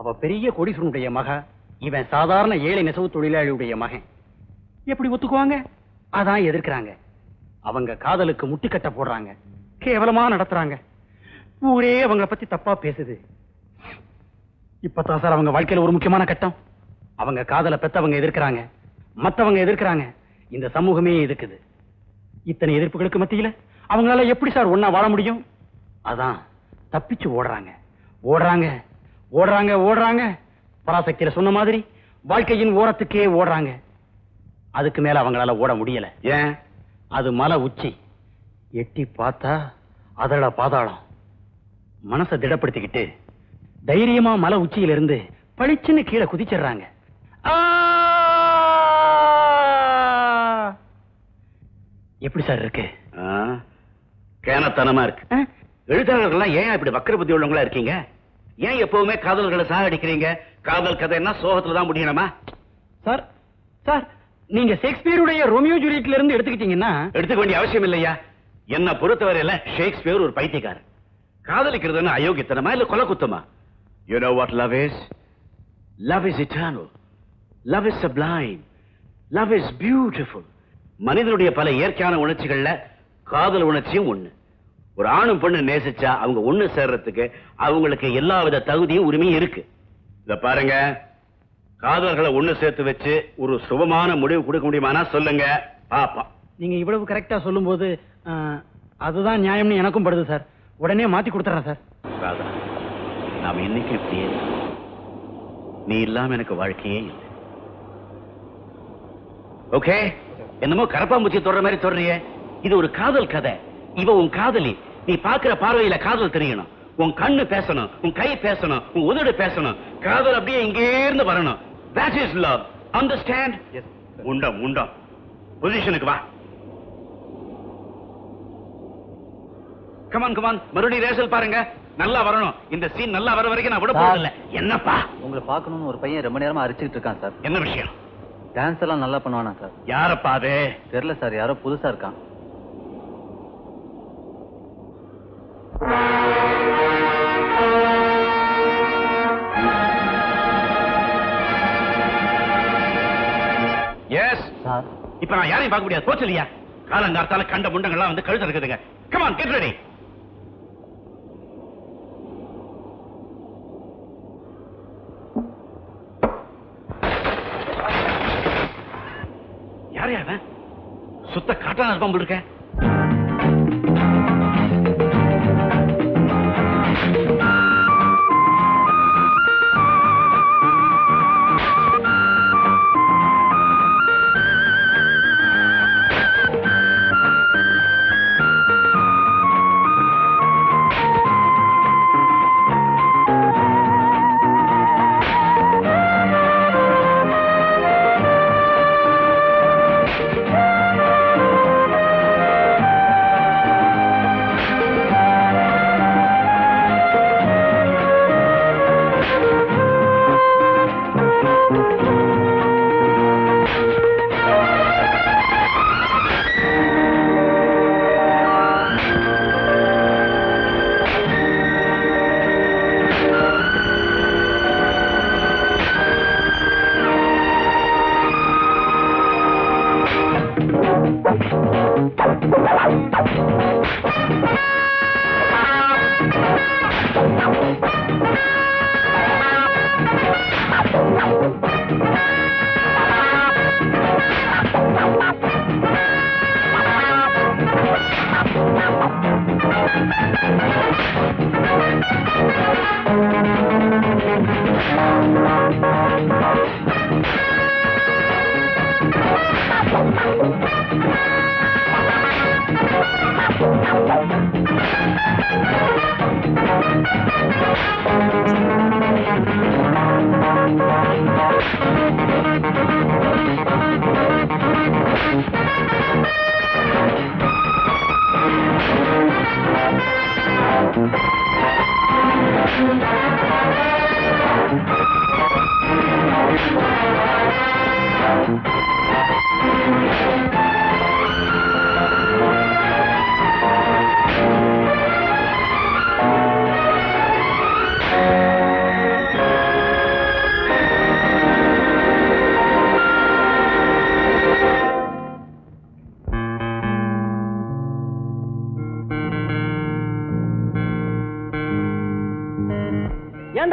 அவ பெரிய கோடீஸ்வரனுடைய மகன், இவன் சாதாரண ஏழை நெசவு தொழிலாளியுடைய மகன். எப்படி ஒத்துக்குவாங்க? அதான் எதிர்க்கிறாங்க. அவங்க காதலுக்கு முட்டுக்கட்ட போடுறாங்க, கேவலமா நடத்துறாங்க, ஊரே அவங்களை பத்தி தப்பா பேசுது. இப்பதான் சார் அவங்க வாழ்க்கையில ஒரு முக்கியமான கட்டம். அவங்க காதலை பெற்றவங்க எதிர்க்கிறாங்க, மற்றவங்க எதிர்க்கிறாங்க, இந்த சமூகமே எதிர்க்குது. இத்தனை எதிர்ப்புகளுக்கு மத்தியில அவங்களால எப்படி சார் ஒன்னா வாழ முடியும்? அதான் தப்பிச்சு ஓடுறாங்க ஓடுறாங்க ஓடுறாங்க ஓடுறாங்க. பராசக்தியில சொன்ன மாதிரி வாழ்க்கையின் ஓரத்துக்கே ஓடுறாங்க. அதுக்கு மேல அவங்களால ஓட முடியல. ஏன்? அது மலை உச்சி, எட்டி பார்த்தா அதோட பாதாளம். மனசை திடப்படுத்திக்கிட்டு தைரியமா மலை உச்சியிலிருந்து பளிச்சுன்னு கீழே குதிச்சிடுறாங்க. எப்படி சார் இருக்கு? கேனத்தனமா இருக்கு. எழுத்தாளர்கள் ஏன் இப்படி வக்கர புத்தி உள்ளவங்களா இருக்கீங்க? ஏன் எப்பவுமே காதல்களை சாகடிக்கிறீங்க? காதல் கதைன்னா சோகத்துல தான் முடியணுமா? சார் சார் நீங்க ஷேக்ஸ்பியருடைய ரோமியோ ஜூலியட்ல இருந்து எடுத்துக்கிட்டீங்கன்னா எடுத்துக்க வேண்டிய அவசியம் இல்லையா? என்ன பொறுத்தவரையில ஷேக்ஸ்பியர் ஒரு பைத்தியக்காரர். காதலிக்கிறதுன்னு அயோக்கியத்தனமா இல்ல கொலை குத்தமா? You know what love is? Love is eternal. Love is sublime. Love is beautiful. மனிதனுடைய பல இயற்கையான உணர்ச்சிகள்ல காதல் உணர்ச்சியும் ஒண்ணு. ஒரு ஆணும் பொண்ணு நேசிச்சா அவங்க ஒண்ணு சேர்றதுக்கு அவங்களுக்கு எல்லாவித தகுதியும் உரிமையும் இருக்கு. இத பாருங்க, காதல்களை ஒண்ணு சேர்த்து வச்சு ஒரு சுபமான முடிவு கொடுக்க முடியுமானா சொல்லுங்க பாப்பா. நீங்க இவ்வளவு கரெக்டா சொல்லும் போது அதுதான் நியாயம்னு எனக்கும் படுது சார். உடனே மாத்தி கொடுத்துறேன் சார். நாம இன்னைக்கு இப்படியே, நீ இல்லாம எனக்கு வாழ்க்கையே இல்லை. ஓகே, என்னமோ கரப்பாம்பூச்சி தொடர மாதிரி தொடறியே. இது ஒரு காதல் கதை. இவ உன் காதலி. நீ பாக்குற பார்வையில காதல் தெரியணும். உன் கண்ணு பேசணும், உன் கை பேசணும், உன் உதடு பேசணும். காதல் அப்படியே இங்கே இருந்து வரணும். That is love. Understand? உண்டம் உண்டம் பொசிஷனுக்கு வா. கமான் கமான், மறுபடியும் ரேசல் பாருங்க. நல்லா வரணும். இந்த சீன் நல்லா வர வரைக்கும் நான் விட போறது இல்ல. என்னப்பா உங்களை பார்க்கணும்னு ஒரு பையன் ரொம்ப நேரமா அரிச்சிட்டு இருக்கான் சார். என்ன விஷயம்? டான்ஸ் எல்லாம் நல்லா பண்ணுவானா சார்? யாரப்பா அது? தெரியல சார், யாரோ புதுசா இருக்கான். Yes sir. இப்ப நான் யாரையும் பார்க்க முடியாது போச்சலியா? காலங்கார்த்தால கண்ட முண்டங்கள்லாம் வந்து கழுத்து இருக்குதுங்க. Come on, get ready. யாரையா அவன்? சுத்த காட்டான இருப்பான் போல இருக்க.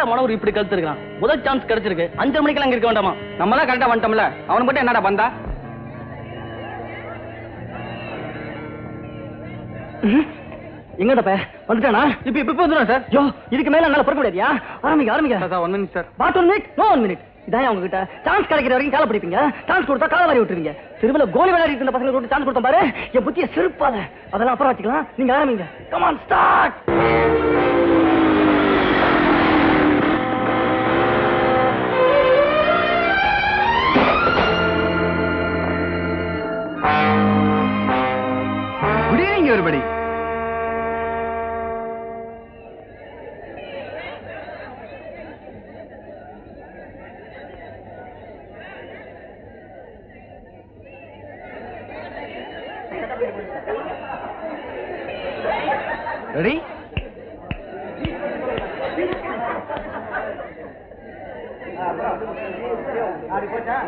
ஏன்டா மனவர் இப்படி கழுத்துருக்கான்? முதல் சான்ஸ் கிடைச்சிருக்கு, 5 மணிக்கெல்லாம் அங்க இருக்க வேண்டாமா? நம்ம தான் கரெக்டா வந்துட்டோம்ல, அவன் மட்டும் என்னடா வந்தா? எங்கடா பே வந்துட்டானா? இப்ப இப்ப வந்துடா சார். யோ, இதுக்கு மேல என்னால பொறுக்க முடியாதியா? ஆரம்பிங்க sir. 1 minute sir. What 1 minute? No 1 minute. இதான் அவங்க கிட்ட சான்ஸ் கிடைக்கிற வரைக்கும் கால பிடிப்பீங்க, சான்ஸ் கொடுத்தா கால வாரி விட்டுருவீங்க. திருவிழா கோலி விளையாடி இருந்த பசங்களை கொடுத்து சான்ஸ் கொடுத்தோம் பாரு, என் புத்திய செருப்பால. அதெல்லாம் அப்புறம் வச்சுக்கலாம், நீங்க ஆரம்பிங்க. Come on start. Everybody. Ready?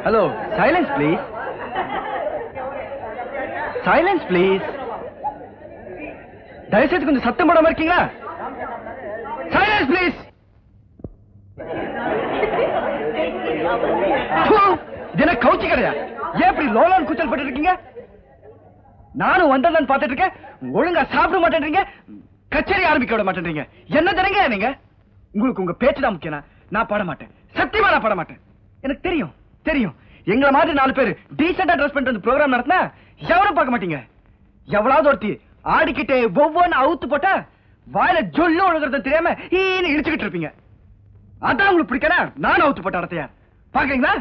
Hello, silence please. Silence please. தயவுசெய்து கொஞ்சம் சத்தம் போடாம இருக்கீங்களா? Silence please. என்ன கவுச்சி கிடையா? ஏன் இப்படி லோலான் கூச்சல் பட்டு இருக்கீங்க? நானும் வந்ததான் பார்த்துட்டு இருக்கேன், ஒழுங்கா சாப்பிட மாட்டேன்றீங்க, கச்சேரி ஆரம்பிக்க விட மாட்டேன்றீங்க. என்ன தரங்க நீங்க? உங்களுக்கு உங்க பேச்சு தான் முக்கியம். நான் பாட மாட்டேன், சத்தியமா நான் பாட மாட்டேன். எனக்கு தெரியும் தெரியும். எங்களை மாதிரி 4 பேர் டீசெண்டா ட்ரெஸ் பண்ணிட்டு ப்ரோக்ராம் நடத்தினா எவரும் பார்க்க மாட்டீங்க. எவ்வளவு ஒருத்தி ஆடிக்கிட்டே ஒவ்வொன்னு அவுத்து போட்ட வாயில ஜொல்லு ஒழுங்குறத தெரியாம ஈன்னு இழுச்சுக்கிட்டு இருப்பீங்க. அதான் உங்களுக்கு பிடிக்கல. நானும் அவுத்து போட்ட அடத்தையா பாக்குறீங்களா?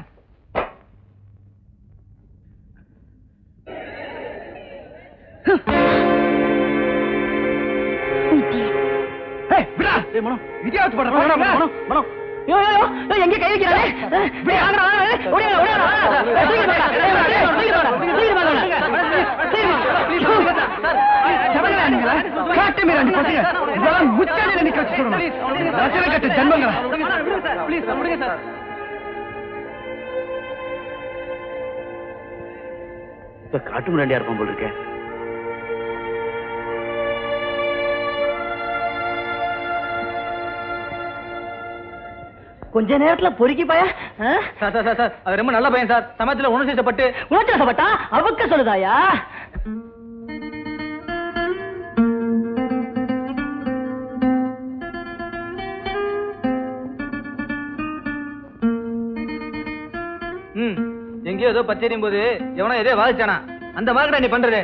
எங்க கை வைக்கிறாரே? காட்டு முன்னாடியா இருப்பான் போல் இருக்கேன். கொஞ்ச நேரத்துல பொறுக்கி பாயா. சார் சார் சார், அது ரொம்ப நல்ல பையன் சார். சமயத்துல உணர்ச்சிப்பட்டு உணர்ச்சிப்பட்டா அவக்க சொல்லுதாயா? எங்கேயோ ஏதோ பச்சேரியும் போது எவனோ எதோ வாதிச்சானா, அந்த மாதிரி நீ பண்றது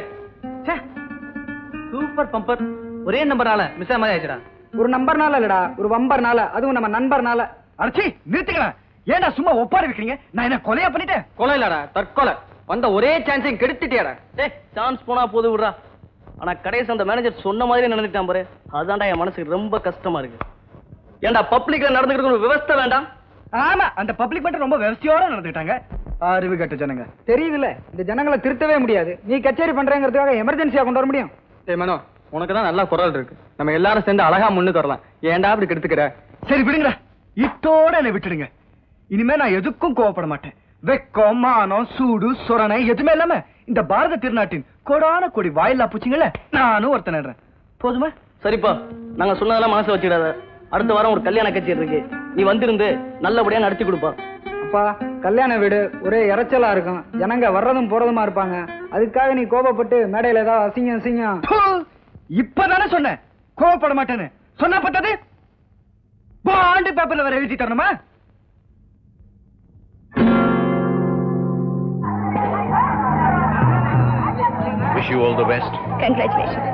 சூப்பர் பம்பர். ஒரே நம்பர்னால மிஸ் ஆக மாதிரி ஆயிடுச்சுடா. ஒரு நம்பர்னால இல்லடா, ஒரு வம்பர்னால, அதுவும் நம்ம நண்பர்னால. அடச்சி நிறுத்துக்கலாம். ஏன்டா சும்மா ஒப்பாரி வைக்கிறீங்க? நான் என்ன கொலையா பண்ணிட்டேன்? கொலை இல்லடா, தற்கொலை. வந்த ஒரே சான்ஸையும் கெடுத்துட்டியாடா. டேய், சான்ஸ் போனா போது விடுறா. ஆனா கடைசி அந்த மேனேஜர் சொன்ன மாதிரி நடந்துட்டான் பாரு, அதான்டா என் மனசுக்கு ரொம்ப கஷ்டமா இருக்கு. ஏன்டா பப்ளிக்ல நடந்துக்கிறது ஒரு விவஸ்தை வேண்டாம்? ஆமா, அந்த பப்ளிக் மட்டும் ரொம்ப விவசாயோட நடந்துட்டாங்க. அறிவு கட்ட ஜனங்க. தெரியுதுல, இந்த ஜனங்களை திருத்தவே முடியாது. நீ கச்சேரி பண்றேங்கிறதுக்காக எமர்ஜென்சியா கொண்டு வர முடியும்? டேய் மனோ, உனக்கு தான் நல்ல குரல் இருக்கு, நம்ம எல்லாரும் சேர்ந்து அழகா முன்னுக்கு வரலாம். ஏன்டா அப்படி கெடுத்துக்கிற? சரி விடுங்கடா, இத்தோட என்னை விட்டுடுங்க. இனிமே நான் எதுக்கும் கோவப்பட மாட்டேன். வெக்கம், மானம், சூடு, சுரணை எதுவுமே இல்லாம இந்த பாரத திருநாட்டின் கொடான கொடி வாயிலா பூச்சிங்கள நானும் ஒருத்தன. போதுமா? சரிப்பா, நாங்க சொன்னதெல்லாம் மனசு வச்சுக்கிடாத. அடுத்த வாரம் ஒரு கல்யாண கச்சேரி இருக்கு, நீ வந்திருந்து நல்லபடியா நடத்தி கொடுப்பா. அப்பா, கல்யாண வீடு ஒரே இறைச்சலா இருக்கும், ஜனங்க வர்றதும் போறதுமா இருப்பாங்க. அதுக்காக நீ கோபப்பட்டு மேடையில ஏதாவது அசிங்கம் அசிங்கம். இப்பதானே சொன்ன கோவப்பட மாட்டேன்னு, சொன்னா பத்தது? பாண்டு பேப்பர்ல வர எழுதி தரணுமா? Wish you all the best. Congratulations.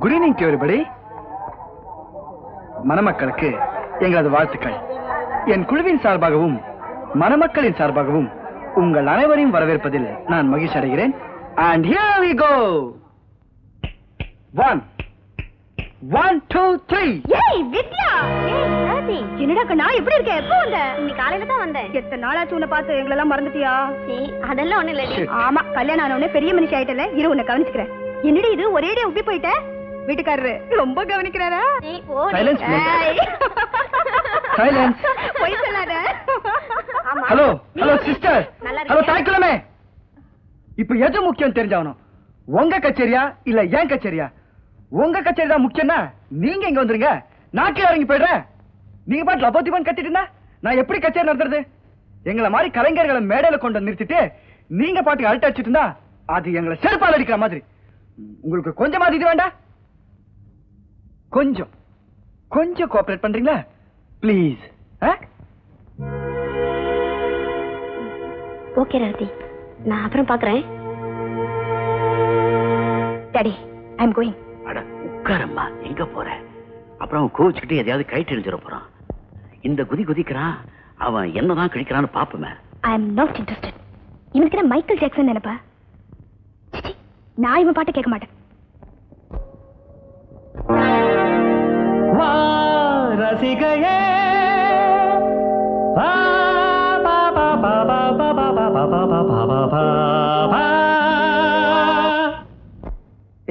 Good evening everybody. மணமக்களுக்கு எங்களது வாழ்த்துக்கள். என் குழுவின் சார்பாகவும் மணமக்களின் சார்பாகவும் உங்கள் அனைவரையும் வரவேற்பதில் நான் மகிழ்ச்சி அடைகிறேன். And here we go. 1, 1, 2, 3. Yay, Vidya! Yay, Radhi. என்னடா கண்ணா எப்படி இருக்க? எப்போ வந்த? இன்னைக்கு காலையில தான் வந்தேன். எத்தனை நாளாச்சு உன்னை பார்த்து, எங்களை எல்லாம் மறந்துட்டியா? சீ, அதெல்லாம் ஒண்ணு இல்லடி. ஆமா, கல்யாணம் ஆனவனே பெரிய மனுஷி ஆயிட்டல. இரு உன்னை கவனிச்சுக்கிறேன். என்னடி இது ஒரேடியா உப்பி போயிட்ட? வீட்டுக்காரரு ரொம்ப கவனிக்கிறாரா? சீ, போ. சைலன்ஸ். சைலன்ஸ். போய் சொல்லாத. ஆமா. Hello, hello sister. ஹலோ தாய்க்குலமே. இப்போ எது முக்கியம் தெரிஞ்சாகணும், உங்க கச்சேரியா இல்ல ஏன் கச்சேரியா? உங்க கச்சேரி தான் முக்கியம்னா நீங்க இங்க வந்துருங்க, நான் கீழே இறங்கி போயிடுறேன். நீங்க பாட்டு லபோத்திபான் கட்டிட்டு இருந்தா நான் எப்படி கச்சேரி நடத்துறது? எங்களை மாதிரி கலைஞர்களை மேடையில கொண்டு நிறுத்திட்டு நீங்க பாட்டுக்கு அழட்ட அடிச்சுட்டு இருந்தா அது எங்களை செருப்பால் அடிக்கிற மாதிரி. உங்களுக்கு கொஞ்சமாவது இது வேண்டாம்? கொஞ்சம் கொஞ்சம் கோஆபரேட் பண்றீங்களா பிளீஸ்? ஓகே ராதி, நான் அப்புறம் பாக்குறேன். Daddy, I am going. அட உட்காரம்மா, எங்க போற? அப்புறம் கோச்சுக்கிட்டு எதையாவது கைட்டு எழுஞ்சிட போறான். இந்த குதி குதிக்கிறான், அவன் என்னதான் கிடைக்கிறான்னு பாப்போமே. I am not interested. இவனுக்கு நான் மைக்கேல் ஜாக்சன் நினைப்பா? சிச்சி, நான் இவன் பாட்டு கேட்க மாட்டேன். வா ரசிகையே, வா பா பா பா பா பா பா பா பா பா பா பா பா பா.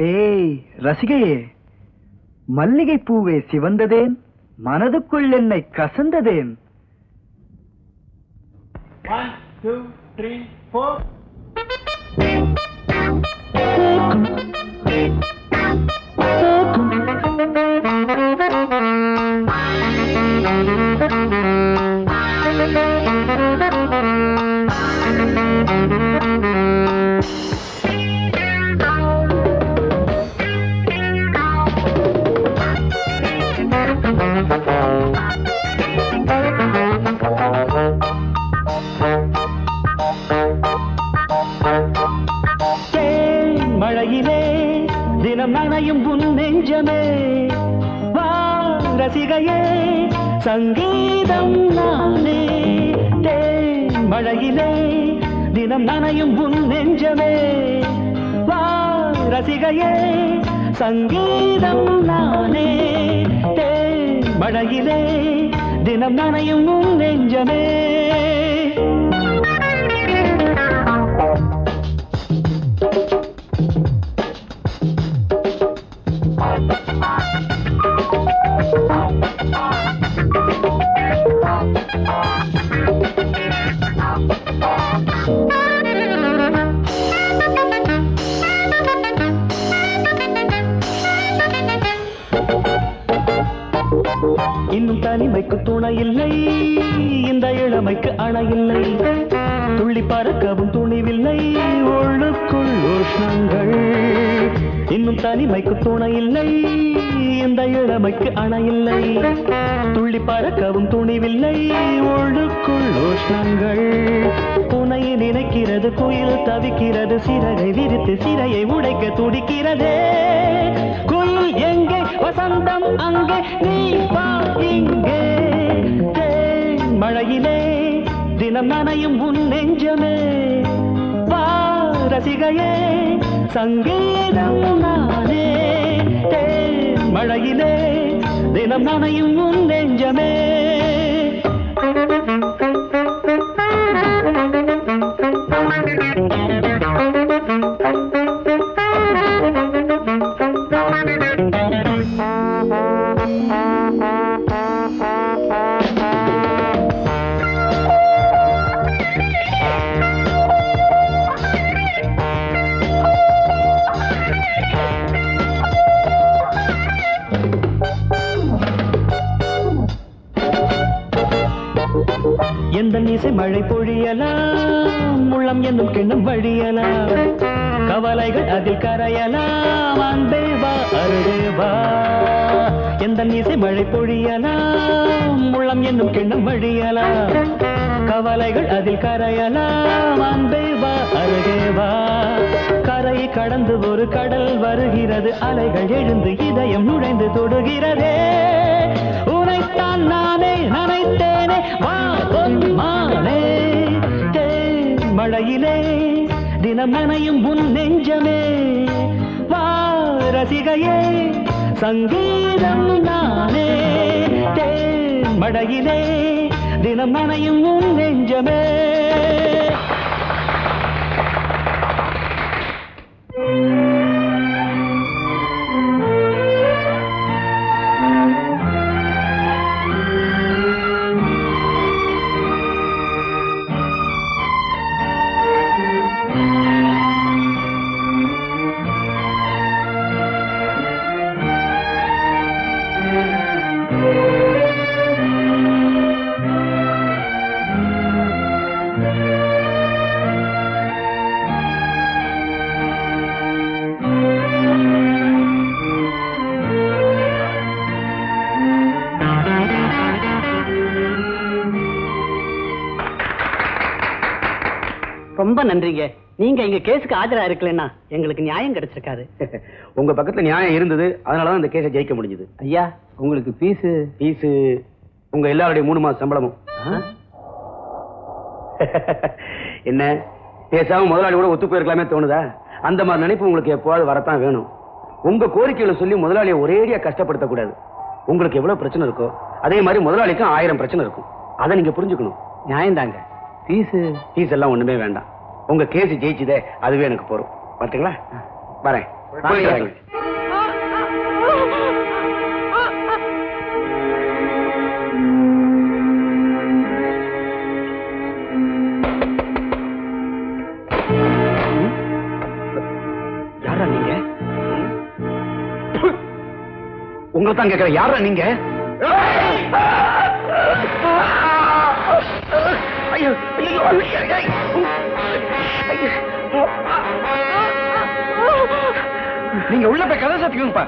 ஏய் ரசிகையே, மல்லிகை பூவே சிவந்ததேன், மனதுக்குள் என்னை கசந்ததேன். 1, 2, 3, 4. மழையிலே தினம் நனையும் உன் நெஞ்சமே, வா ரசிகையே சங்கீதம் நானே. மழையிலே தினம் நனையும் உன் நெஞ்சமே, வா ரசிகையே சங்கீதம் நானே. மழையிலே தினம் நனையும் உன் நெஞ்சமே. இன்னும் தனிமைக்கு துணை இல்லை, இந்த இளமைக்கு அணை இல்லை, துள்ளி பறக்கவும் துணிவில்லை உள்ளுக்குள் உஷ்ணங்கள். இன்னும் தனிமைக்கு துணை இல்லை, இந்த இளமைக்கு அணை இல்லை, துள்ளி பறக்கவும் துணிவில்லை உள்ளுக்குள் உஷ்ணங்கள். புனையை நினைக்கிறது குயில், தவிக்கிறது சிறகை விரித்து சிறையை உடைக்க துடிக்கிறதே. எங்கே வசந்தம் அங்கே, நீ வா இங்கே. மழையிலே தினம் நனையும் உன் நெஞ்சமே, வா ரசிகையே சங்கீதம் நானே. மழையிலே தினம் நனையும் உன் நெஞ்சமே. எந்த இசை மழை பொழியலாம், உள்ளம் என்னும் கிண்ணம் வழியலாம், கவலைகள் அதில் கரையலாம், அன்பே வா அருளே வா. எந்த இசை மழை பொழியலாம், உள்ளம் என்னும் கிண்ணம் வழியலாம், கவலைகள் அதில் கரையலாம், அன்பே வா அருளே வா. கரை கடந்து ஒரு கடல் வருகிறது, அலைகள் எழுந்து இதயம் நுழைந்து தொடுகிறதே. உனைத்தான் நானே நினைத்தேனே, வா. மழையிலே தினம் நனையும் உன் நெஞ்சமே வா ரசிகையே, சங்கீதம் நானே தேன் மடையிலே, தினம் நனையும் உன் நெஞ்சமே. ரொம்ப நன்றிங்க. நீங்க எங்க கேஸுக்கு ஆஜரா இருக்கலன்னா எங்களுக்கு நியாயம் கிடைச்சிருக்காது. உங்க பக்கத்துல நியாயம் இருந்தது, அதனாலதான் இந்த கேஸை ஜெயிக்க முடிஞ்சது. ஐயா, உங்களுக்கு பீஸு உங்க எல்லாருடைய 3 மாச சம்பளமும். என்ன பேசாம முதலாளி கூட ஒத்து போயிருக்கலாமே தோணுதா? அந்த மாதிரி நினைப்பு உங்களுக்கு எப்போது வரத்தான் வேணும். உங்க கோரிக்கைகளை சொல்லி முதலாளியை ஒரேடியா கஷ்டப்படுத்த கூடாது. உங்களுக்கு எவ்வளவு பிரச்சனை இருக்கோ அதே மாதிரி முதலாளிக்கும் 1000 பிரச்சனை இருக்கும். அதை நீங்க புரிஞ்சுக்கணும். நியாயம் தாங்க. பீஸ் எல்லாம் ஒண்ணுமே வேண்டாம். உங்க கேஸ் ஜெயிச்சதே அதுவே எனக்கு போறோம். பாத்தீங்களா, வரேன். யாரா நீங்க? உங்களை தான் கேட்கிறேன், யாரா நீங்க? நீங்க உள்ள போய் கதை சாத்திக்கணும்பா.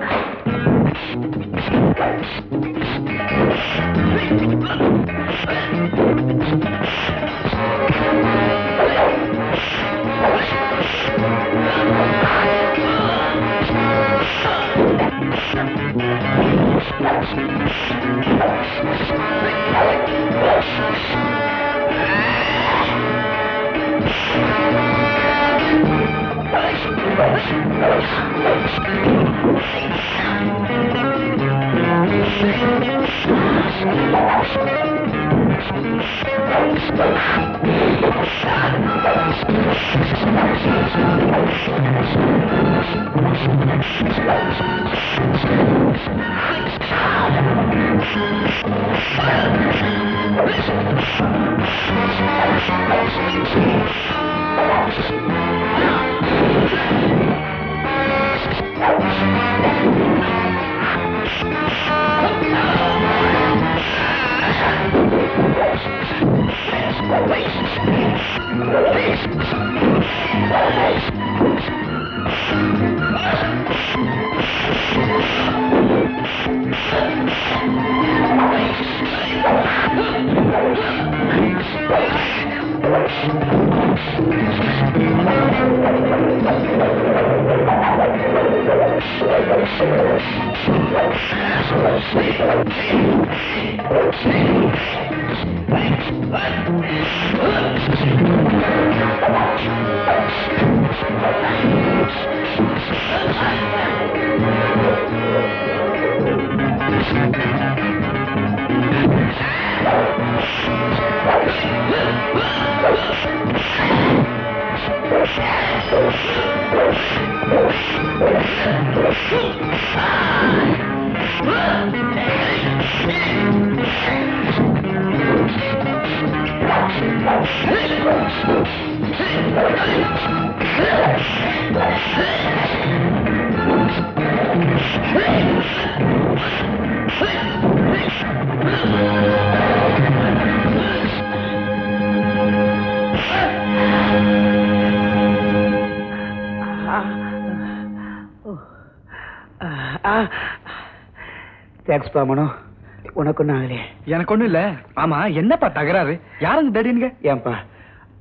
உனக்கு ஒண்ணும் ஆகலையே? எனக்கு ஒண்ணும் இல்ல. ஆமா, என்னப்பா தகராறு? யாரும் தேடினுங்க? ஏன்பா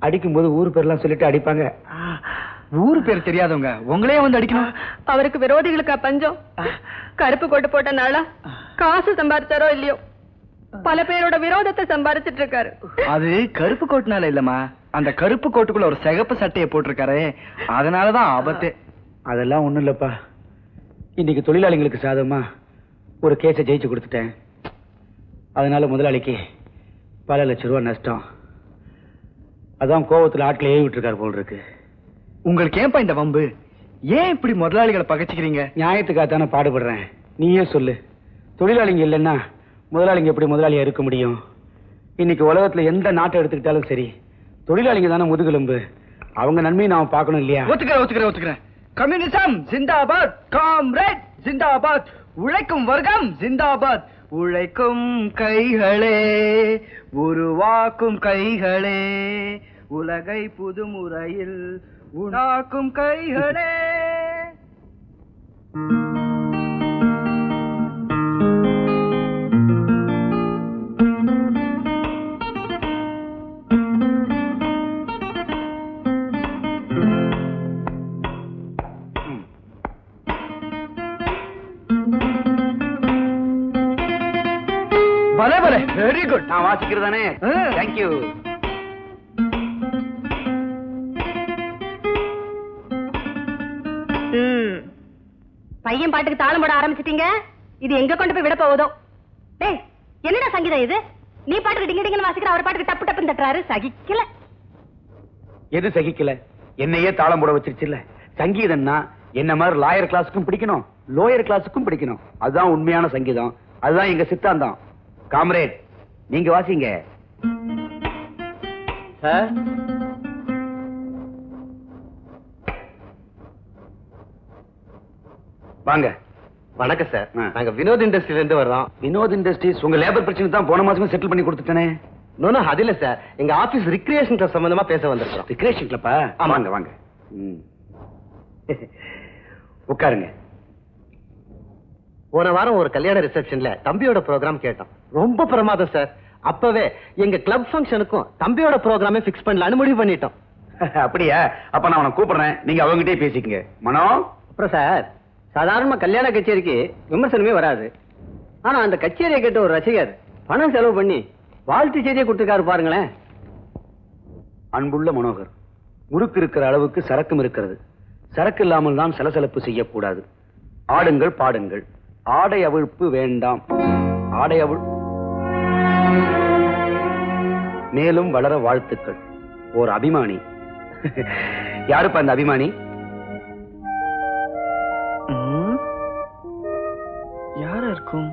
அடிக்கும் போது ஊர் பேர்லாம் சொல்லிட்டு அடிப்பாங்க. ஊர் பேர் தெரியாதவங்க உங்களே வந்து அடிக்கணும்? அவருக்கு விரோதிகளுக்கா பஞ்சம்? கருப்பு கோட்டு போட்டனால காசு சம்பாதிச்சாரோ இல்லையோ, பல பேரோட விரோதத்தை சம்பாதிச்சிட்டு இருக்காரு. அது கருப்பு கோட்டுனால இல்லம்மா, அந்த கருப்பு கோட்டுக்குள்ள ஒரு சிகப்பு சட்டையை போட்டிருக்காரு, அதனாலதான் ஆபத்து. அதெல்லாம் ஒண்ணும் இல்லப்பா, இன்னைக்கு தொழிலாளிகளுக்கு சாதகமா ஒரு கேஸை ஜெயிச்சு கொடுத்துட்டேன். அதனால முதலாளிக்கு பல லட்சம் ரூபாய் நஷ்டம். அதான் கோவத்துல ஆட்களை ஏவி விட்டுருக்காரு போல் இருக்கு. உங்களுக்கு ஏன்பா இந்த வம்பு? ஏன் இப்படி முதலாளிகளை பகைச்சிக்கிறீங்க? நியாயத்துக்காகத்தானே பாடுபடுறேன். நீயே சொல்லு, தொழிலாளிங்க இல்லைன்னா முதலாளிங்க எப்படி முதலாளியா இருக்க முடியும்? இன்னைக்கு உலகத்துல எந்த நாட்டை எடுத்துக்கிட்டாலும் சரி, தொழிலாளிங்க தானே முதுகெலும்பு. அவங்க நன்மையை நாம பார்க்கணும் இல்லையா? ஒத்துக்கிறேன். கம்யூனிசம் ஜிந்தாபாத், காம்ரேட் ஜிந்தாபாத், உழைக்கும் வர்க்கம் ஜிந்தாபாத். உழைக்கும் கைகளே உருவாக்கும் கைகளே, உலகை புதுமுறையில் உணாக்கும் கைகளே. பலே பலே, வெரி குட். நான் வாசிக்கிறதானே? தேங்க்யூ. பையன் பாட்டுக்கு தாளம் போட ஆரம்பிச்சிட்டீங்க, இது எங்க கொண்டு போய் விட போகுதோ? டேய், என்னடா சங்கீதம் இது? நீ பாட்டுக்கு டிங்க டிங்கன்னு வாசிக்கிற, அவர் பாட்டுக்கு டப்பு டப்புன்னு தட்டுறாரு. சகிக்கல. எது சகிக்கல? என்னையே தாளம் போட வச்சிருச்சுல்ல. சங்கீதம்னா என்ன மாதிரி லாயர் கிளாஸுக்கும் பிடிக்கணும், லோயர் கிளாஸுக்கும் பிடிக்கணும். அதுதான் உண்மையான சங்கீதம், அதுதான் எங்க சித்தாந்தம். காம்ரேட், நீங்க வாசிங்க. வாங்க. வணக்கம் சார், நாங்க வினோத் இண்டஸ்ட்ரியில இருந்து வர்றோம். வினோத் இண்டஸ்ட்ரீஸ் உங்க லேபர் பிரச்சனை தான் போன மாசமே செட்டில் பண்ணி கொடுத்துட்டேனே. நோனா அது இல்ல சார், எங்க ஆபீஸ் ரிக்ரியேஷன் கிளப் சம்பந்தமா பேச வந்திருக்கோம். ரிக்ரியேஷன் கிளப்பா? ஆமாங்க, வாங்க உட்காருங்க. போன வாரம் ஒரு கல்யாண ரிசப்ஷன்ல தம்பியோட ப்ரோக்ராம் கேட்டோம். ரொம்ப பிரமாதம் சார். அப்பவே எங்க கிளப் ஃபங்க்ஷனுக்கும் தம்பியோட ப்ரோக்ராமே ஃபிக்ஸ் பண்ணலான்னு முடிவு பண்ணிட்டோம். அப்படியா? அப்ப நான் அவனை கூப்பிடுறேன், நீங்க அவங்ககிட்டே பேசிக்கங்க. மனோ, அப்புறம் சார், சாதாரணமா கல்யாண கச்சேரிக்கு விமர்சனமே வராது. ஆனா அந்த கச்சேரியை கேட்ட ஒரு ரசிகர் பணம் செலவு பண்ணி வாழ்த்து செய்தியை கொடுத்துருக்காரு பாருங்களேன். அன்புள்ள மனோகர், முறுக்கு இருக்கிற அளவுக்கு சரக்கும் இருக்கிறது. சரக்கு இல்லாமல் தான் சலசலப்பு செய்யக்கூடாது. ஆடுங்கள் பாடுங்கள், ஆடை அவிழ்ப்பு வேண்டாம். ஆடை அவிழ் மேலும் வளர வாழ்த்துக்கள். ஒரு அபிமானி. யாருப்பா அந்த அபிமானி? யாரா இருக்கும்?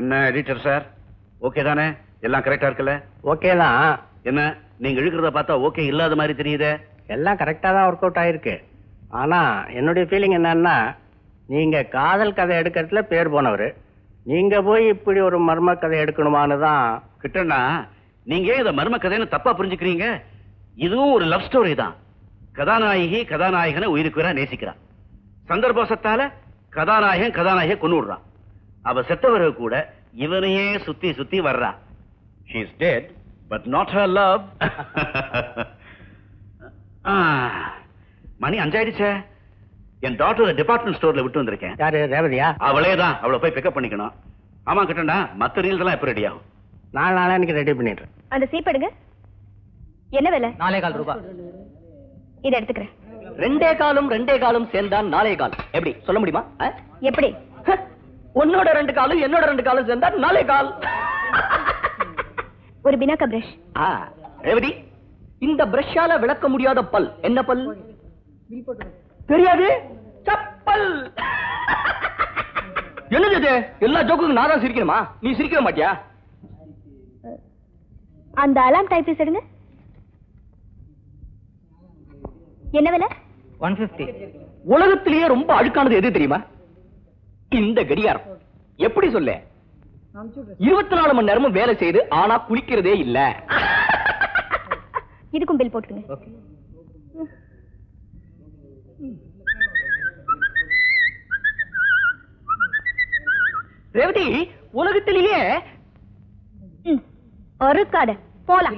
என்ன எடிட்டர் சார், ஓகே தானே? எல்லாம் கரெக்டா இருக்குல்ல? ஓகே தான். என்ன நீங்க இழுக்கிறத பார்த்தா ஓகே இல்லாத மாதிரி தெரியுது. எல்லாம் கரெக்டா தான் ஒர்க் அவுட் ஆயிருக்கு. ஆனா என்னுடைய ஃபீலிங் என்னன்னா, நீங்க காதல் கதை எடுக்கிறதுல பேர் போனவர், நீங்க போய் இப்படி ஒரு மர்ம கதை எடுக்கணுமான்னு தான் கிட்டனா. நீங்க இதை மர்ம கதைன்னு தப்பா புரிஞ்சுக்கிறீங்க. இதுவும் ஒரு லவ் ஸ்டோரி தான். கதாநாயகி கதாநாயகனை உயிருக்குறா நேசிக்கிறான். சந்தர்ப்பவசத்தால கதாநாயகன் கதாநாயகன் கொண்டு விடுறான். அவ செத்தவரை கூட இவனையே சுத்தி சுத்தி வர்றா. She is dead, but not her love. மணி 5 ஆயிடுச்சே. என் டாக்டர் டிபார்ட்மெண்ட் ஸ்டோர்ல விட்டு வந்திருக்கேன். யாரு, ரேவதியா? அவளே தான். அவளை போய் பிக்கப் பண்ணிக்கணும். ஆமா கிட்டா, மத்த ரீல்ஸ் எல்லாம் எப்ப ரெடி ஆகும்? நாலு நாளா எனக்கு ரெடி பண்ணிடுறேன். அந்த சீப் எடுங்க. என்ன விலை? 4.25 ரூபாய். இதை எடுத்துக்கிறேன். 2 காலும் 2 காலும் சேர்ந்தான் 4 கால். எப்படி சொல்ல முடியுமா? எப்படி? உன்னோட 2 காலும் என்னோட 2 காலும் சேர்ந்தா 4 கால். ஒரு பினாக்கா பிரஷ். ரேவதி, இந்த பிரஷ்ஷால விளக்க முடியாத பல். என்ன பல்? தெரியாது. சப்பல். என்னது? எல்லா ஜோக்குக்கும் நான் தான் சிரிக்கணுமா? நீ சிரிக்க மாட்டியா? அந்த அலாம் டைப்ஸ் எடுங்க. என்ன விலை? 150. உலகத்திலேயே ரொம்ப அழுக்கானது எது தெரியுமா? இந்த கடியாரம். எப்படி சொல்ல? 24 மணி நேரமும் வேலை செய்து ஆனா குளிக்கிறதே இல்ல. இதுக்கும் பில் போட்டுருங்க. ரேவதி, உலகத்திலேயே ஒரு கடை போலாம்.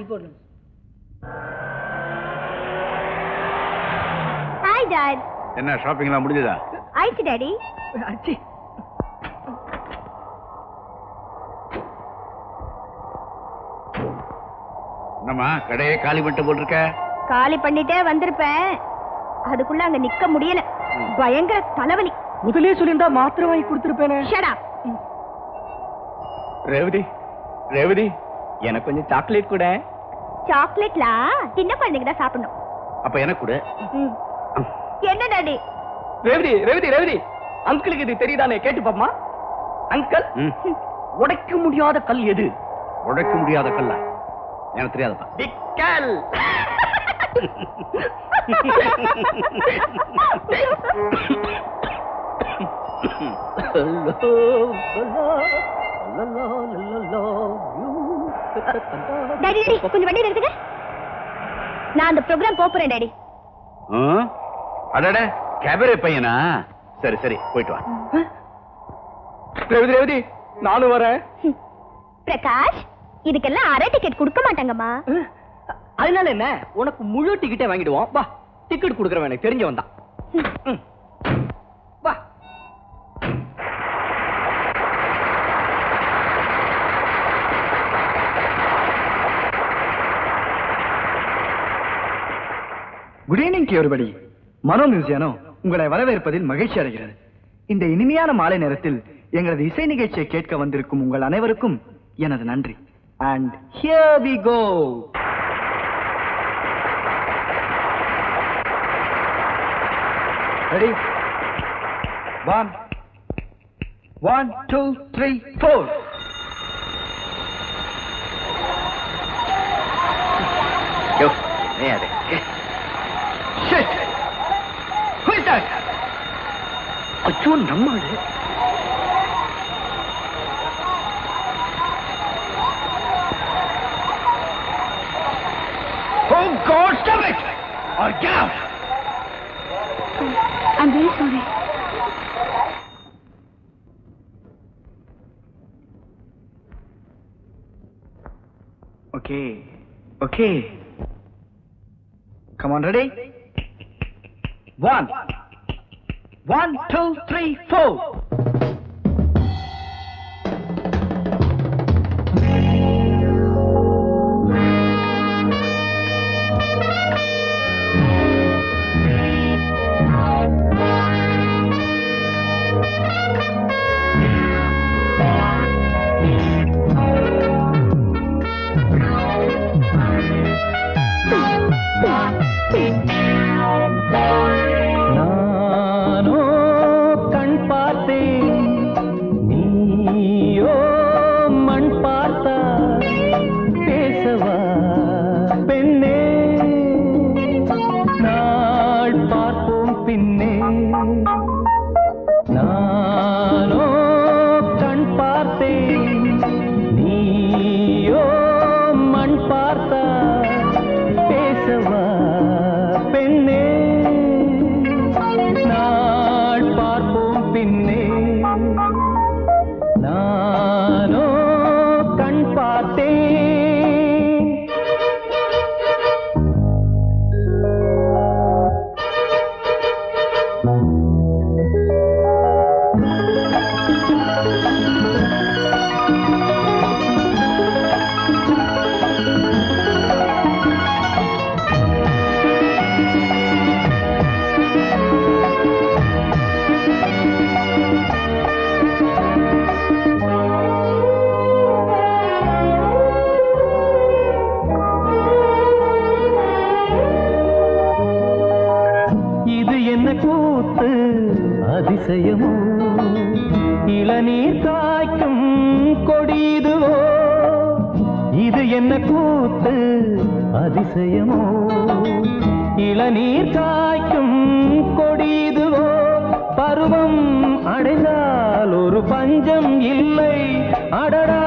Hi dad. என்ன ஷாப்பிங் எல்லாம் முடிஞ்சதா? ஆயிடுச்சு டாடி. ஆச்சு. என்னம்மா கடையை காலி பண்ணிட்டு போட்டிருக்க? காலி பண்ணிட்டே வந்திருப்பேன், அதுக்குள்ள அங்க நிக்க முடியல, பயங்கர தலைவலி. முதலே சொல்லிருந்தா மாத்திரை வாங்கி கொடுத்துருப்பேனே. Shut up. ரேவதி, ரேவதி, எனக்கு கொஞ்சம் சாக்லேட் கூட. சாக்லேட்லா சின்ன குழந்தைங்க தான் சாப்பிடணும். அப்ப எனக்கு கூட. என்ன டாடி? ரேவதி, ரேவதி, ரேவதி, அங்கிளுக்கு இது தெரியுதானே, கேட்டு பாப்பமா. அங்கிள், உடைக்க முடியாத கல் எது? உடைக்க முடியாத கல்ல எனக்கு தெரியாதப்பா. பிக்கல். டாடி, டாடி, கொஞ்சம் வண்டியில எடுத்துக்க. நான் அந்த ப்ரோக்ராம் போறேன் டாடி. அடடே, கேபரே பையனா? சரி சரி, போயிட்டு வா. ரேவதி, ரேவதி, நானும் வரேன். பிரகாஷ், இதுக்கெல்லாம் அரை டிக்கெட் கொடுக்க மாட்டாங்கம்மா. அதனால என்ன, உனக்கு முழு டிக்கெட்டே வாங்கிடுவோம். வா, டிக்கெட் கொடுக்குறவன் எனக்கு தெரிஞ்சு வந்தான். வா. Good evening everybody. மனோ மியூசியானோ உங்களை வரவேற்பதில் மகிழ்ச்சி அடைகிறது. இந்த இனிமையான மாலை நேரத்தில் எங்களது இசை நிகழ்ச்சியை கேட்க வந்திருக்கும் உங்கள் அனைவருக்கும் எனது நன்றி. And here we go. Ready? 1, 1, 2, 3, 4. Yo, mira de. Shit! Who is that? Achoo, nammal. Oh God, stop it! Or get out! I'm very sorry. Okay. Okay. Come on, ready? 1, 1, 2, 3, 4. அதிசயமோ, இளநீர் காய்க்கும் கொடிதுவோ, இது என்ன கூத்து அதிசயமோ, இளநீர் காய்க்கும் கொடிதுவோ, பருவம் அடைந்தால் ஒரு பஞ்சம் இல்லை, அடடா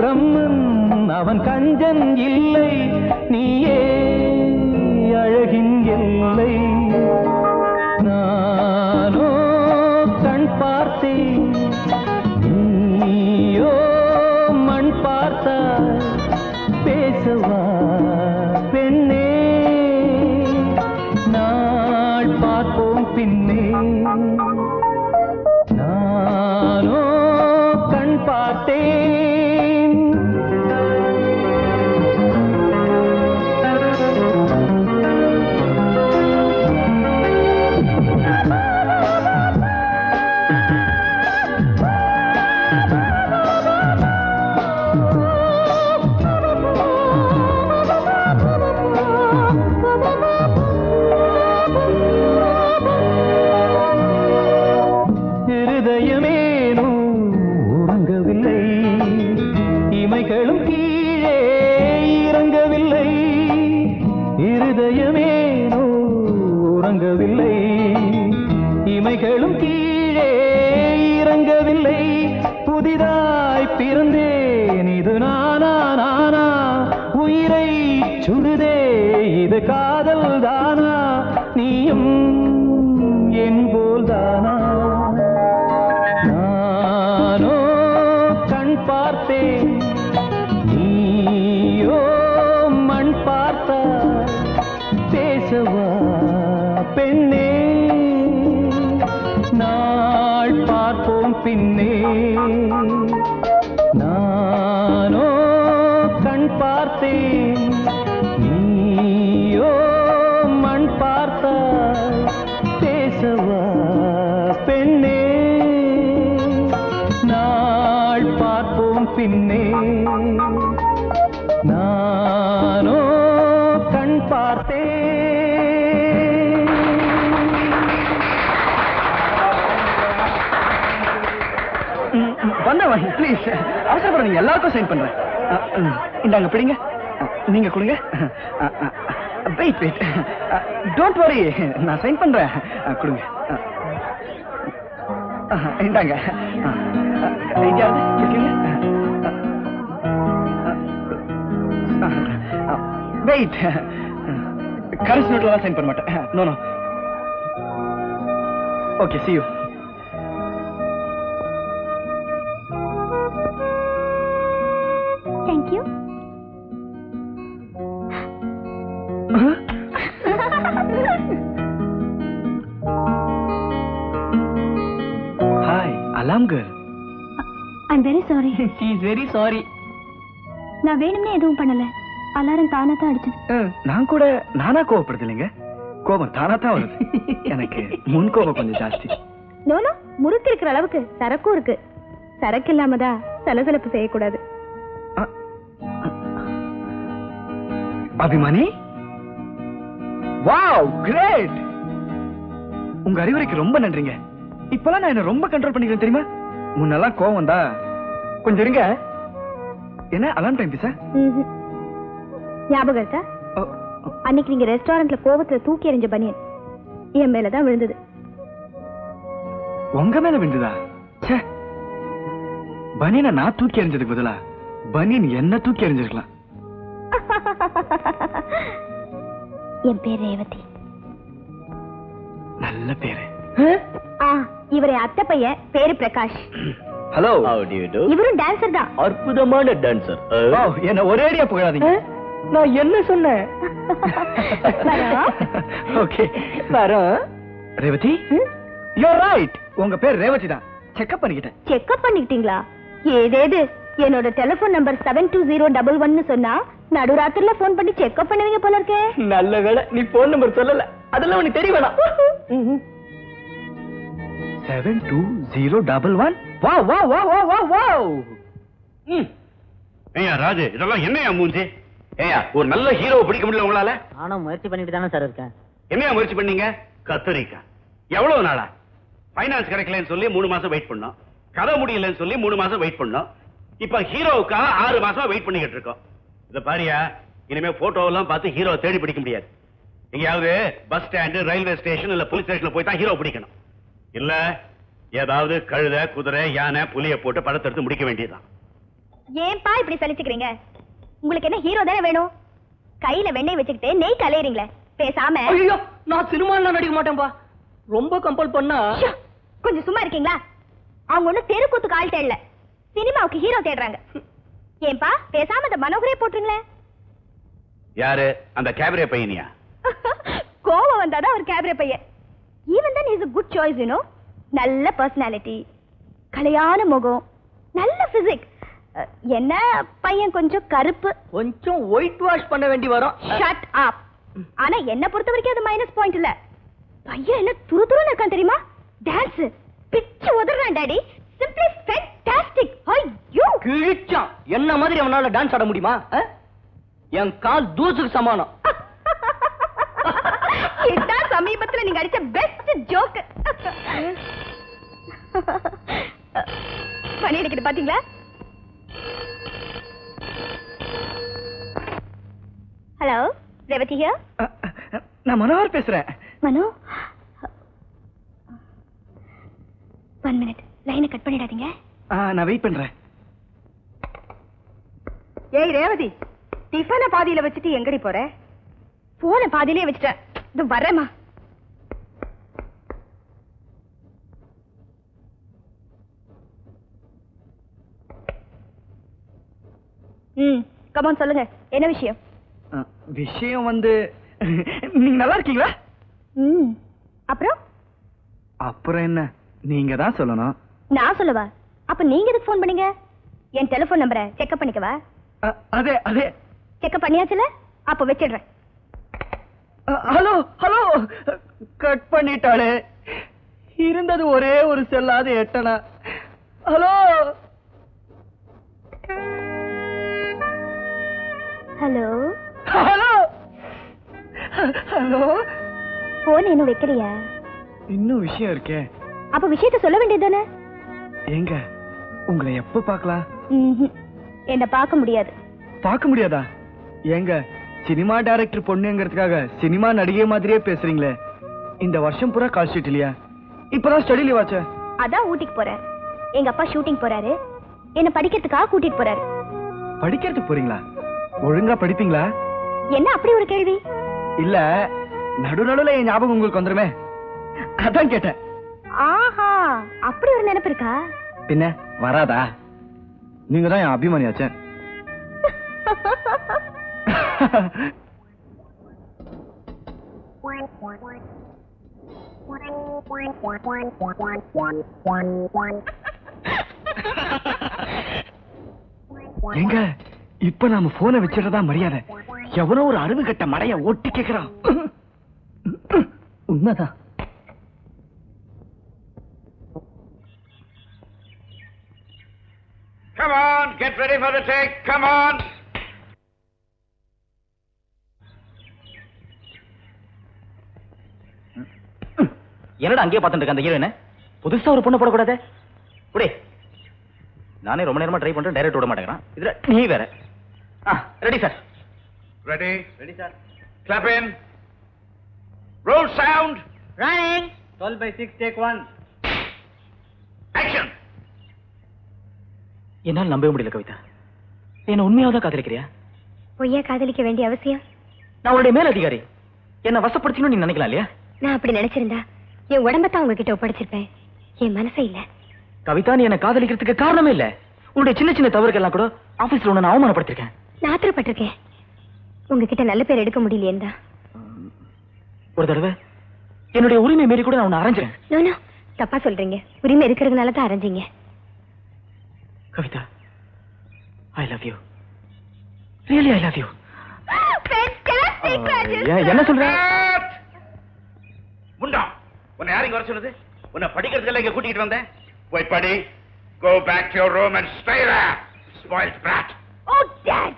பிரம்மன் அவன் கஞ்சன் இல்லை, நீயே அழகின் எல்லை. நானோ கண் பார்த்தேன், நீயோ மண் பார்த்தாய், பேசவா பெண்ணே நாள் பார்ப்போம் பின்னே. நானோ கண் பார்த்தேன், இமைகளும் கீழே இறங்கவில்லை, புதிதாய் பிறந்தேன், இது நானா நானா, உயிரை சுடுதே இது காதல் தானா, நீயும் என் போல் தானா. நானோ கண் பார்த்தேன், நீயோ மண் பார்த்தாய், பேசவா பெண்ணே நாள் பார்ப்போம் பின்னே. நானோ கண் பார்த்தேன், நீயோ மண் பார்த்தாய், பேசவா பெண்ணே நாள் பார்ப்போம் பின்னே. நானோ கண் பார்த்தேன். வந்தவாங்க ப்ளீஸ், அவசரப்படுறீங்க, எல்லாருக்கும் சைன் பண்றேன். இந்தாங்க பிடிங்க, நீங்க கொடுங்க. வெயிட் வெயிட், டோன்ட் வரி, நான் சைன் பண்றேன், கொடுங்க. இந்தாங்க, வெயிட், கரன்சி நோட்லாம் சைன் பண்ண மாட்டேன். No no, okay, see you. Thank you. Hi, alarm girl. I'm very sorry. She is very sorry. நான் வேணும்னே எதுவும் பண்ணல. அலாரம் தானா தான் அடிச்சது. நான் கூட நானா கோபப்படுது இல்லைங்க. கோபம் தானா தான் வருது. எனக்கு முன் கோபம் கொஞ்சம் ஜாஸ்தி. நோ நோ, முறுக்கு இருக்கிற அளவுக்கு சரக்கும் இருக்கு. சரக்கு இல்லாமதா சலசலப்பு செய்யக்கூடாது. அபிமானி, வாவ் கிரேட், உங்க அறிவுரைக்கு ரொம்ப நன்றிங்க. இப்பெல்லாம் நான் என்ன ரொம்ப கண்ட்ரோல் பண்ணிக்கிறேன் தெரியுமா. முன்னெல்லாம் கோவம் வந்தா கொஞ்சம் இருங்க, என்ன அலார்ம் டைம் பீசா ஞாபகம் இருக்கா? அன்னைக்கு நீங்க ரெஸ்டாரண்ட்ல கோவத்துல தூக்கி எறிஞ்ச பனியன் என் மேலதான் விழுந்தது. உங்க மேல விழுந்ததா? பனியனை நான் தூக்கி எறிஞ்சதுக்கு பதிலா பனியன் என்ன தூக்கி எறிஞ்சிருக்கலாம். என் பேர் ரேவதி. நல்ல பேரு. இவரே அத்தை பையன், பேரு பிரகாஷ். ஹலோ, இவரும் டான்சர் தான். அற்புதமான டான்சர். என்ன ஒரே அடியா புகழாதீங்க, நான் என்ன சொன்னேன்? ஓகே வரோம். ரேவதி, யூ ஆர் ரைட், உங்க பேர் ரேவதி தான். செக்அப் பண்ணிக்கிட்டேன். செக்அப் பண்ணிக்கிட்டீங்களா? ஏதேது என்னோட டெலிபோன் நம்பர் 72011 சொன்னா நடுராத்திரில போன் பண்ணி செக்அப் பண்ணுவீங்க போல இருக்கே. நல்ல வேளை நீ போன் நம்பர் சொல்லல, அதெல்லாம் உனக்கு தெரியவேனா. 72011. வா வா வா வா வா வா. ஏயா ராஜே, இதெல்லாம் என்னையா மூஞ்சி? ஏயா ஒரு நல்ல ஹீரோவை பிடிக்க முடியல உங்களால? நானும் முயற்சி பண்ணிட்டு தானே சார் இருக்கேன். என்னையா முயற்சி பண்ணீங்க? கத்திரிக்கா. எவ்வளவு நாளா? ஃபைனான்ஸ் கிடைக்கலன்னு சொல்லி 3 மாசம் வெயிட் பண்ணோம். கதை முடியலன்னு சொல்லி 3 மாசம் வெயிட் பண்ணோம். இப்ப ஹீரோவுக்காக 6 மாசமா வெயிட் பண்ணிக்கிட்டு இருக்கோம். இத பாரியா, இனிமே போட்டோ எல்லாம் பார்த்து ஹீரோ தேடி பிடிக்க முடியாது. எங்கயாவது பஸ் ஸ்டாண்டு, ரயில்வே ஸ்டேஷன் இல்ல போலீஸ் ஸ்டேஷன்ல போய் தான் ஹீரோ பிடிக்கணும். இல்ல ஏதாவது கழுத, குதிரை, யானை, புலிய போட்டு படத்தை எடுத்து முடிக்க வேண்டியதுதான். ஏன்பா இப்படி சலிச்சுக்கிறீங்க? உங்களுக்கு என்ன ஹீரோ தானே வேணும்? கையில வெண்ணெய் வச்சுக்கிட்டு நெய் கலையறீங்களே, பேசாம. ஐயோ, நான் சினிமால நடிக்க மாட்டேன்பா. ரொம்ப கம்பல் பண்ணா. கொஞ்சம் சும்மா இருக்கீங்களா? அவங்க ஒண்ணு தெருக்கூத்துக்கு ஆள் தேடல, சினிமாவுக்கு ஹீரோ தேடுறாங்க. ஏன்பா பேசாம அந்த மனோகரே போட்டுருங்களே. யாரு அந்த கேபரே பையனியா? கோவம் வந்தாதான் ஒரு கேபரே பையன். Even then is a good choice, you know. நல்ல பர்சனாலிட்டி, கலையான முகம், நல்ல பிசிக். என்ன பையன் கொஞ்சம் கருப்பு, கொஞ்சம் ஒயிட் வாஷ் பண்ண வேண்டி வரும். Shut up. ஆனா என்ன பொறுத்த வரைக்கும் அது மைனஸ் பாயிண்ட் இல்ல. பையன் என்ன துருதுருன்னு இருக்கான் தெரியுமா? டான்ஸ் பிச்சு உதறான் டாடி. Simply fantastic. ஐயோ கிழிச்சான். என்ன மாதிரி அவனால டான்ஸ் ஆட முடியுமா? என் கால் தூசுக்கு சமானம். கிட்டா சமீபத்துல நீங்க அடிச்ச பெஸ்ட் ஜோக். பனி அடிக்கிட்டு பாத்தீங்களா? Hello Revathi here. நான் மனோகர் பேசுறேன். மனோ, 1 minute, லைனை கட் பண்ணிடாதீங்க. நான் வெயிட் பண்றேன். ஏய் ரேவதி, டிஃபனை பாதியில வச்சுட்டு எங்கடி போற? போன பாதியிலே வச்சுட்டேன், இது வரேம்மா. கமான் சொல்லுங்க, என்ன விஷயம்? விஷயம் வந்து, நீங்க நல்லா இருக்கீங்களா? அப்புறம் அப்புறம் என்ன, நீங்க தான் சொல்லணும். நான் சொல்லவா? அப்ப நீங்க எதுக்கு போன் பண்ணீங்க? என் டெலிபோன் நம்பரை செக்அப் பண்ணிக்கவா? அதே அதே செக்அப் பண்ணியாச்சுல, அப்ப வச்சிடுறேன். ஹலோ ஹலோ, கட் பண்ணிட்டாளே. இருந்தது ஒரே ஒரு செல்லாத எட்டனா. Hello hello hello hello. Phone இன்னும் வைக்கிறியா? இன்னும் விஷயம் இருக்கே. அப்ப விஷயத்தை சொல்ல வேண்டியதானே. எங்க உங்களை எப்ப பாக்கலாம்? என்ன பார்க்க முடியாது. பார்க்க முடியாதா? எங்க சினிமா டைரக்டர் பொண்ணுங்கிறதுக்காக சினிமா நடிகை மாதிரியே பேசுறீங்களே. இந்த வருஷம் பூரா கால் ஷீட் இல்லையா? இப்பதான் ஸ்டடி லீவ் ஆச்சு. அதான் ஊட்டிக்கு போறேன். எங்க அப்பா ஷூட்டிங் போறாரு, என்ன படிக்கிறதுக்காக கூட்டிட்டு போறாரு. படிக்கிறதுக்கு போறீங்களா? ஒழுங்கா படிப்பீங்களா? என்ன அப்படி ஒரு கேள்வி? இல்ல நடு நடுல என் ஞாபகம் உங்களுக்கு வந்துருமே, அதான் கேட்டேன். ஆஹா, அப்படி ஒரு நினைப்பு இருக்கா? பின்ன வராதா? நீங்க தான் என் அபிமானியாச்சே. எங்க இப்ப நாம போனை வச்சிடறதா மரியாதை. எவனோ ஒரு அறிவு கட்ட மடைய ஓட்டி கேக்குறான். உண்மைதான். Come on, get ready for the take. Come on. என்னடா அங்கேயே பார்த்துட்டு இருக்க அந்த ஹீரோயின? புதுசா ஒரு பொண்ணு போடக்கூடாது. நானே ரொம்ப நேரமா ட்ரை பண்றேன், டைரக்ட் விட மாட்டேங்கிறான். இதுல நீ வேற. Ready sir. Ready ready sir. Clap in. Roll sound. Running. 12/6 take 1. Action. என்னால நம்பவே முடியல கவிதா. என்ன உண்மையாவே காதலிக்கிறியா? பொய்யா காதலிக்க வேண்டிய அவசியம்? நான் உங்களுடைய மேல் அதிகாரி, என்ன வசப்படுத்தணும்னு நீ நினைக்கலாம் இல்லையா? நான் அப்படி நினைச்சிருந்தா என் உடம்ப தான் உங்ககிட்ட ஒப்படைச்சிருப்பேன். என் மனசே இல்ல கவிதா. நீ என்ன காதலிக்கிறதுக்கு காரணமே இல்ல. உன்னுடைய சின்ன சின்ன தவறுகள்லாம் கூட ஆபீஸ்ல உன்னை நான் அவமானப்படுத்திருக்கேன், நான் ஆத்திரப்பட்டிருக்கேன். உங்ககிட்ட நல்ல பேர் எடுக்க முடியலையா? ஒரு தடவை என்னுடைய உரிமை மீறி கூட நான் உன்னை அரைஞ்சேன். நோ நோ, தப்பா சொல்றீங்க. உரிமை இருக்கிறதுனால தான் அரைஞ்சீங்க. Kavitha, I love you. Really I love you. என்ன சொல்ற? முண்டா, உன்னை யாரும் வர சொன்னது? உன்னை படிக்கிறதுக்கெல்லாம் இங்க கூட்டிகிட்டு வந்தேன். Wait, buddy. Go back to your room and stay there. Spoiled brat. Oh, Dad.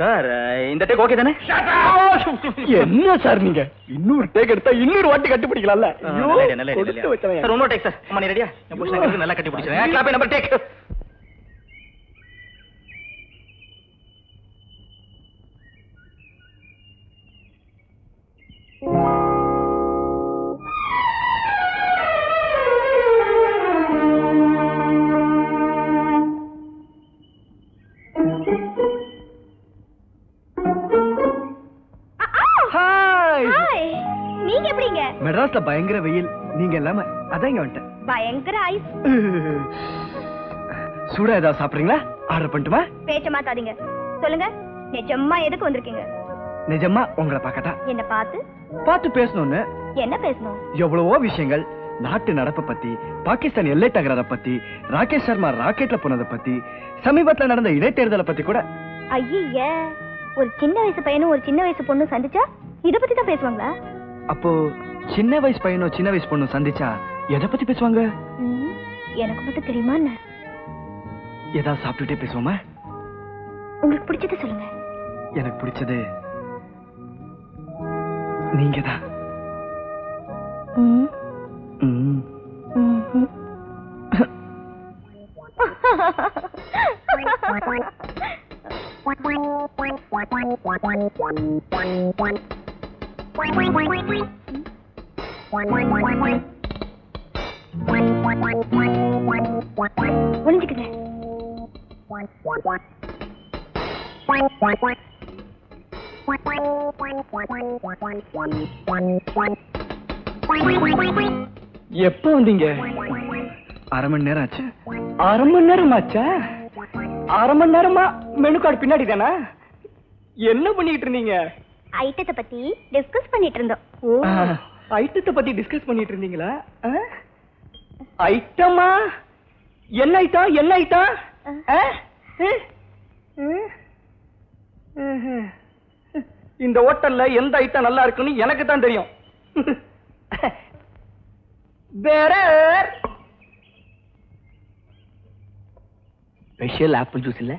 Sir, இந்த டேக் ஓகே தானே? என்ன சார் நீங்க இன்னொரு டேக் எடுத்தா இன்னொரு வாட்டி கட்டி பிடிக்கலாம்ல? சார் இன்னொரு டேக் சார். அம்மா நீ ரெடியா? நல்லா கட்டி பிடிச்சேன். Clap number take. மெட்ராஸ்ல பயங்கர வெயில், நீங்க இல்லாம அதான் இங்க வந்துட்டேன். பயங்கர ஐஸ். சூடா ஏதாவது சாப்பிடுறீங்களா? ஆர்டர் பண்ணட்டுமா? பேச்ச மாத்தாதீங்க, சொல்லுங்க நிஜமா எதுக்கு வந்திருக்கீங்க? நிஜமா உங்களை பார்க்கட்டா? என்ன பார்த்து பார்த்து பேசணும்னு. என்ன பேசணும்? எவ்வளவோ விஷயங்கள், நாட்டு நடப்பை பத்தி, பாகிஸ்தான் எல்லை தகராறை பத்தி, ராகேஷ் சர்மா ராக்கெட்ல போனதை பத்தி, சமீபத்துல நடந்த இடைத்தேர்தலை பத்தி கூட. ஐய, ஒரு சின்ன வயசு பையனும் ஒரு சின்ன வயசு பொண்ணு சந்திச்சா இதை பத்தி தான் பேசுவாங்களா? அப்போ சின்ன வயசு பையனும் சின்ன வயசு பொண்ணும் சந்திச்சா எதை பத்தி பேசுவாங்க? எனக்கு மட்டும் தெரியுமா? ஏதாவது சாப்பிட்டுட்டே பேசுவோமா? உங்களுக்கு பிடிச்சது சொல்லுங்க. எனக்கு பிடிச்சது நீங்க தான். எப்ப வந்தீங்க? அரை மணி நேரம் ஆச்சு. அரை மணி நேரம் ஆச்சா? அரை மணி நேரமா? மெனு கார்டு பின்னாடி தானா? என்ன பண்ணிக்கிட்டு இருந்தீங்க? ஐட்டத்தை பத்தி டிஸ்கஸ் பண்ணிட்டு இருந்தோம். ஐட்டத்தை பத்தி டிஸ்கஸ் பண்ணிட்டு இருந்தீங்களா? ஐட்டமா? என்ன ஐட்டம்? என்ன ஐட்டம்? இந்த ஹோட்டல்ல எந்த ஐட்டம் நல்லா இருக்குன்னு எனக்கு தான் தெரியும். ஸ்பெஷல் ஆப்பிள் ஜூஸ் இல்ல,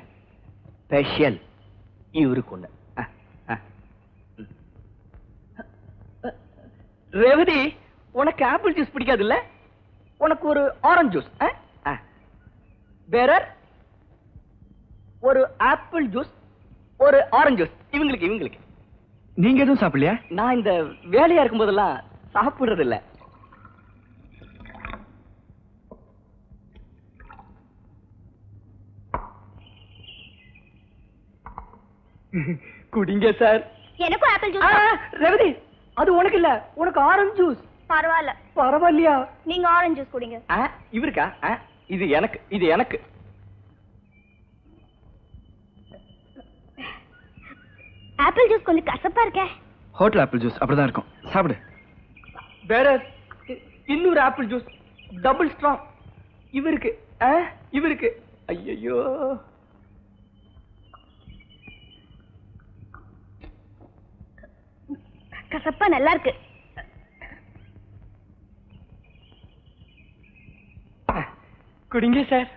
ஸ்பெஷல் இவருக்கு ஒண்ணு. ரேவதி, உனக்கு ஆப்பிள் ஜூஸ் பிடிக்காது இல்ல? உனக்கு ஒரு ஆரஞ்சு ஜூஸ். பேரர், ஒரு ஆப்பிள் ஜூஸ், ஒரு ஆரஞ்சு ஜூஸ். இவங்களுக்கு இவங்களுக்கு நீங்க எதுவும் சாப்பிடலையா? நான் இந்த வேலையா இருக்கும் போதெல்லாம் சாப்பிடுறது இல்ல. குடிங்க சார். எனக்கும் ஆப்பிள் ஜூஸ். ரேவதி, அது உனக்கு இல்ல, உனக்கு ஆரஞ்சு ஜூஸ். பரவாயில்ல. பரவாயில்லையா? நீங்க ஆரஞ்சு ஜூஸ் குடிங்க. இவருக்கா? இது எனக்கு, இது எனக்கு. ஆப்பிள் ஜூஸ் கொஞ்சம் கசப்பா இருக்கே. ஹோட்டல் ஆப்பிள் ஜூஸ் அப்படிதான் இருக்கும், சாப்பிடு. வேற இன்னொரு ஆப்பிள் ஜூஸ், டபுள் ஸ்ட்ராங். இவருக்கு இவருக்கு. ஐயோ, கசப்பா நல்லா இருக்கு. குடிங்க சார்.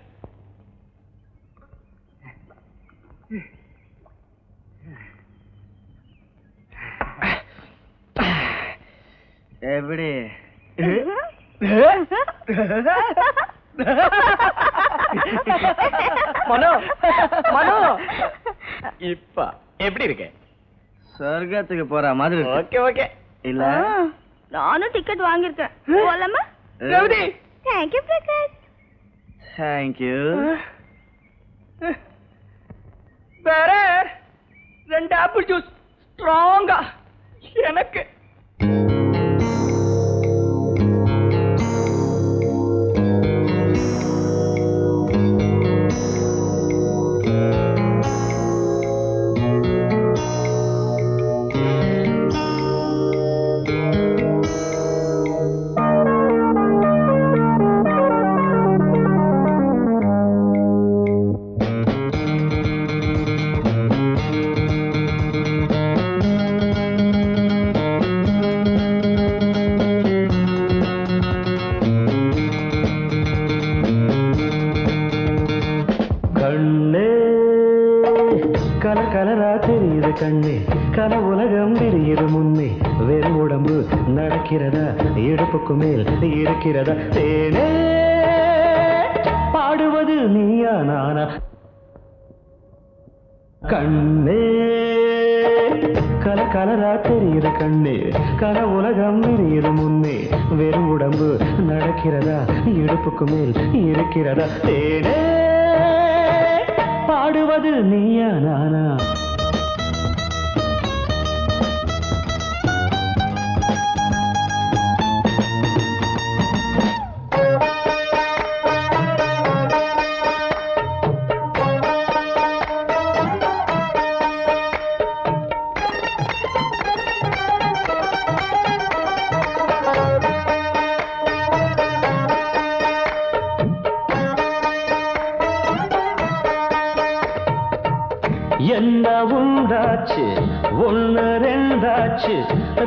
எப்படி? மனோ, மனோ, இப்ப எப்படி இருக்கு? சொர்க்கத்துக்கு போற மாதிரி. Okay okay. இல்ல, நானும் டிக்கெட் வாங்கிருக்கேன். போலாமா? Rowdy, thank you Prakash. Thank you. வேற ரெண்டு ஆப்பிள் ஜூஸ் ஸ்ட்ராங்கா எனக்கு. கனலா தெரியுது கண்ணே, கனவுலகம் தெரியுது முன்னே, வெறும் உடம்பு நடக்கிறதா, இடுப்புக்கு மேல் இருக்கிறதா தேனே, பாடுவது நீயா நானா கண்ணே, கல கலரா தெரியுது கண்ணே, கல உலகம் தெரியுது முன்னே, வெறும் உடம்பு நடக்கிறதா, இடுப்புக்கு மேல் இருக்கிறதா தேனே, பாடுவது நீயா நானா. என்ன உண்டாச்சு ஒன்னு ரெண்டாச்சு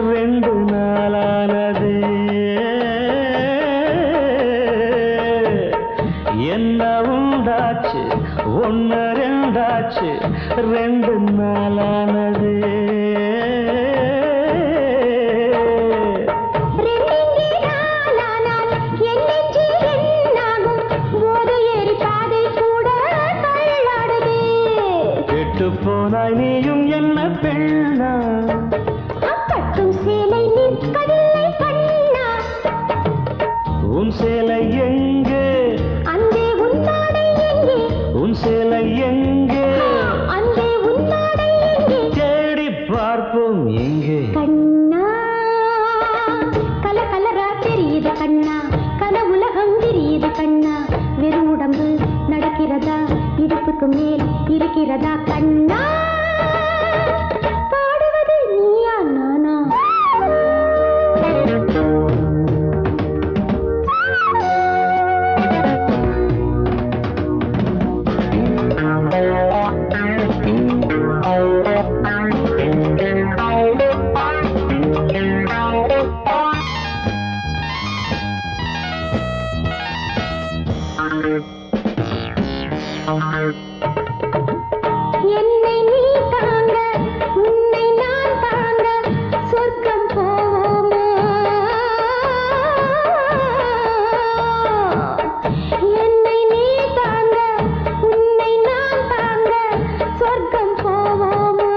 ரெண்டு நாளானது, என்ன உண்டாச்சு ஒன்னு ரெண்டாச்சு ரெண்டு நாளானது, போனாய் நீயும் என்ன பெண்ணா, அப்பட்டும் சேலை நிற்கவில்லை பண்ணா, உன் சேலை எங்கே அங்கே, உன் தாடை எங்கே, உன் சேலை எங்கே அங்கே, உன் தாடை எங்கே, தேடி பார்ப்போம் எங்கே கண்ணா, கல கலரா தெரியுது கண்ணா, கன உலகம் தெரியுது கண்ணா, வெறும் உடம்பு நடக்கிறதா, இடுப்புக்கு மேல் இருக்கிறதா கண்ணா, பாடுவது நீயா நானா. என்னை நீ தாங்க, உன்னை நான் தாங்க, சொர்க்கம் போவோமா, என்னை நீ தாங்க, உன்னை நான் தாங்க, சொர்க்கம் போவோமா,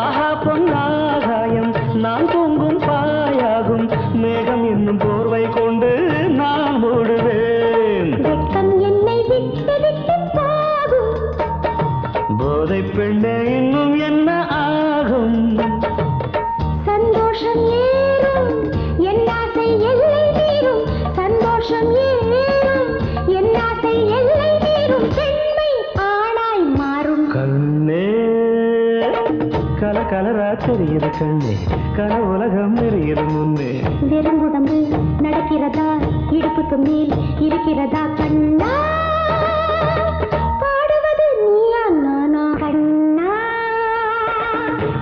ஆஹா பொன்னாராயம் நான் தூங்கும் பாயாகும், மேகம் என்னும் போர்வை கொண்டு நான் ஓடுவேன், வெட்கம் என்னை விட்டு விட்டு போகும், போதை பெண்ணே இன்னும் என்ன ஆகும், சந்தோஷம் ஏறும் என் ஆசை எல்லை மீறும், சந்தோஷம் ஏறும் என் ஆசை எல்லை மீறும், பெண்மை ஆணாய் மாறும் கண்ணே, கல கலரா தெரியுது கண்ணே, கல உலகம் தெரியுது முன்னே, வெறும் உடம்பு நடக்கிறதா, இடுப்புக்கு மேல் இருக்கிறதா கண்ணா, பாடுவது நீயா நானா கண்ணா,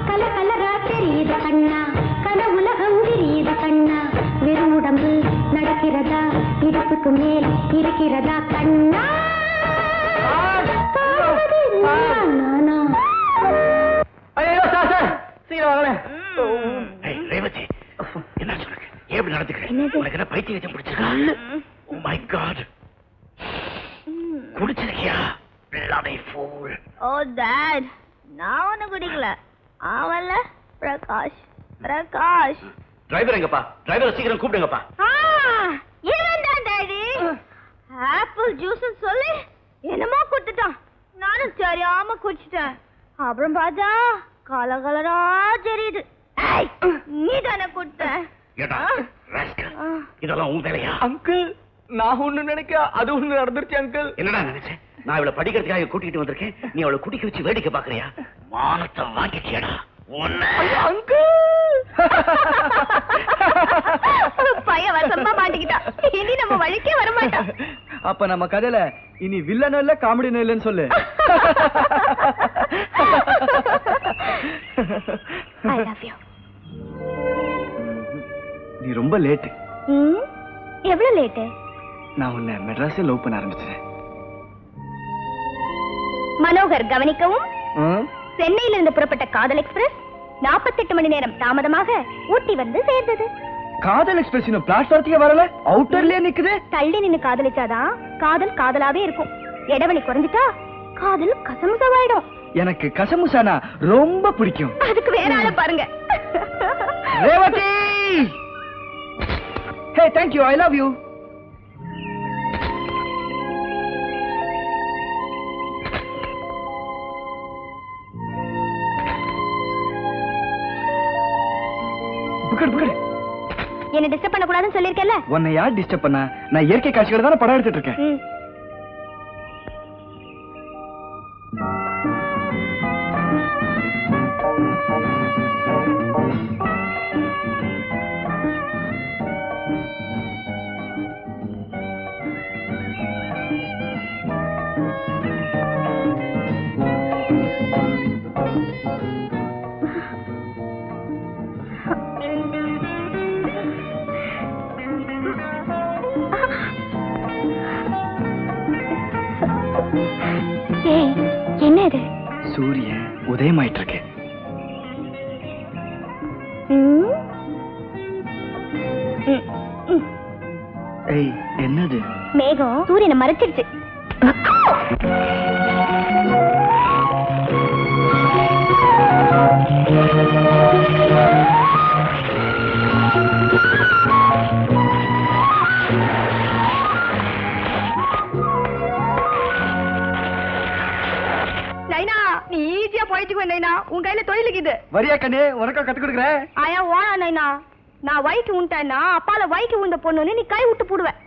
கல கலரா தெரியுது கண்ணா, கல உலகம் தெரியுது கண்ணா, வெறும் உடம்பு நடக்கிறதா, இடுப்புக்கு மேல் இருக்கிறதா கண்ணா, பாடுவது நீயா நானா. என்னமோ குடுத்துட்டான், நானும் தெரியாம குடிச்சிட்டேன், அப்புறம் பாஜா கல கலரா தெரியுது, நீ தானே குடுத்த, இதெல்லாம் உன் வேலையா அங்கிள், நான் ஒண்ணு நினைக்க அது ஒண்ணு நடந்துருச்சு அங்கிள். என்னடா நினைச்சேன், நான் இவளை படிக்கிறதுக்காக கூட்டிட்டு வந்திருக்கேன், நீ அவளை குடிக்க வச்சு வேடிக்கை பாக்குறியா, மானத்தை வாங்கிட்டியடா பையன், வசமா மாட்டிக்கிட்டா, இனி நம்ம வழிக்கே வரமாட்டா, அப்ப நம்ம கதையில இனி வில்லனும் இல்ல காமெடினும் இல்லன்னு சொல்லு. I love you. நீ ரொம்ப லேட். எவ்வளவு லேட்? நான் உன்னை மெட்ராஸே லவ் பண்ண ஆரம்பிச்சேன். மனோகர் கவனிக்கவும், சென்னையிலிருந்து புறப்பட்ட காதல் எக்ஸ்பிரஸ் 48 மணி நேரம் தாமதமாக ஊட்டி வந்து சேர்ந்தது. காதல் எக்ஸ்பிரஸ் இன்னும் பிளாட்ஃபார்த்துக்கே வரல, அவுட்டர்லயே நிக்குது. தள்ளி நின்னு காதலிச்சாதான் காதல் காதலாவே இருக்கும். இடைவெளி குறைஞ்சிட்டா காதல் கசமுசாவாயிடும். எனக்கு கசமுசானா ரொம்ப பிடிக்கும். அதுக்கு வேற ஆளை பாருங்க. Revathi, hey thank you, I love you. என்ன டிஸ்டர்ப் பண்ண கூடாதுன்னு சொல்லிருக்கல? உன்னை யார் டிஸ்டர்ப் பண்ண? நான் இயற்கை காட்சிகளை தான படம் எடுத்துட்டு இருக்கேன். சூரியன் உதயமாயிட்டு இருக்கேன். என்னது மேகம் சூரியனை மறைச்சிருச்சு. உன் கையில தொழிலுக்குது வரியா கண்ணே, உனக்கா கத்து கொடுக்குறேன். ஆயா ஓனா நைனா, நான் வைக்கு உண்டேன்னா அப்பால வைக்கு உண்ட பொண்ணுன்னு நீ கை விட்டு போடுவேன்.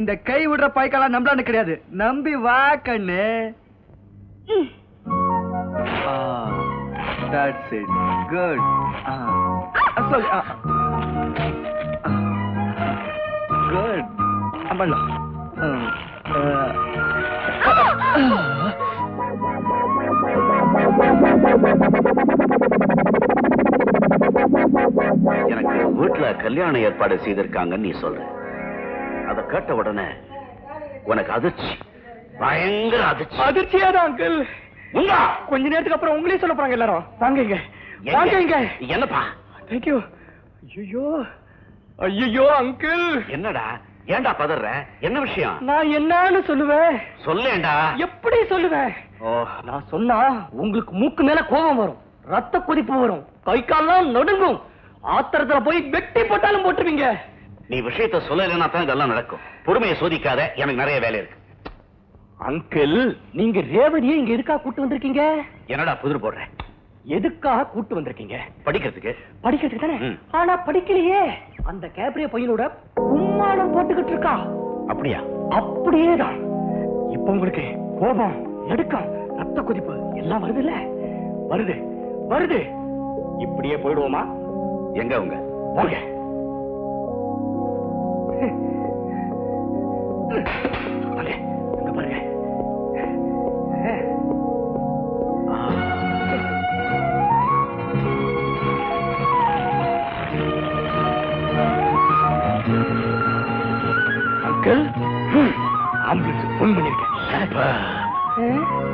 இந்த கை விடுற பாய்க்கெல்லாம் நம்பலான்னு கிடையாது, நம்பி வா கண்ணு. That's it. Good. Sorry. Good. அம்பல. எனக்கு வீட்டுல கல்யாண ஏற்பாடு செய்திருக்காங்கன்னு நீ சொல்ற. அத கேட்ட உடனே உனக்கு அதிர்ச்சி, பயங்கர அதிர்ச்சி. அதிர்ச்சியாதான் அங்கிள். கொஞ்ச நேரத்துக்கு அப்புறம் உங்களே சொல்ல போறாங்க எல்லாரும். வாங்க வாங்க. என்னப்பா? தேங்க்யூ. ஐயோ ஐயோ அங்கிள், என்னடா ஏண்டா பதற? என்ன விஷயம்? நான் என்னன்னு சொல்லுவேன். சொல்லேண்டா. எப்படி சொல்லுவேன்? நான் சொன்னா உங்களுக்கு மூக்கு மேல கோபம் வரும், ரத்த கொதிப்பு வரும், கை கால்லாம் நடுங்கும், ஆத்திரத்துல போய் வெட்டி போட்டாலும் போட்டுவீங்க. நீ விஷயத்த சொல்லலைன்னா தான் இதெல்லாம் நடக்கும். பொறுமையை சோதிக்காத, எனக்கு நிறைய வேலை இருக்கு. அங்கிள், நீங்க ரேவதியை இங்க இருக்கா கூட்டு வந்திருக்கீங்க? என்னடா புதிர் போடுற? எதுக்காக கூட்டு வந்திருக்கீங்க? படிக்கிறதுக்கு. படிக்கிறதுக்கு தானே? ஆனா படிக்கலையே. அந்த கேப்ரிய பையனோட உம்மானம் போட்டுக்கிட்டு இருக்கா. அப்படியா? அப்படியேதான். இப்ப உங்களுக்கு கோபம், நடுக்கம், ரத்த கொதிப்பு எல்லாம் வருது இல்ல? வருது வருது. இப்படியே போயிடுவோமா? எங்க உங்க போங்க.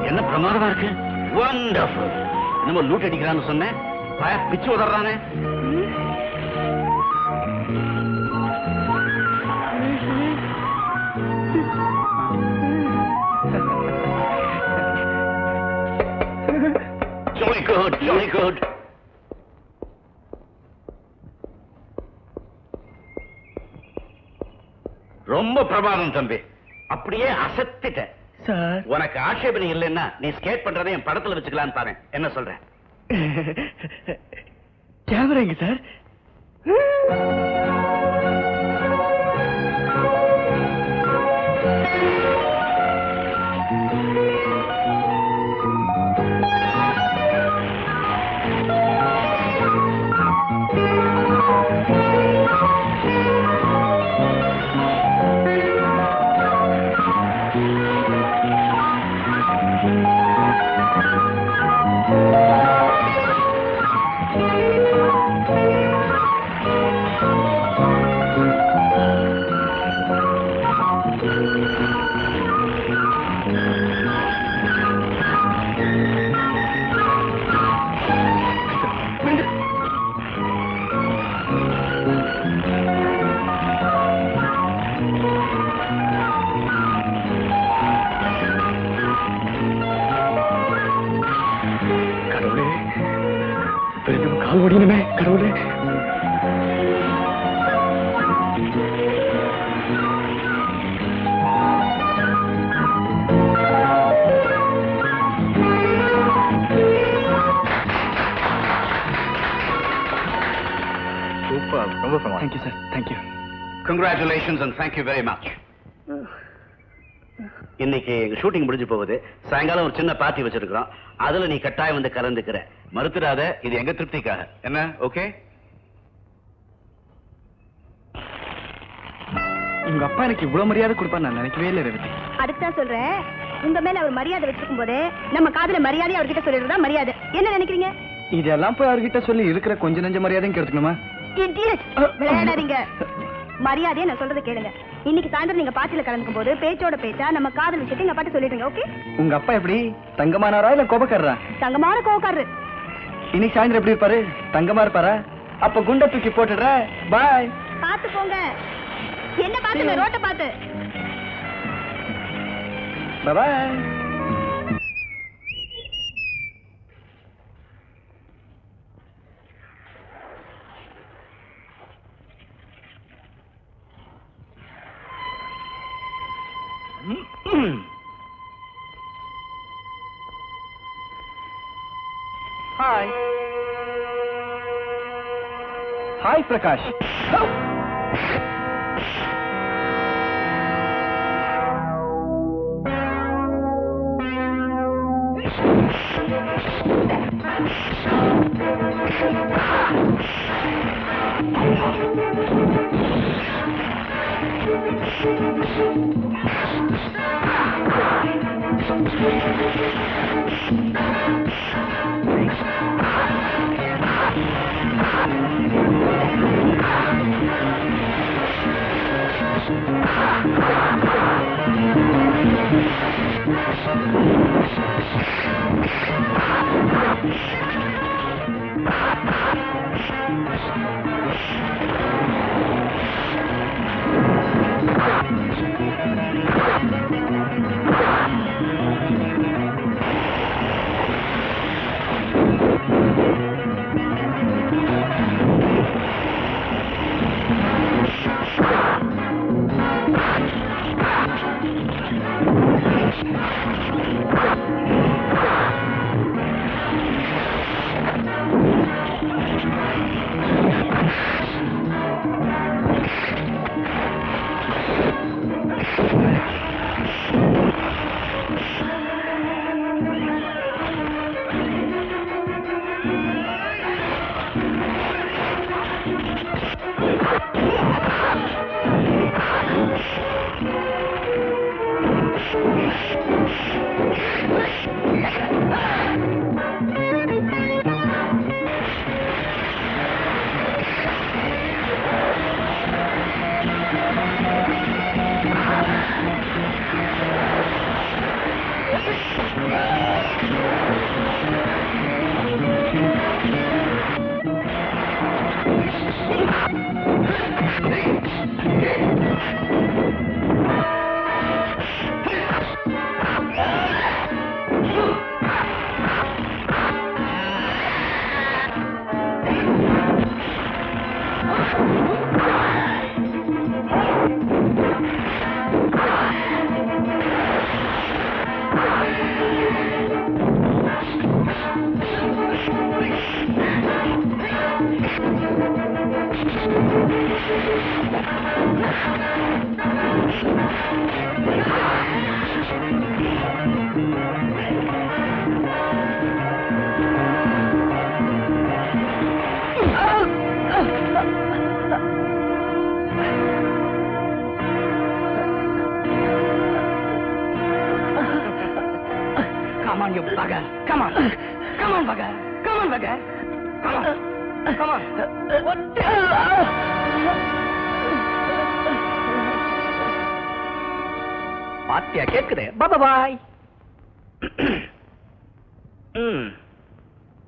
என்ன பிரமாதமா இருக்கு. நம்ம லூட் அடிக்கிறான்னு சொன்ன பிச்சு உதறானே. Jolly good. ரொம்ப பிரமாதம் தம்பி, அப்படியே அசத்திட்ட. உனக்கு ஆட்சேபனை இல்லைன்னா நீ ஸ்கேட் பண்றதை என் படத்துல வச்சுக்கலான்னு பாரு. என்ன சொல்ற? கேமரா எங்க சார்? ரொம்ப சந்தோஷம். Thank you sir. Thank you. Congratulations and thank you very much. இன்னைக்கு எங்க ஷூட்டிங் முடிஞ்சு போகுது. சாயங்காலம் ஒரு சின்ன பார்ட்டி வச்சிருக்கோம். அதுல நீ கட்டாயம் வந்து கலந்துக்கிற. மறுத்துடாத, இது எங்க திருப்திக்காக. என்ன? ஓகே. உங்க அப்பா எனக்கு இவ்வளவு மரியாதை கொடுப்பான்னு நான் நினைக்கவே இல்லை ரேவதி. அதுக்கு தான் சொல்றேன், உங்க மேல அவர் மரியாதை வச்சிருக்கும் போதே நம்ம காதுல மரியாதையை அவர்கிட்ட சொல்லிடுறதா மரியாதை. என்ன நினைக்கிறீங்க? இதெல்லாம் போய் அவர்கிட்ட சொல்லி இருக்கிற கொஞ்ச நஞ்ச மரியாதையும் கெடுத்துக்கணுமா? விளையாடாதீங்க, மரியாதையை நான் சொல்றதை கேளுங்க. இன்னைக்கு சாயந்தரம் நீங்க பார்ட்டியில கலந்துக்கும் போது பேச்சோட பேச்சா நம்ம காதல் விஷயத்தை எங்க பாட்டு சொல்லிடுங்க. ஓகே? உங்க அப்பா எப்படி, தங்கமானாரா இல்ல கோபக்காரரா? தங்கமான கோபக்காரரு. இன்னைக்கு சாயந்தரம் எப்படி இருப்பாரு? தங்கமா இருப்பாரா? அப்ப குண்டை தூக்கி போட்டுடுற. பாய், பாத்து போங்க. என்ன பாத்து, ரோட்ட பாத்து. Bye bye. Hi hi Prakash.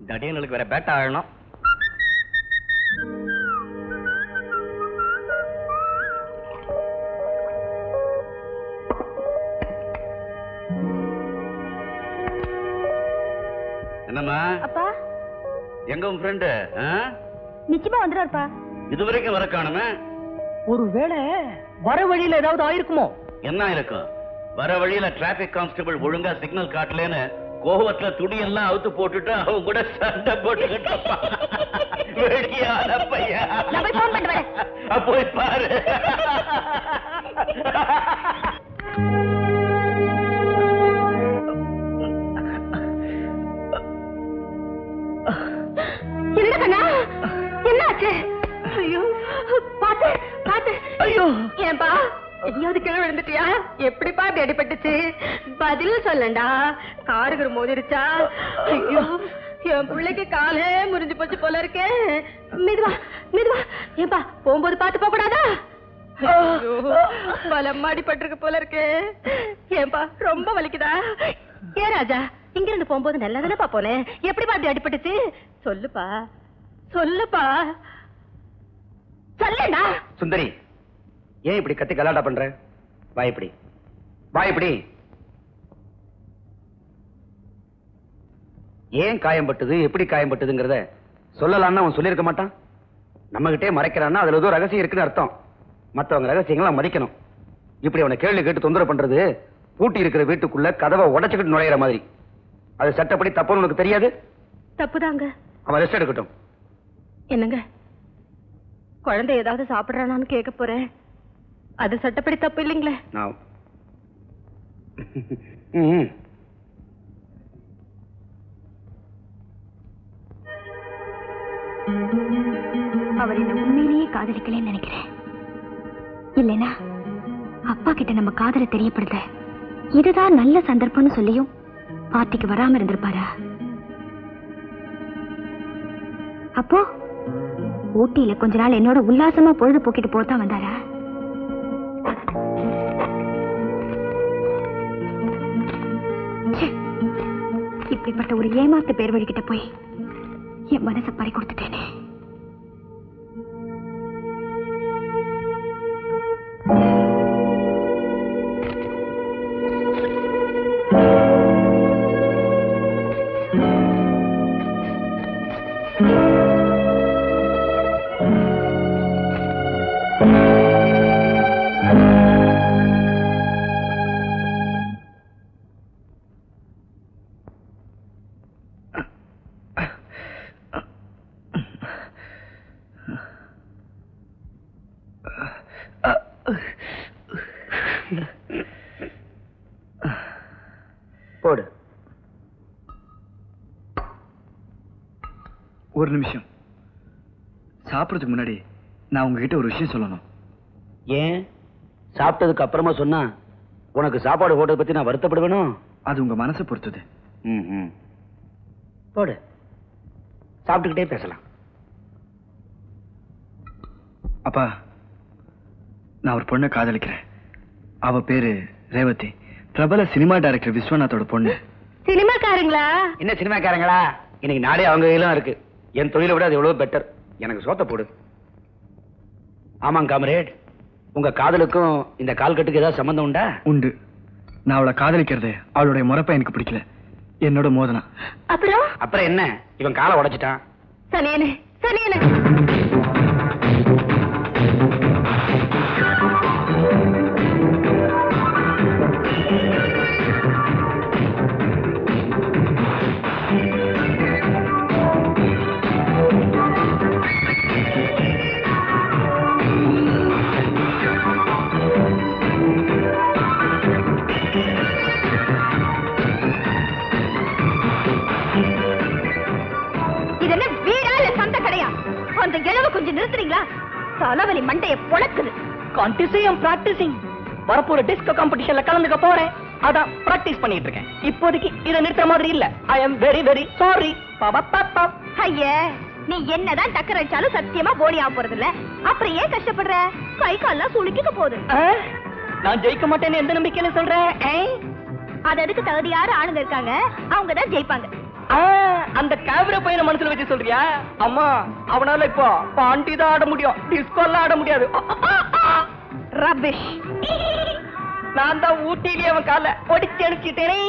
தடியனுக்கு வேற பேட்டா ஆகணும். என்னம்மா அப்பா, எங்க உன் ஃப்ரெண்டு? நிச்சயமா வந்துடுவார்ப்பா. இதுவரைக்கும் வர காணுமே. ஒருவேளை வர வழியில ஏதாவது ஆயிருக்குமோ? என்ன இருக்கும்? வர வழியில டிராபிக் கான்ஸ்டபிள் ஒழுங்கா சிக்னல் காட்டலன்னு கோவத்துல துடியெல்லாம் அவுத்து போட்டுட்டு அவங்க கூட சண்டை போட்டுக்கிட்டு போய் பாரு. என்னாச்சு? ஐயோ பாத்து பாத்து. ஐயோ ஏன்பா எங்கேயாவது கிழ விழுந்துட்டியா? எப்படிப்பா அப்படி அடிபட்டுச்சு? பதில் சொல்லண்டா. காருக்கு மோதிருச்சா? ஐயோ என் பிள்ளைக்கு காலே முறிஞ்சு போச்சு போல இருக்கே. மெதுவா மெதுவா ஏன்பா போகும்போது பாத்து போக கூடாதா? பலமா அடிபட்டிருக்கு போல இருக்கே. ஏன்பா ரொம்ப வலிக்குதா? ஏ ராஜா இங்கிருந்து போகும்போது நல்லா தானேப்பா போனேன், எப்படிப்பா அப்படி அடிபட்டுச்சு? சொல்லுப்பா சொல்லுப்பா சொல்லுடா. சுந்தரி ஏன் இப்படி கத்தி கலாட்டா பண்ற? வா இப்படி வா இப்படி. ஏன் காயம்பட்டது எப்படி காயம்பட்டதுங்கிறத சொல்லலாம்னா அவன் சொல்லியிருக்க மாட்டான். நம்மகிட்டே மறைக்கிறான்னா அதுல ஏதோ ரகசியம் இருக்குன்னு அர்த்தம். மற்றவங்க ரகசியங்களை மதிக்கணும். இப்படி அவனை கேள்வி கேட்டு தொந்தரவு பண்றது பூட்டி இருக்கிற வீட்டுக்குள்ள கதவை உடைச்சுக்கிட்டு நுழையிற மாதிரி. அது சட்டப்படி தப்புன்னு உனக்கு தெரியாது. தப்புதாங்க. அவன் ரெஸ்ட் எடுக்கட்டும். என்னங்க குழந்தை ஏதாவது சாப்பிடறானான்னு கேட்க போறேன். அது சட்டப்படி தப்பு இல்லைங்களே. அவர் என்ன உண்மையிலேயே காதலிக்கலன்னு நினைக்கிறேன். இல்லைன்னா அப்பா கிட்ட நம்ம காதலை தெரியப்படுத்த இதுதான் நல்ல சந்தர்ப்பம்னு சொல்லியும் பார்ட்டிக்கு வராம இருந்திருப்பாரா? அப்போ ஊட்டியில கொஞ்ச நாள் என்னோட உல்லாசமா பொழுது போக்கிட்டு போத்தான் வந்தாரா? இப்படிப்பட்ட ஒரு ஏமாத்து பேர் வழிகிட்ட போய் என் மனசை பறி கொடுத்துட்டேனே. ஒரு நிமிஷம், சாப்பிடறதுக்கு முன்னாடி நான் உங்ககிட்ட ஒரு விஷயம் சொல்லணும். ஏன் சாப்பிட்டதுக்கு அப்புறமா சொன்னா உனக்கு சாப்பாடு போட்டதை பத்தி நான் வருத்தப்படுவேணும்? அது உங்க மனசை பொறுத்தது. போடு, சாப்பிட்டுக்கிட்டே பேசலாம். அப்பா, நான் ஒரு பொண்ணை காதலிக்கிறேன். அவ பேரு ரேவதி. பிரபல சினிமா டைரக்டர் விஸ்வநாத்தோட பொண்ணு. சினிமாக்காரங்களா? என்ன சினிமாக்காரங்களா? இன்னைக்கு நாடே அவங்க கையில இருக்கு. என் தொழிலை விட அது எவ்வளவு பெட்டர். எனக்கு சோத்த போடு. ஆமாங்க காமரேட், உங்க காதலுக்கும் இந்த கால்கட்டுக்கு ஏதாவது சம்பந்தம் உண்டா? உண்டு. நான் அவளை காதலிக்கிறது அவளுடைய முறப்ப எனக்கு பிடிக்கல. என்னோட மோதனா. அப்புறம் அப்புறம் என்ன? இவன் காலை உடைச்சிட்டான். சனியனே சனியனே. தலைவலி மண்டைய பொளக்குது. வரப்போற டிஸ்கோ காம்படிஷன்ல கலந்துக்க போறேன். அதான் பிராக்டிஸ் பண்ணிட்டு இருக்கேன். இப்போதைக்கு இதை நிறுத்துற மாதிரி இல்ல. I am very very sorry. ஐயே, நீ என்னதான் டக்கர் அடிச்சாலும் சத்தியமா போடி ஆக போறது இல்ல. அப்புறம் ஏன் கஷ்டப்படுற? கை கால்லாம் சுளுக்கிக்க போகுது. நான் ஜெயிக்க மாட்டேன்னு எந்த நம்பிக்கையில சொல்றேன்? அது அதுக்கு தகுதியார ஆளுங்க இருக்காங்க, அவங்க தான் ஜெயிப்பாங்க. அந்த கேமரா பையனை மனசுல வச்சு சொல்றியா? அம்மா, அவனால இப்போ பாண்டி தான் ஆட முடியும், டிஸ்கோல ஆட முடியாது. ரபிஷ், நான் தான் ஊட்டியிலேயே அவன் கால ஒடிச்சு அனுப்பிச்சிட்டேனே.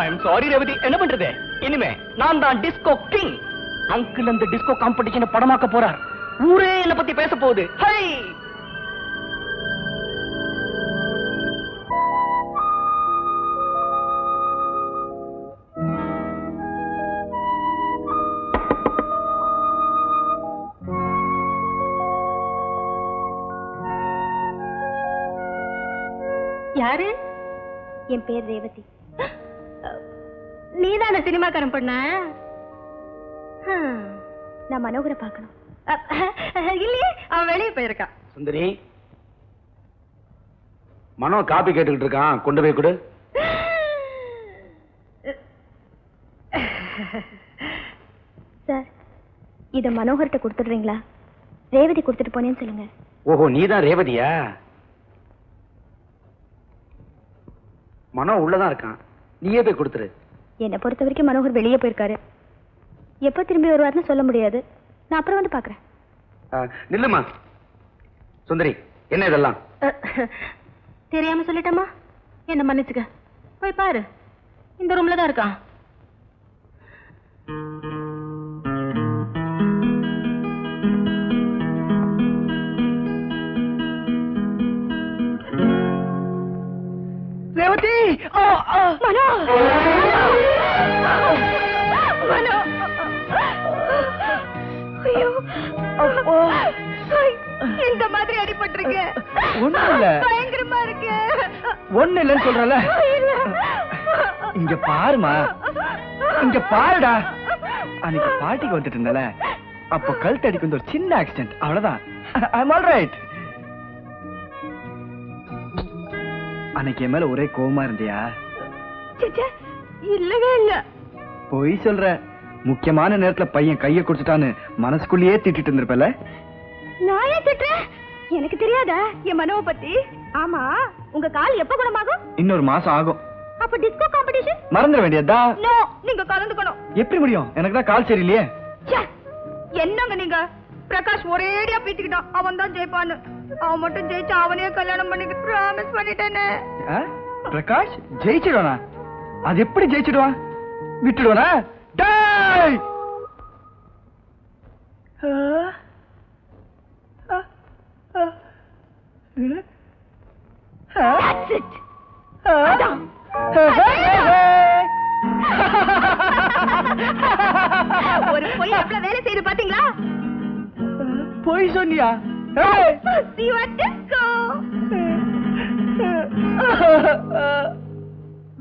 I am sorry Revathi. என்ன பண்றது? இனிமே நான் தான் டிஸ்கோ கிங். அங்கிள் அந்த டிஸ்கோ காம்படிஷனை படமாக்க போறார். ஊரே என்ன பத்தி பேச போகுது. ஹை யாரு? என் பேர் ரேவதி. நீதான சினிமாக்காரன் பண்ண? நான் மனோகரை பார்க்கணும். இல்லையே, அவன் வெளியே போயிருக்கான். சுந்தரி, மனோ காபி கேட்டுக்கிட்டு இருக்கான், கொண்டு போய் கொடு. சார், இதை மனோகர்கிட்ட கொடுத்துடுறீங்களா? ரேவதி கொடுத்துட்டு போனேன்னு சொல்லுங்க. ஓஹோ, நீதான் ரேவதியா? மனோ உள்ளதான் இருக்கான், நீயே போய் கொடுத்துரு. என்னை பொறுத்த வரைக்கும் மனோகர் வெளியே போயிருக்காரு, எப்போ திரும்பி வருவார்னு சொல்ல முடியாது. நான் அப்புறம் வந்து பார்க்குறேன். நில்லுமா சுந்தரி, என்ன இதெல்லாம்? தெரியாம சொல்லிட்டமா, என்ன மன்னிச்சுக்க. போய் பாரு, இந்த ரூம்ல தான் இருக்கான். ரேவதி! மனோ! மனோ! ஐயோ! இந்த மாதிரி அடிபட்டிருக்கு. ஒண்ணும் இல்ல, பயங்கரமா இருக்கு. ஒண்ணு இல்லன்னு சொல்றல. இங்க பாருமா, இங்க பாருடா. அன்னைக்கு பார்ட்டிக்கு வந்துட்டு இருந்தல, அப்ப கழுத்து அடிக்கு ஒரு சின்ன ஆக்சிடென்ட், அவ்வளவுதான். I am all right. அன்னைக்கு என் மேல ஒரே கோவமா இருந்தியா? இல்லவே இல்ல. போய் சொல்ற, முக்கியமான நேரத்துல பையன் கைய குடிச்சிட்டான்னு மனசுக்குள்ளேயே திட்டிட்டு இருந்திருப்பல. நான் ஏன் திட்டுறேன்? எனக்கு தெரியாதா என் மனோவை பத்தி? ஆமா, உங்க கால் எப்ப குணமாகும்? இன்னொரு மாசம் ஆகும். அப்ப டிஸ்கோ காம்படிஷன் மறந்துட வேண்டியதா? நோ, நீங்க கலந்துக்கணும். எப்படி முடியும்? எனக்கு தான் கால் சரியில்லையே. என்னங்க நீங்க? பிரகாஷ் ஒரேடியா பீத்திக்கிட்டான், அவன் தான் ஜெயிப்பான்னு. அவன் மட்டும் ஜெயிச்சு அவனே கல்யாணம் பண்ணிட்டு ப்ராமிஸ் பண்ணிட்டேன்னு. பிரகாஷ் ஜெயிச்சிடுவானா? அது எப்படி ஜெயிச்சிடுவான்? விட்டுடுவானா? டேய்! That's it. அதான். ஒரு பொய் அவ்வளவு வேலை செய்து பாத்தீங்களா? போய் சொன்னியா?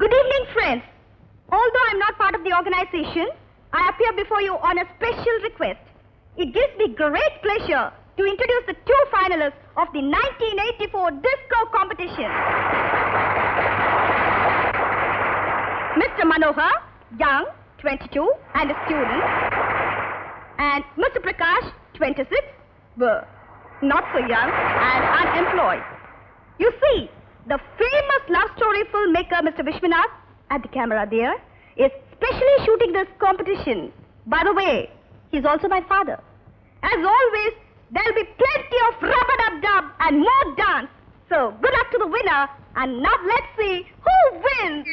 Good evening, friends. Although I'm not part of the organization, I appear before you on a special request. It gives me great pleasure to introduce the two finalists of the 1984 disco competition. Mr. Manohar, young, 22, and a student, and Mr. Prakash, 26. Were not so young and unemployed. You see, the famous love story filmmaker Mr. Vishwanath, at the camera there, is specially shooting this competition. By the way, he's also my father. As always, there'll be plenty of rub-a-dub-dub and more dance. So, good luck to the winner, and now let's see who wins.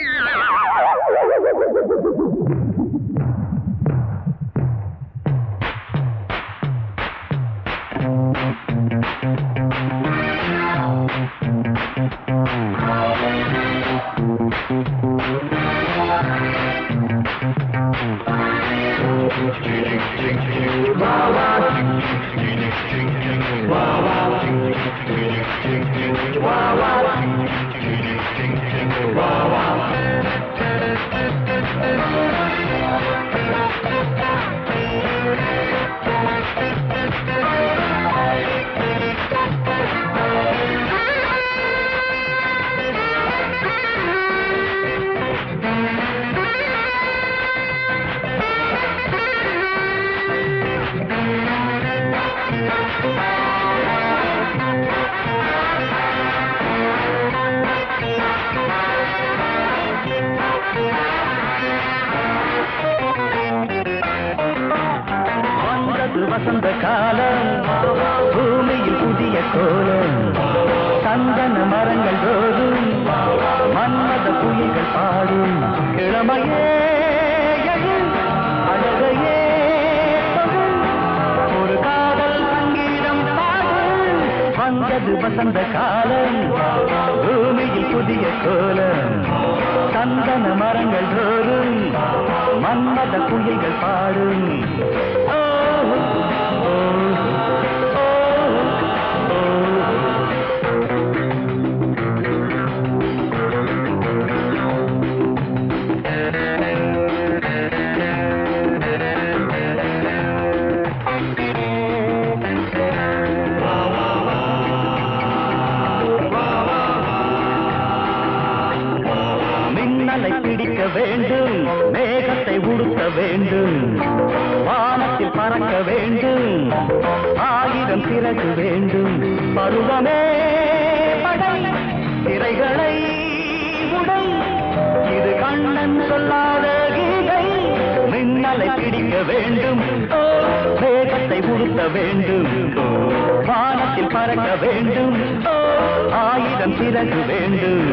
வசந்த காலம், பூமியில் புதிய கோலம், சந்தன மரங்கள் தோறும் மன்மத புயல்கள் பாடும். இளமையே அழகையே ஒரு காதல் சங்கீதம் பாடும். வந்தது வசந்த காலம், பூமியில் புதிய கோலம், சந்தன மரங்கள் தோறும் மன்மத புயல்கள் பாடும். திறக்க வேண்டும் பருவமே படை திரைகளை உடை. இது கண்ணன் சொல்லாத கீதை. மின்னலை பிடிக்க வேண்டும், வேகத்தை உடுத்த வேண்டும், வானத்தில் பறக்க வேண்டும், ஆயுதம் திறக்க வேண்டும்.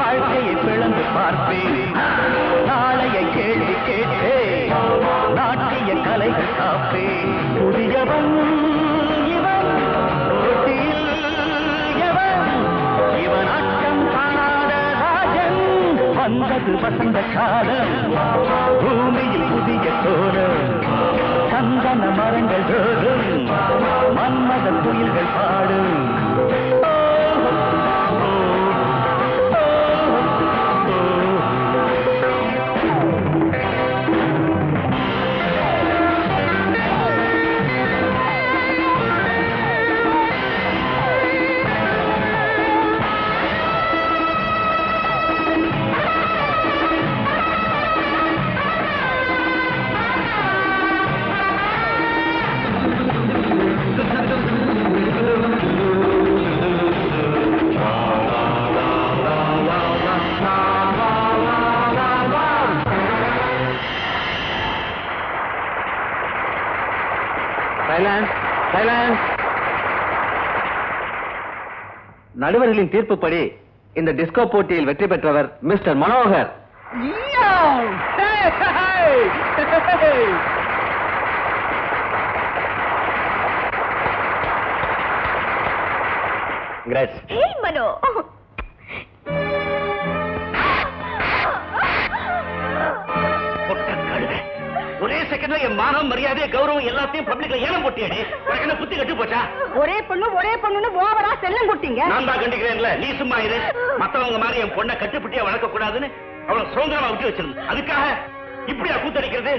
வாழ்க்கையை பிளந்து பார்ப்பேன், நாளைய கேள்வி கேட்டேன், நாட்டிய கலைகள் காப்பேன். புதியவன் இவன், போட்டியில் எவன் இவன், அச்சம் காணாத ராஜன். வந்தது வசந்த காலம், பூமியில் புதிய தோரம், சந்தன மரங்கள் தோறும் மன்மத குயில்கள் பாடும். நடுவர்களின் தீர்ப்புப்படி இந்த டிஸ்கோ போட்டியில் வெற்றி பெற்றவர் மிஸ்டர் மனோகர். ஒரே செகண்ட்ல என் மானம் மரியாதை கௌரவம் எல்லாத்தையும் பப்ளிக்ல ஏலம் போட்டியாடி உனக்கு புத்தி கட்டு போச்சா? ஒரே பொண்ணுன்னு ஓவரா செல்லம் போட்டீங்க. நான் தான் கண்டிக்கிறேன்ல, நீ சும்மா இரு. மத்தவங்க மாதிரி என் பொண்ணை கட்டுப்பட்டியா வளர்க்க கூடாதுன்னு அவளை சுதந்திரமா விட்டு வச்சிருந்தேன். அதுக்காக இப்படியா கூத்தடிக்கிறது?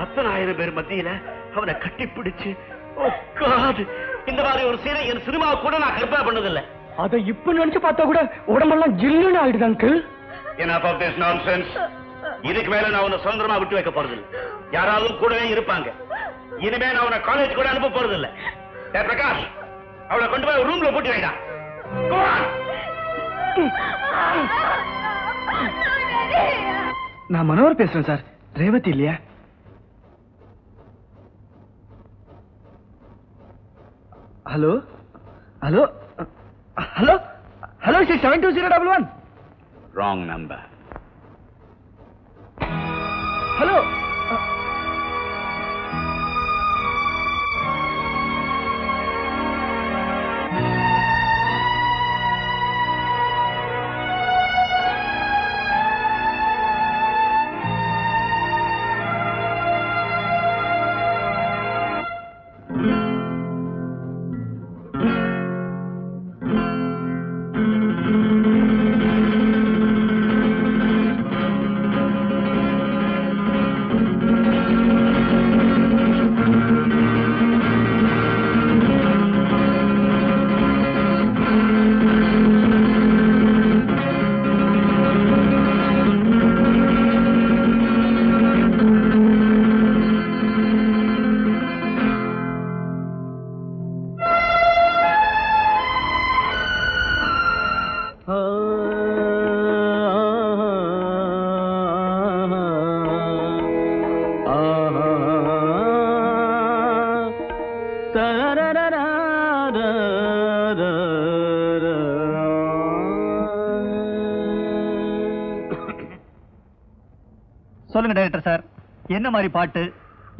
10,000 பேர் மத்தியில அவனை கட்டிப்பிடிச்சு இந்த மாதிரி ஒரு சீரை என் சினிமாவை கூட நான் கற்பனை பண்ணதில்லை. அதை இப்ப நினைச்சு பார்த்தா கூட உடம்பெல்லாம் ஜில்லுன்னு ஆயிடுது அங்கிள். என்னப்பா திஸ் நான்சென்ஸ்? இதுக்கு மேல நான் உன்னை சுதந்திரமா விட்டு வைக்க போறது இல்லை. யாராவது கூடவே இருப்பாங்க. இனிமே நான் உன்னை காலேஜ் கூட அனுப்ப போறது இல்லை. பிரகாஷ், அவளை கொண்டு போய் ரூம்ல போட்டு வைடா. நான் மனோகர் பேசுறேன் சார். ரேவதி இல்லையா? Hello hello hello hello 67201. Wrong number. Hello, சொல்லுங்க டைரக்டர் சார், என்ன மாதிரி பாட்டு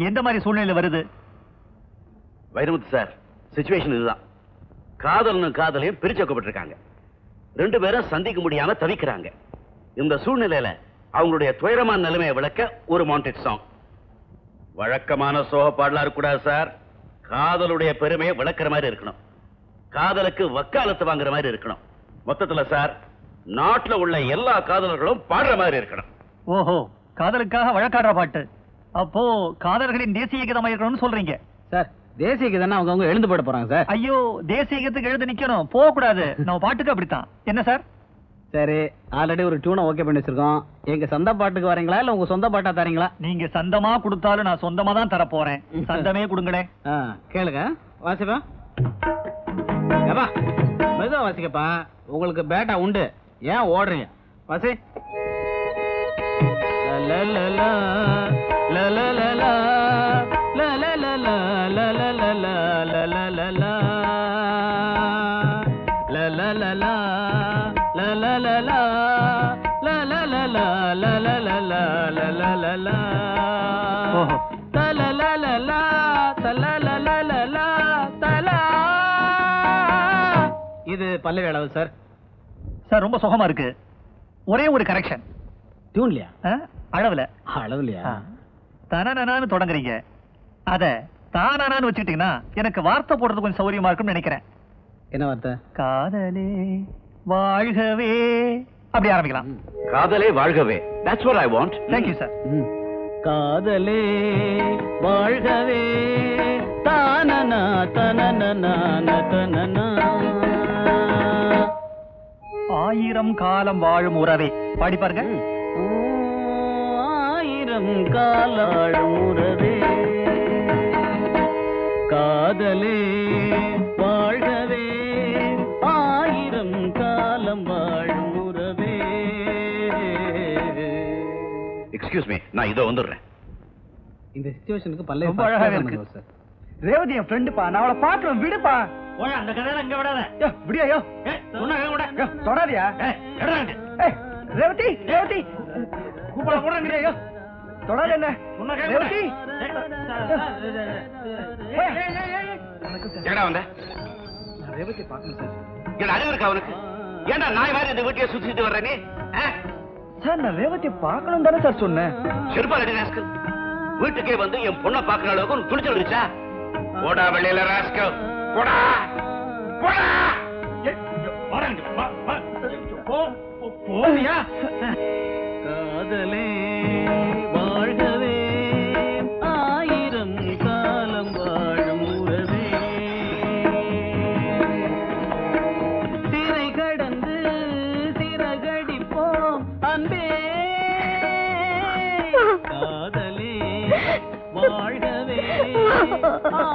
எந்த மாதிரி சூழ்நிலையில வருது? வைரமுத்து சார், சிச்சுவேஷன் இதுதான். காதலனும் காதலையும் பிரிச்சக்கப்பட்டிருக்காங்க. ரெண்டு பேரும் சந்திக்க முடியாம தவிக்கிறாங்க. இந்த சூழ்நிலையில அவங்களுடைய துயரமான நிலைமையை விளக்க ஒரு மாண்டேஜ் சாங். வழக்கமான சோக பாடலா இருக்கூடாது சார், காதலுடைய பெருமையை விளக்குற மாதிரி இருக்கணும், காதலுக்கு வக்காலத்து வாங்குற மாதிரி இருக்கணும். மொத்தத்துல சார் நாட்டுல உள்ள எல்லா காதலர்களும் பாடுற மாதிரி இருக்கணும். ஓஹோ, காதலுக்காக வழக்காடுற பாட்டு. அப்போ காதலர்களின் தேசிய கீதமா இருக்கணும்னு சொல்றீங்க சார்? தேசிய கீதம்னா அவங்க அவங்க எழுந்து போட போறாங்க சார். ஐயோ, தேசிய கீதத்துக்கு எழுந்து நிக்கணும், போக கூடாது. நம்ம பாட்டுக்கு அப்படித்தான். என்ன சார்? சரி, ஆல்ரெடி ஒரு டியூனை ஓகே பண்ணி வச்சிருக்கோம். எங்க சொந்த பாட்டுக்கு வரீங்களா இல்ல உங்க சொந்த பாட்டா தரீங்களா? நீங்க சொந்தமா கொடுத்தாலும் நான் சொந்தமா தான் தர போறேன். சொந்தமே கொடுங்களே. கேளுங்க, வாசிப்பா. மெதுவா வாசிக்கப்பா, உங்களுக்கு பேட்டா உண்டு, ஏன் ஓடுறீங்க? வாசி. இது பல்லவி அளவு சார். சார் ரொம்ப சுகமா இருக்கு. ஒரே ஒரு கரெக்ஷன், டியூன்லையா அளவுல? அளவுலையா? தானானான்னு தொடங்குறீங்க, அத தானானான்னு வச்சுக்கிட்டீங்கன்னா எனக்கு வார்த்தை போடுறது கொஞ்சம் சௌரியமா இருக்கும்னு நினைக்கிறேன். என்ன வார்த்தை? காதலே வாழ்கவே. அப்படி ஆரம்பிக்கலாம். காதலே வாழ்கவே. That's what I want. Thank you sir. காதலே வாழ்கவே தானனா தனனனா தனனனா. 1000 காலம் வாழும் உறவே பாடி பாருங்க. 1000 காலம் வாழும் உறவே காதலே வாழ்கவே 1000 காலம் வாழும் உறவே. எக்ஸ்கியூஸ் மீ, நான் இதோ வந்துடுறேன். இந்த சிச்சுவேஷனுக்கு பல்ல ரொம்ப அழகா இருக்கு சார். ரேவதி என் ஃப்ரெண்டுப்பா, நான் அவளை பாக்குறேன். விடுப்பா. போய் அந்த கதையில அங்க விடாத. விடியாயோ சொன்னாங்க கூட தொடாதியா? ரேவதி ரேவதி கூப்பல போடுறேன். தொடாது என்ன சொன்னாங்க? ரேவதி ஏடா வந்த? நான் ரேவதி பார்க்கணும் சார். ஏன் அழகு இருக்கா அவனுக்கு? ஏன்டா நாய் மாதிரி இந்த வீட்டையே சுத்திட்டு வர்ற நீ? சார் நான் ரேவதி பார்க்கணும் தானே சார் சொன்னேன். செருப்பா ரெடி ராஸ்கல், வீட்டுக்கே வந்து என் பொண்ணை பார்க்குற அளவுக்கு துணிச்சல் இருந்துச்சா? போடா வெளியில ராஸ்கல். போடா போடா. காதலே வாழ்கவே 1000 காலம் வாழும் உறவே சிறை கடந்து சிறகடிப்போம் அன்பே. காதலே வாழ்கவே 1000 காலம்.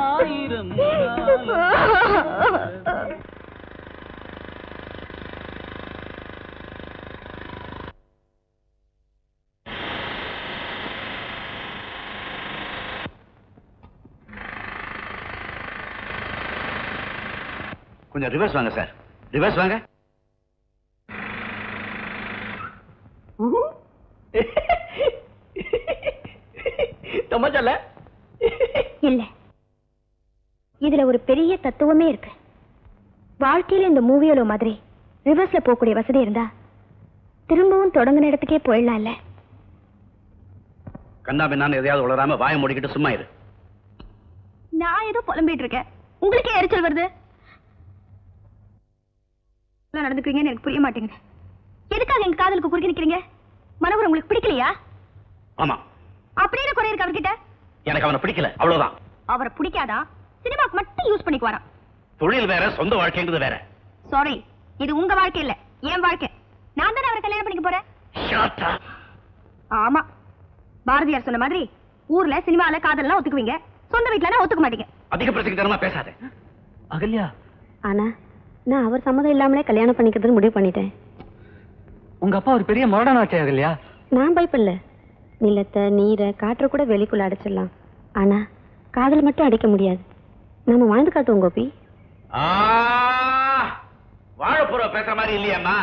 கொஞ்சம் ரிவர்ஸ் வாங்க சார், ரிவர்ஸ் வாங்க. தமாச்சல்ல இல்ல, இதுல ஒரு பெரிய தத்துவமே இருக்கு. வாழ்க்கையில இந்த மூவியோட மாதிரி ரிவர்ஸ்ல போகக்கூடிய வசதி இருந்தா திரும்பவும் தொடங்கின இடத்துக்கே போயிடலாம். இல்ல கண்ணாபின்னான்னு எதையாவது உளராம வாய மூடிக்கிட்டு சும்மா இரு. நான் ஏதோ புலம்பிட்டு இருக்கேன், உங்களுக்கே எரிச்சல் வருது. நடந்துக்கிறீங்கன்னு எனக்கு புரிய மாட்டேங்குது. எதுக்காக எங்க காதலுக்கு குறுக்கி நிக்கிறீங்க? மனோகர் உங்களுக்கு பிடிக்கலையா? ஆமா. அப்படியே குறை இருக்கு அவர்கிட்ட. எனக்கு அவனை பிடிக்கல, அவ்வளவுதான். அவரை பிடிக்காதா? சினிமாக்கு மட்டும் யூஸ் பண்ணிக்குவாராம். தொழில் வேற, சொந்த வாழ்க்கைங்கிறது வேற. சாரி, இது உங்க வாழ்க்கை இல்ல, என் வாழ்க்கை. நான் தானே அவரை கல்யாணம் பண்ணிக்க போறேன். ஆமா, பாரதியார் சொன்ன மாதிரி ஊர்ல சினிமால காதல்லாம் ஒத்துக்குவீங்க, சொந்த வீட்டுல ஒத்துக்க மாட்டீங்க. அதிக பிரச்சனை பேசாத அகல்யா. ஆனா நான் அவர் சம்மதம் இல்லாமலே கல்யாணம் பண்ணிக்கிறதுன்னு முடிவு பண்ணிட்டேன். உங்க அப்பா ஒரு பெரிய மோடர்ன் ஆர்டிஸ்ட் இல்லையா? நான் பயப்படல. நிலத்தை நீரை காற்ற கூட வெளிக்குள்ள அடைச்சிடலாம், ஆனா காதல் மட்டும் அடைக்க முடியாது. நாம வாழ்ந்து காட்டுவோம் கோபி. வாழப்புற பேசுற மாதிரி இல்லையாமா,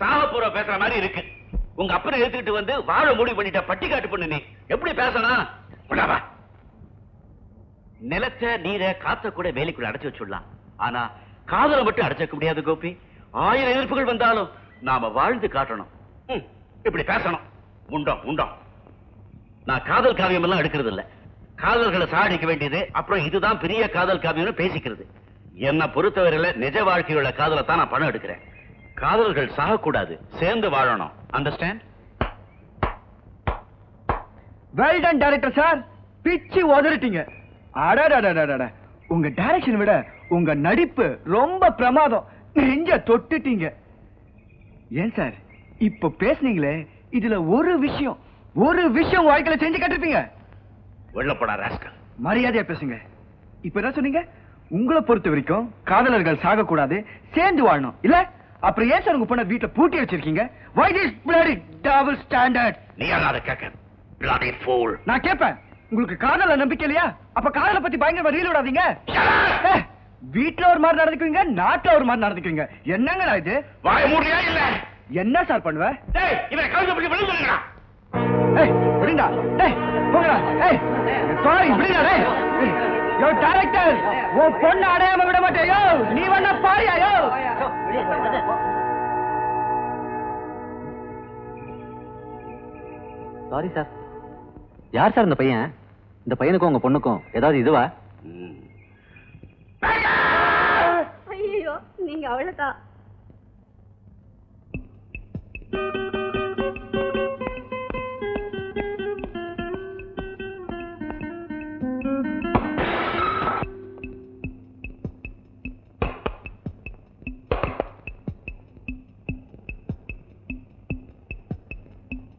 சாவப்புற பேசுற மாதிரி இருக்கு. உங்க அப்பனை எடுத்துக்கிட்டு வந்து வாழ முடிவு பண்ணிட்ட பட்டி காட்டு பொண்ணு நீ, எப்படி பேசணும்? நிலத்தை நீரை காற்ற கூட வேலைக்குள்ள அடைச்சு வச்சுடலாம், ஆனா காதலை மட்டும் அடைச்சிக்க முடியாது கோபி. 1000 எதிர்ப்புகள் வந்தாலும் நாம வாழ்ந்து காட்டணும். இப்படி பேசணும். உண்டா உண்டா. நான் காதல் காவியம் எல்லாம் எடுக்கிறது இல்ல, காதல்களை சாடிக்க வேண்டியது, அப்புறம் இதுதான் பெரிய காதல் காவியம்னு பேசிக்கிறது. என்னை பொறுத்தவரையில நிஜ வாழ்க்கையுள்ள காதலை தான் நான் பணம் எடுக்கிறேன். காதல்கள் சாகக்கூடாது, சேர்ந்து வாழணும். Understand? Well done director sir, பிச்சி உதறிட்டீங்க. அடடடடடட, உங்க டைரக்ஷன் விட உங்க நடிப்பு ரொம்ப பிரமாதம். நீங்க தொட்டுட்டீங்க. ஏன் சார் இப்ப பேசுனீங்களே, இதுல ஒரு விஷயம் வாழ்க்கையில செஞ்சு கட்டிருப்பீங்க. வெள்ளப்படா ராஸ்கல், மரியாதையா பேசுங்க. இப்ப என்ன சொன்னீங்க? உங்களை பொறுத்த வரைக்கும் காதலர்கள் சாகக்கூடாது, சேர்ந்து வாழணும். இல்ல அப்புறம் ஏன் சார் உங்க பொண்ணை வீட்டுல பூட்டி வச்சிருக்கீங்க? Why this bloody double standard? நீ அத கேக்க bloody fool. நான் கேப்பேன், உங்களுக்கு காதல நம்பிக்கை இல்லையா? அப்ப காதல பத்தி பயங்கரமா ரீல் விடாதீங்க. வீட்டுல ஒரு மாதிரி நடந்துக்குவீங்க, நாட்டுல ஒரு மாதிரி நடந்துக்குவீங்க. என்னங்கடா இது? வாய மூடியா இல்ல? என்ன சார் பண்ணுவ? டேய் இவரை கழுத்து பிடிச்சு விழுந்து சொல்லுங்கடா. ஏய் விடுடா. டேய் போங்கடா. ஏய் சாரி விடுடா. டேய் யோ டைரக்டர், ஓ பொண்ண அடையாம விட மாட்டேயோ. நீ வண்ண பாரியா யோ. Sorry sir. யார் சார் இந்த பையன்? இந்த பையனுக்கும் உங்க பொண்ணுக்கும் ஏதாவது இதுவா? ஐயோ நீங்க அவ்வளவுதான்.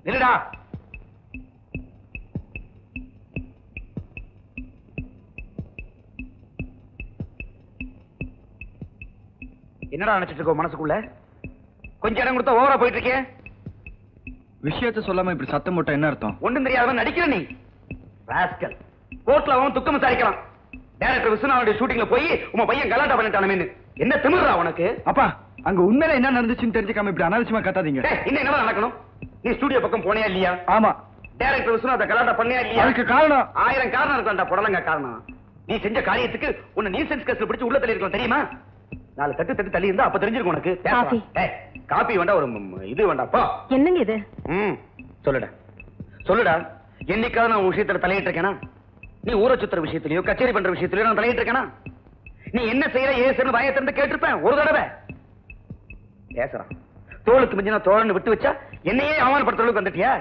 இல்லடா என்னடா நினைச்சிட்டு இருக்கோம்? மனசுக்குள்ள கொஞ்சம் இடம் கொடுத்தா ஓவரா போயிட்டு இருக்கேன். விஷயத்தை சொல்லாம இப்படி சத்தம் போட்ட என்ன அர்த்தம்? ஒண்ணும் தெரியாதவன் நடிக்கிற நீ ராஸ்கல். கோர்ட்ல அவன் துக்கம் விசாரிக்கலாம். டைரக்டர் விஸ்வநாதனுடைய ஷூட்டிங்ல போய் உங்க பையன் கலாட்டா பண்ணிட்டானேன்னு என்ன திமிர்றா உனக்கு? அப்பா அங்க உண்மையில என்ன நடந்துச்சுன்னு தெரிஞ்சுக்காம இப்படி அனாவசியமா கத்தாதீங்க. இன்னும் என்னவா நடக்கணும்? நீ ஸ்டுடியோ பக்கம் போனியா இல்லையா? ஆமா. டைரக்டர் விஸ்வநாத கலாட்டா பண்ணியா இல்லையா? அதுக்கு காரணம் 1000 காரணம் இருக்கான்டா புடலங்க காரணம். நீ செஞ்ச காரியத்துக்கு உன்னை நியூசன்ஸ் கேஸ்ல பிடிச்சு உள்ள தள்ளி இருக்கலாம் தெரியுமா? 4 தட்டு தள்ளி இருந்தா அப்ப தெரிஞ்சிருக்கும் உனக்கு. காபி காபி வேண்டாம், ஒரு இது வேண்டாம்ப்பா. என்னங்க இது? சொல்லுடா சொல்லுடா. என்னைக்காவது நான் விஷயத்துல தலையிட்டு இருக்கேனா? நீ ஊரை சுத்துற விஷயத்திலயோ கச்சேரி பண்ற விஷயத்திலயோ நான் தலையிட்டு இருக்கேனா? நீ என்ன செய்யற ஏசுன்னு பயத்திருந்து கேட்டிருப்பேன். ஒரு தடவை பேசுறான் தோளுக்கு மிஞ்சினா தோழன்னு விட்டு வச்சா என்னையே அவமானப்படுத்துற அளவுக்கு வந்துட்டியா?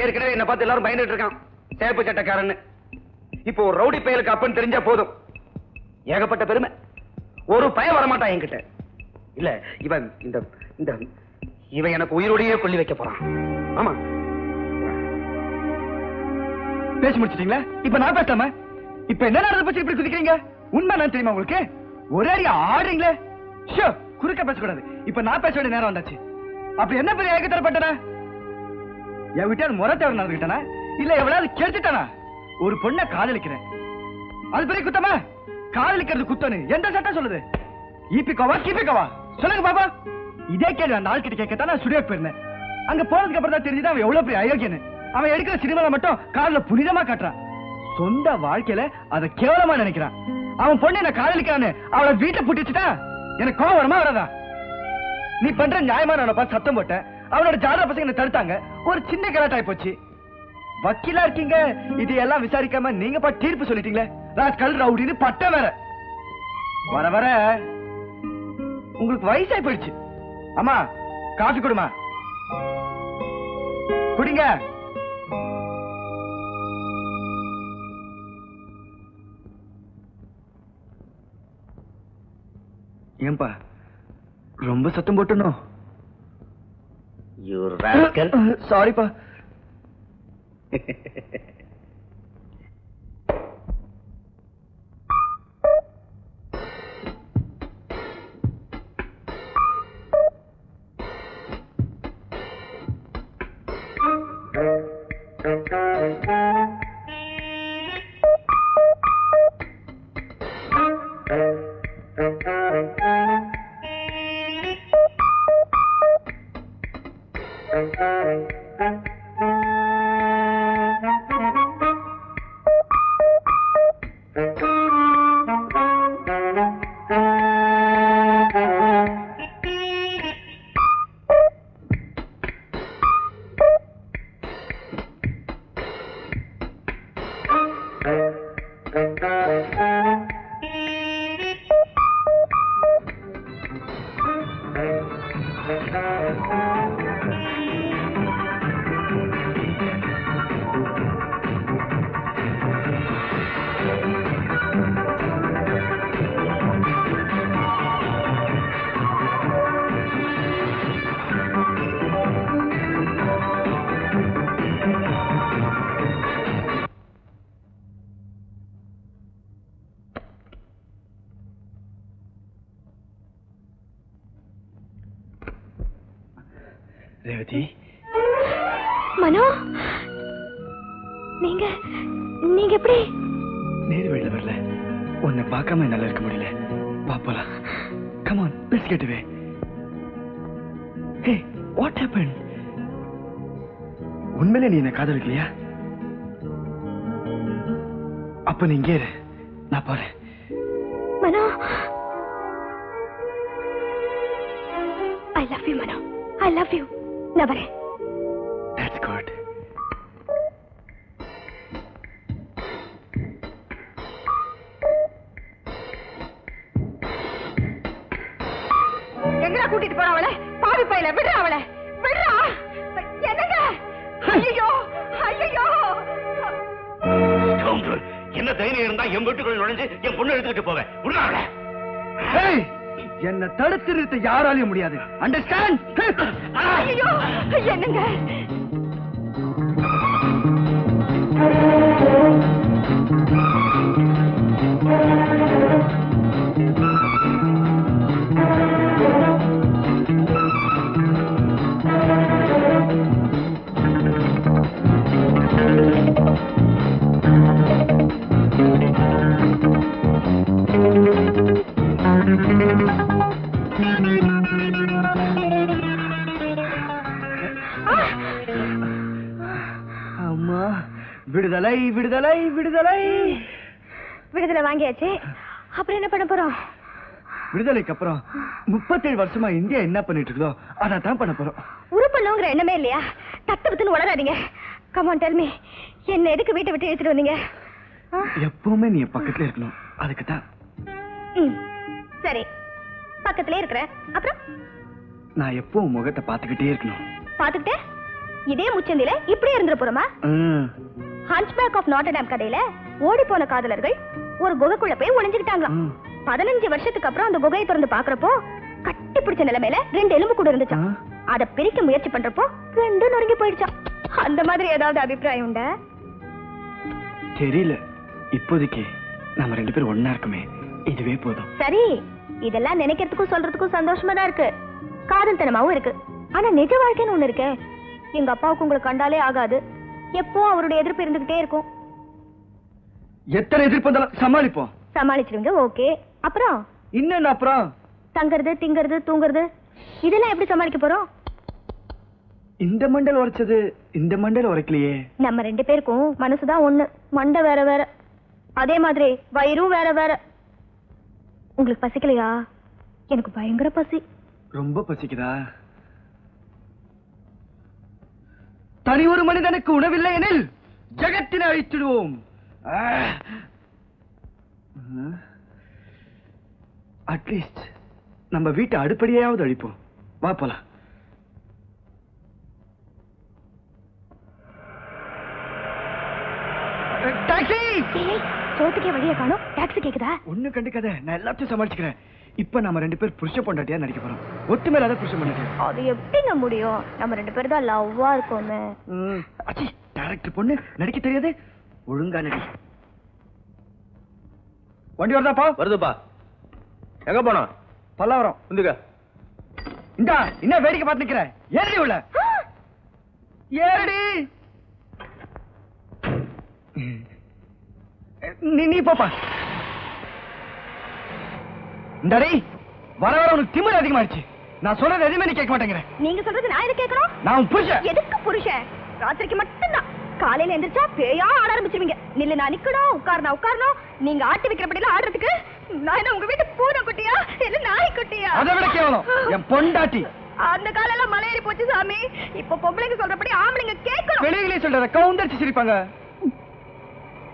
ஏற்கனவே என்ன பார்த்து எல்லாரும் பயந்துட்டு இருக்கான் சேப்பு சட்டக்காரன்னு. இப்போ ஒரு ரவுடி பயலுக்கு அப்பன்னு தெரிஞ்சா போதும், ஏகப்பட்ட பெருமை. ஒரு பயம் வரமாட்டான் என்கிட்ட. இல்ல இவன் இவன் எனக்கு உயிரோடையே கொள்ளி வைக்க போறான். ஆமா பேசி முடிச்சிட்டீங்களா? இப்ப நான் பேசாம இப்ப என்ன நடந்து போச்சு இப்படி குதிக்கிறீங்க? உண்மை நான் தெரியுமா உங்களுக்கு? ஒரே ஆடுறீங்களே. குறுக்க பேசக்கூடாது. இப்ப நான் பேச வேண்டிய நேரம் வந்தாச்சு. அப்படி என்ன பெரிய ஏக தரப்பட்டனா? என் வீட்டால் முறை தவிர நடந்துகிட்டனா? இல்ல எவ்வளவு கெடுத்துட்டானா? ஒரு பொண்ணை காதலிக்கிறேன், அது பெரிய குத்தமா? காதலிக்கிறது குத்தனு எந்த சட்டம் சொல்லுது? ஈபிக்கோவா கிபிக்கோவா சொல்லுங்க பாப்பா. இதே கேள்வி அந்த ஆள் கிட்ட கேட்கத்தான் நான் ஸ்டுடியோக்கு போயிருந்தேன். அங்க போனதுக்கு அப்புறம் தான் தெரிஞ்சுதான் அவன் எவ்வளவு பெரிய அயோக்கியன்னு. அவன் எடுக்கிற சினிமாவை மட்டும் காதல புனிதமா காட்டுறான், சொந்த வாழ்க்கையில அதை கேவலமா நினைக்கிறான். அவன் பொண்ணு என்ன காதலிக்கிறான்னு அவளை வீட்டை புட்டிச்சுட்டா எனக்கு கோவமா வராதா? நீ பண்ற நியாயமா? நான் பார்த்து சத்தம் போட்ட அவனோட ஜாதக பசங்க என்ன தடுத்தாங்க. ஒரு சின்ன கலாட்டாய் போச்சு. வக்கீலா இருக்கீங்க, இதையெல்லாம் விசாரிக்காம நீங்க பா தீர்ப்பு சொல்லிட்டீங்களே. ராஸ்கல் ரவுடின்னு பட்ட வேற வர வர உங்களுக்கு வயசாய் போயிடுச்சு. அம்மா காஃபி குடுமா? குடிங்க. ஏன்பா ரொம்ப சத்தம் போட்டணும்? சாரிப்பா. रेवती मनो நீங்க நீங்க எப்படி நேர் வெளிய வரல உன்னை பார்க்காம என்னால இருக்க முடியல வா போலாம் come on let's get away hey what happened உண்மையிலே நீ என்ன காதலிக்கலையா அப்ப நீ இங்கே இரு நான் போறேன் மனோ I love you Mano I love you நான் வரேன் That's good கூட்டிட்டு போற அவளை பாவி பையில விடுற அவளை விடுறா என்னங்க ஐயோ ஐயோ என்ன தைரியம் இருந்தா என் வீட்டுக்குள்ள நுழைஞ்சு என் பொண்ணு எடுத்துக்கிட்டு போவேன் விடுறா அவளை என்ன தடுத்து நிறுத்த யாராலையும் முடியாது அண்டர்ஸ்டாண்ட் ஐயோ என்னங்க விடுதலை விடுதலை விடுதலை விடுதலை வாங்கியாச்சு அப்புறம் என்ன பண்ண போறோம் விடுதலைக்கு அப்புறம் 37 வருஷமா இந்தியா என்ன பண்ணிட்டு இருக்கோ அத தான் பண்ண போறோம் உருப்பண்ணோங்கற எண்ணமே இல்லையா தத்துவத்துக்கு வளராதீங்க கம் ஆன் டெல் மீ என்ன எதுக்கு வீட்டை விட்டு எடுத்துட்டு வந்தீங்க எப்பவுமே நீ பக்கத்துல இருக்கணும் அதுக்கு தான் சரி பக்கத்துலயே இருக்கற அப்புறம் நான் எப்பவும் முகத்தை பாத்துக்கிட்டே இருக்கணும் பாத்துக்கிட்டே இதே முச்சந்தில இப்படியே இருந்துற போறமா ஹன்ச்பேக் ஆஃப் நாட்டர்டாம் கதையில ஓடி போன காதலர்கள் ஒரு குகைக்குள்ள போய் ஒளிஞ்சிட்டாங்களாம் 15 வருஷத்துக்கு அப்புறம் அந்த குகையை திறந்து பார்க்கறப்போ கட்டி பிடிச்ச நிலைமையில 2 எலும்பு கூட இருந்துச்சாம் அத பிரிக்க முயற்சி பண்றப்போ 2 நொறுங்கி போயிடுச்சாம் அந்த மாதிரி ஏதாவது அபிப்ராயம் உண்டா தெரியல இப்போதைக்கு நம்ம 2 பேரும் ஒண்ணா இருக்குமே இதுவே போதும் சரி இதெல்லாம் நினைக்கிறதுக்கு சொல்றதுக்கு சந்தோஷமா தான் இருக்கு காதல்தனமாவும் இருக்கு ஆனா நிஜ வாழ்க்கைன்னு ஒண்ணு இருக்கே எங்க அப்பாவுக்கு உங்களுக்கு கண்டாலே ஆகாது எப்போ அவருடைய எதிர்ப்பு இருந்துகிட்டே இருக்கும் எத்தனை எதிர்ப்பு வந்தாலும் சமாளிப்போம் சமாளிச்சிடுங்க ஓகே அப்புறம் இன்னும் அப்புறம் தங்கறது திங்கறது தூங்குறது இதெல்லாம் எப்படி சமாளிக்க போறோம் இந்த மண்டல் உரைச்சது இந்த மண்டல் உரைக்கலையே நம்ம 2 பேருக்கும் மனசுதான் ஒண்ணு மண்டை வேற வேற அதே மாதிரி வயிறும் வேற வேற உங்களுக்கு பசிக்கலையா எனக்கு பயங்கர பசி ரொம்ப பசிக்குதா தனி ஒரு மனிதனுக்கு உணவில்லை எனில் ஜகத்தினை அழித்திடுவோம் அட்லீஸ்ட் நம்ம வீட்டை அடுப்படியாவது அழிப்போம் வா போலாம் டாக்ஸி சோத்துக்கே வழியை காணோம் டாக்ஸி கேக்குதா ஒண்ணு கண்டுக்காத நான் எல்லாத்தையும் சமாளிச்சுக்கிறேன் இப்ப நம்ம 2 பேர் புருஷ பொண்டாட்டியா நடிக்க போறோம் ஒட்டுமேல அத புருஷ பொண்டாட்டி அது எப்படிங்க முடியும் நம்ம 2 பேர் தான் லவ்வா இருக்கோமே அச்சி டைரக்டர் பொண்ணு நடிக்க தெரியாது ஒழுங்கா நடி வண்டி வரதா பா வருதுப்பா எங்க போறோம் பல்லாவரம் வந்துங்க இந்தா என்ன வேடிக்கை பார்த்து நிக்கிற ஏறடி உள்ள ஏறடி நீ போப்பா இந்தடி வர வர உனக்கு திமிரு அதிகமாயிடுச்சு நான் சொல்றது எதுவுமே நீ கேட்க மாட்டேங்கிறேன் நீங்க சொல்றது நான் எது கேட்கணும் நான் புருஷன் எதுக்கு புருஷன் ராத்திரிக்கு மட்டும்தான் காலையில எந்திரிச்சா பேயா ஆட ஆரம்பிச்சிருவீங்க நில்லு நான் நிக்கணும் உட்காரணும் உட்காரணும் நீங்க ஆட்டி வைக்கிறபடியில ஆடுறதுக்கு நான் என்ன உங்க வீட்டு பூனை குட்டியா இல்ல நாய் குட்டியா அதை விட கேவலம் என் பொண்டாட்டி அந்த காலையில மலையேறி போச்சு சாமி இப்ப பொம்பளைங்க சொல்றபடி ஆம்பளைங்க கேட்கணும் வெளியிலே சொல்றத கவுந்தரிச்சு சிரிப்பாங்க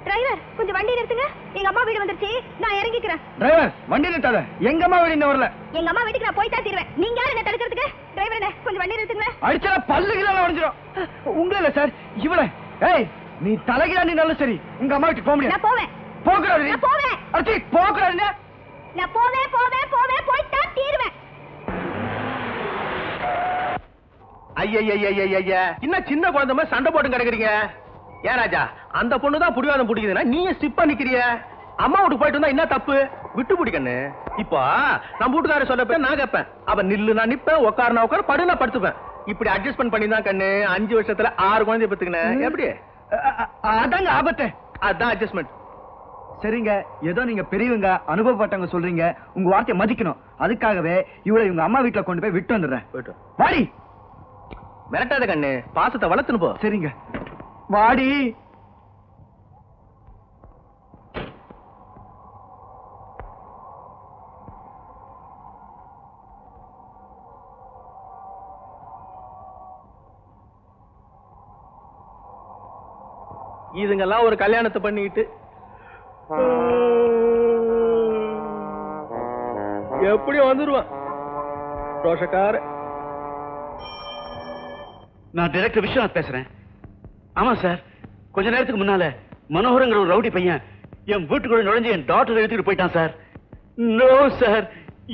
டிரைவர் கொஞ்சம் வண்டி நிறுத்துங்க எங்க அம்மா வீடு வந்துருச்சு நான் இறங்கிக்கிறேன் டிரைவர் வண்டி நிறுத்தாத எங்க அம்மா வீடு இன்ன வரல எங்க அம்மா வீட்டுக்கு நான் போய் தாத்திடுவேன் நீங்க யார் என்ன தடுக்கிறதுக்கு டிரைவரே கொஞ்சம் வண்டி நிறுத்துங்க அடிச்சா பல்லு கிளால உடைஞ்சிரும் உங்களே சார் இவளே ஏய் நீ தலையில நீ நல்ல சரி உங்க அம்மா வீட்டுக்கு போக முடியாது நான் போவேன் போகறாதே நான் போவேன் அடி போகறாதே நான் போவேன் போய் தாத்திடுவேன் ஐயய்யய்யய்யய்ய இன்ன சின்ன குழந்தை மாதிரி சண்டை போட்டு கிடக்குறீங்க ஏன் ராஜா அந்த பொண்ணுதான் புடிவாதம் பிடிக்குதுன்னா நீ ஸ்டிப்பா நிக்கிறிய அம்மா வீட்டுக்கு போயிட்டு இருந்தா என்ன தப்பு விட்டு பிடிக்கண்ணு இப்போ நம்ம வீட்டுக்காரர் சொல்றப்ப நான் கேட்பேன் அவன் நில்லு நான் நிப்பேன் உக்காரனா உட்கார படுனா படுத்துப்பேன் இப்படி அட்ஜஸ்ட்மென்ட் பண்ணி தான் கண்ணு 5 வருஷத்துல 6 குழந்தை பெத்துக்கின. எப்படி அதாங்க ஆபத்து, அதான் அட்ஜஸ்ட்மெண்ட். சரிங்க, ஏதோ நீங்க பெரியவங்க அனுபவப்பட்டவங்க சொல்றீங்க, உங்க வார்த்தையை மதிக்கணும். அதுக்காகவே இவளை இவங்க அம்மா வீட்டுல கொண்டு போய் விட்டு வந்துடுறேன். வாடி, மிரட்டாத கண்ணு, பாசத்தை வளர்த்துன்னு போ. சரிங்க, வாடி. இதுங்கெல்லாம் ஒரு கல்யாணத்தை பண்ணிக்கிட்டு எப்படி வந்துருவான் ரோஷக்கார. நான் டைரக்டர் விஸ்வநாத் பேசுறேன். ஆமா சார், கொஞ்ச நேரத்துக்கு முன்னால மனோகரங்கிற ஒரு ரவுடி பையன் என் வீட்டுக்குள்ள நுழைஞ்சு என் டாக்டர் எழுத்துக்கிட்டு போயிட்டான் சார். நோ சார்,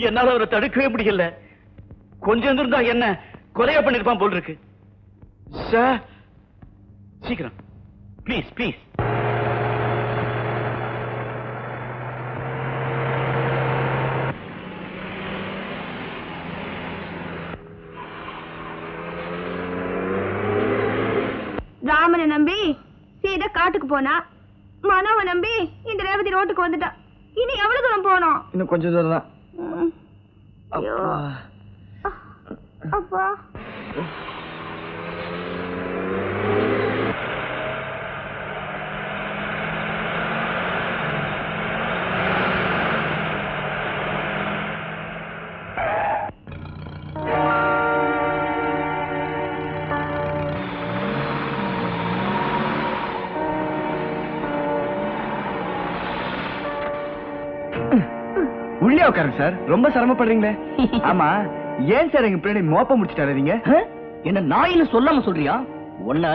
என்னால அவரை தடுக்கவே முடியல. கொஞ்சம் இருந்தா என்ன கொலையா பண்ணிருப்பான் போல் இருக்கு சார். சீக்கிரம் ப்ளீஸ் ப்ளீஸ். ராமனை நம்பி சீதா காட்டுக்கு போனா, மனோவை நம்பி இந்த ரேவதி ரோட்டுக்கு வந்துட்டா. இனி எவ்வளவு தூரம் போனோம்? இன்னும் கொஞ்சம் தூரம் தான். அப்பா சார் ரொம்ப சிரமப்படுறீங்களே. ஆமா, ஏன் சார் எங்க பின்னாடி மோப்ப முடிச்சுட்டாருங்க? என்ன நாயின்னு சொல்லாம சொல்றியா? ஒண்ணு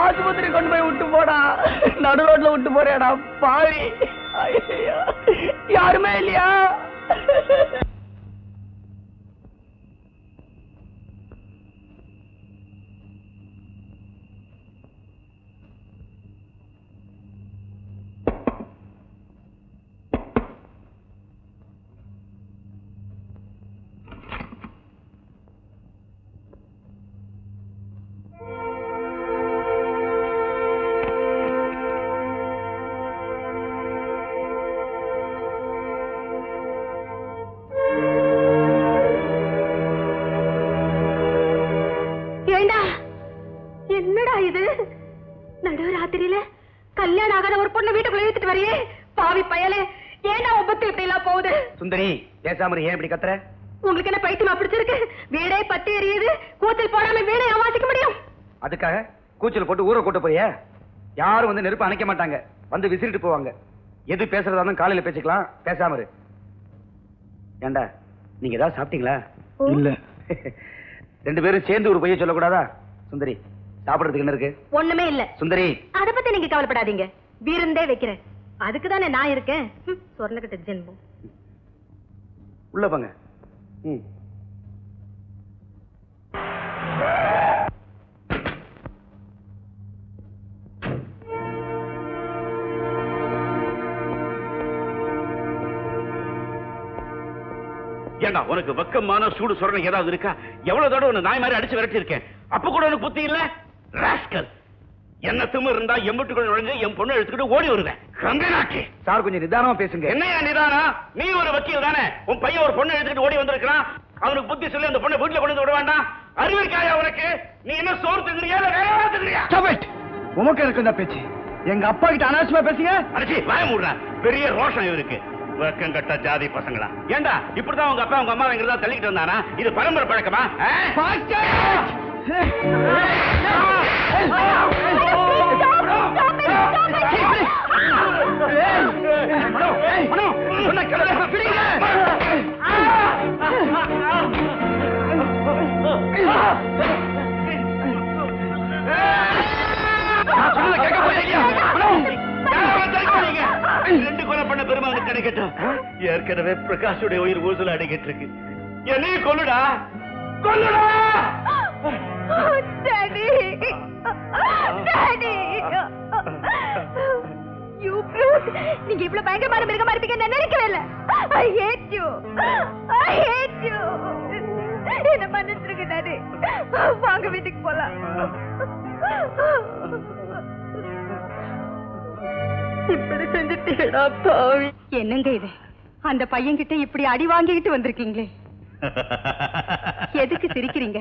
ஆஸ்பத்திரி கொண்டு போய் விட்டு போடா, நடு ரோட்ல விட்டு போறேடா பாவி. யாருமே இல்லையா? உங்களுக்கு என்ன பைத்தியமா பிடிச்சிருக்கு? வீடே பத்தி எரியுது, கூச்சல் போடாம வீடை அமாசிக்க முடியும்? அதுக்காக கூச்சல் போட்டு ஊரை கூட்ட போறியா? யாரும் வந்து நெருப்பு அணைக்க மாட்டாங்க, வந்து விசிறிட்டு போவாங்க. எது பேசுறதா காலையில பேசிக்கலாம், பேசாம இரு. ஏண்டா, நீங்க ஏதாவது சாப்பிட்டீங்களா? இல்ல. ரெண்டு பேரும் சேர்ந்து ஒரு பையன் சொல்லக்கூடாதா? சுந்தரி, சாப்பிடறதுக்கு என்ன இருக்கு? ஒண்ணுமே இல்ல சுந்தரி, அதை பத்தி நீங்க கவலைப்படாதீங்க. விருந்தே வைக்கிறேன், அதுக்குதானே நான் இருக்கேன். சொர்ணகிட்ட ஜென்மம் உள்ள போங்க. ஏண்டா, உனக்கு வெக்கமான சூடு சொரணை ஏதாவது இருக்கா? எவ்வளவு தடவை உன்னை நாய் மாதிரி அடிச்சு விரட்டி இருக்கேன், அப்ப கூட உனக்கு புத்தி இல்ல? ராஸ்கல், என்ன திமிரு இருந்தா என் வீட்டுக்குள்ள நுழைஞ்சு என் பொண்ணை எடுத்துக்கிட்டு ஓடி வருவேன். கங்கனாக்கி சார், கொஞ்சம் நிதானமா பேசுங்க. என்னையா நிதானம்? நீ ஒரு வக்கீல் தானே, உன் பையன் ஒரு பொண்ணை எடுத்துக்கிட்டு ஓடி வந்திருக்கான், அவனுக்கு புத்தி சொல்லி அந்த பொண்ணை வீட்டுல கொண்டு வந்து விட வேண்டாம். அறிவிக்காயா உனக்கு? நீ என்ன சோறு தங்குறியா இல்ல வேற யாரா தங்குறியா? உமக்கு எனக்கு தான் பேச்சு, எங்க அப்பா கிட்ட அனாவசியமா பேசுங்க. அடிச்சி வாய மூடுறா, பெரிய ரோஷம் இவருக்கு. வெக்கம் கட்ட ஜாதி பசங்களா? ஏண்டா இப்படிதான் உங்க அப்பா உங்க அம்மா எங்கதான் தள்ளிக்கிட்டு வந்தானா? இது பரம்பரை பழக்கமா? இருக்கட்டும். ஏற்கனவே பிரகாஷுடைய உயிர் ஊசல் அடைகிட்டு இருக்கு. என்னையும் கொல்லுடா, கொல்லுடா. நீங்க இவ்வளவு பயங்கரமான மிருகமா இருப்பீங்க நான் நினைக்கவே இல்லை. I hate you, I hate you. என்ன மன்னிச்சிருங்க டாடி, வாங்க வீட்டுக்கு போலாம். இப்படி செஞ்சுட்டீங்களா பாவி? என்னங்க இது, அந்த பையன் கிட்ட இப்படி அடி வாங்கிட்டு வந்திருக்கீங்களே, எதுக்கு சிரிக்கிறீங்க?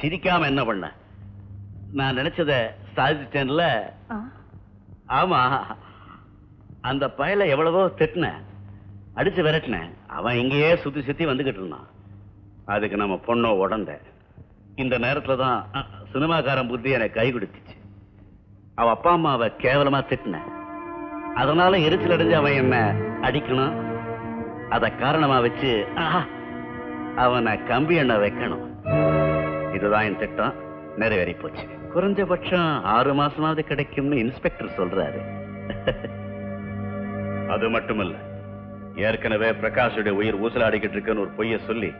சிரிக்காம என்ன பண்ண, நான் நினைச்சத சாதிச்சிட்டேன்ல. ஆமா, அந்த பயல எவ்வளவோ திட்டின, அடிச்சு விரட்டின, அவன் இங்கேயே சுத்தி சுத்தி வந்துகிட்டு இருந்தான். அதுக்கு நம்ம பொண்ண உடந்த இந்த நேரத்துல தான் சினிமாக்காரன் புத்தி எனக்கு கை கொடுத்துச்சு. அவ அப்பா அம்மாவை கேவலமா திட்டின, அதனால எரிச்சல் அடைஞ்சு அவன் என்ன அடிக்கணும், அத காரணமா வச்சு அவனை கம்பி எண்ண வைக்கணும். இதுதான் என் திட்டம், நிறைவேறி போச்சு. குறைஞ்சபட்சம் 6 மாசமாவது கிடைக்கும்னு இன்ஸ்பெக்டர் சொல்றாரு. அது மட்டுமல்ல, ஏற்கனவே பிரகாஷுடைய உயிர் ஊசலாடிக்கிட்டு இருக்குன்னு ஒரு பொய்ய சொல்லி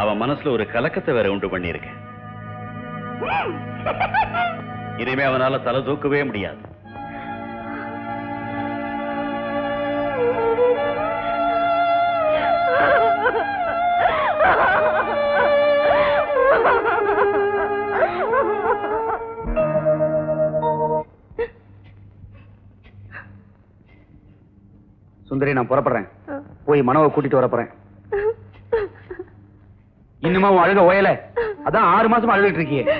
அவன் மனசுல ஒரு கலக்கத்தை வேற உண்டு பண்ணியிருக்கேன். இனிமே அவனால தலை தூக்கவே முடியாது. சுந்தரி, நான் புறப்படுறேன், போய் மனவை கூட்டிட்டு வரப்பறேன். இன்னுமா அழுக ஓயல, அதான் 6 மாசமா அழுகிட்டு இருக்கீங்க.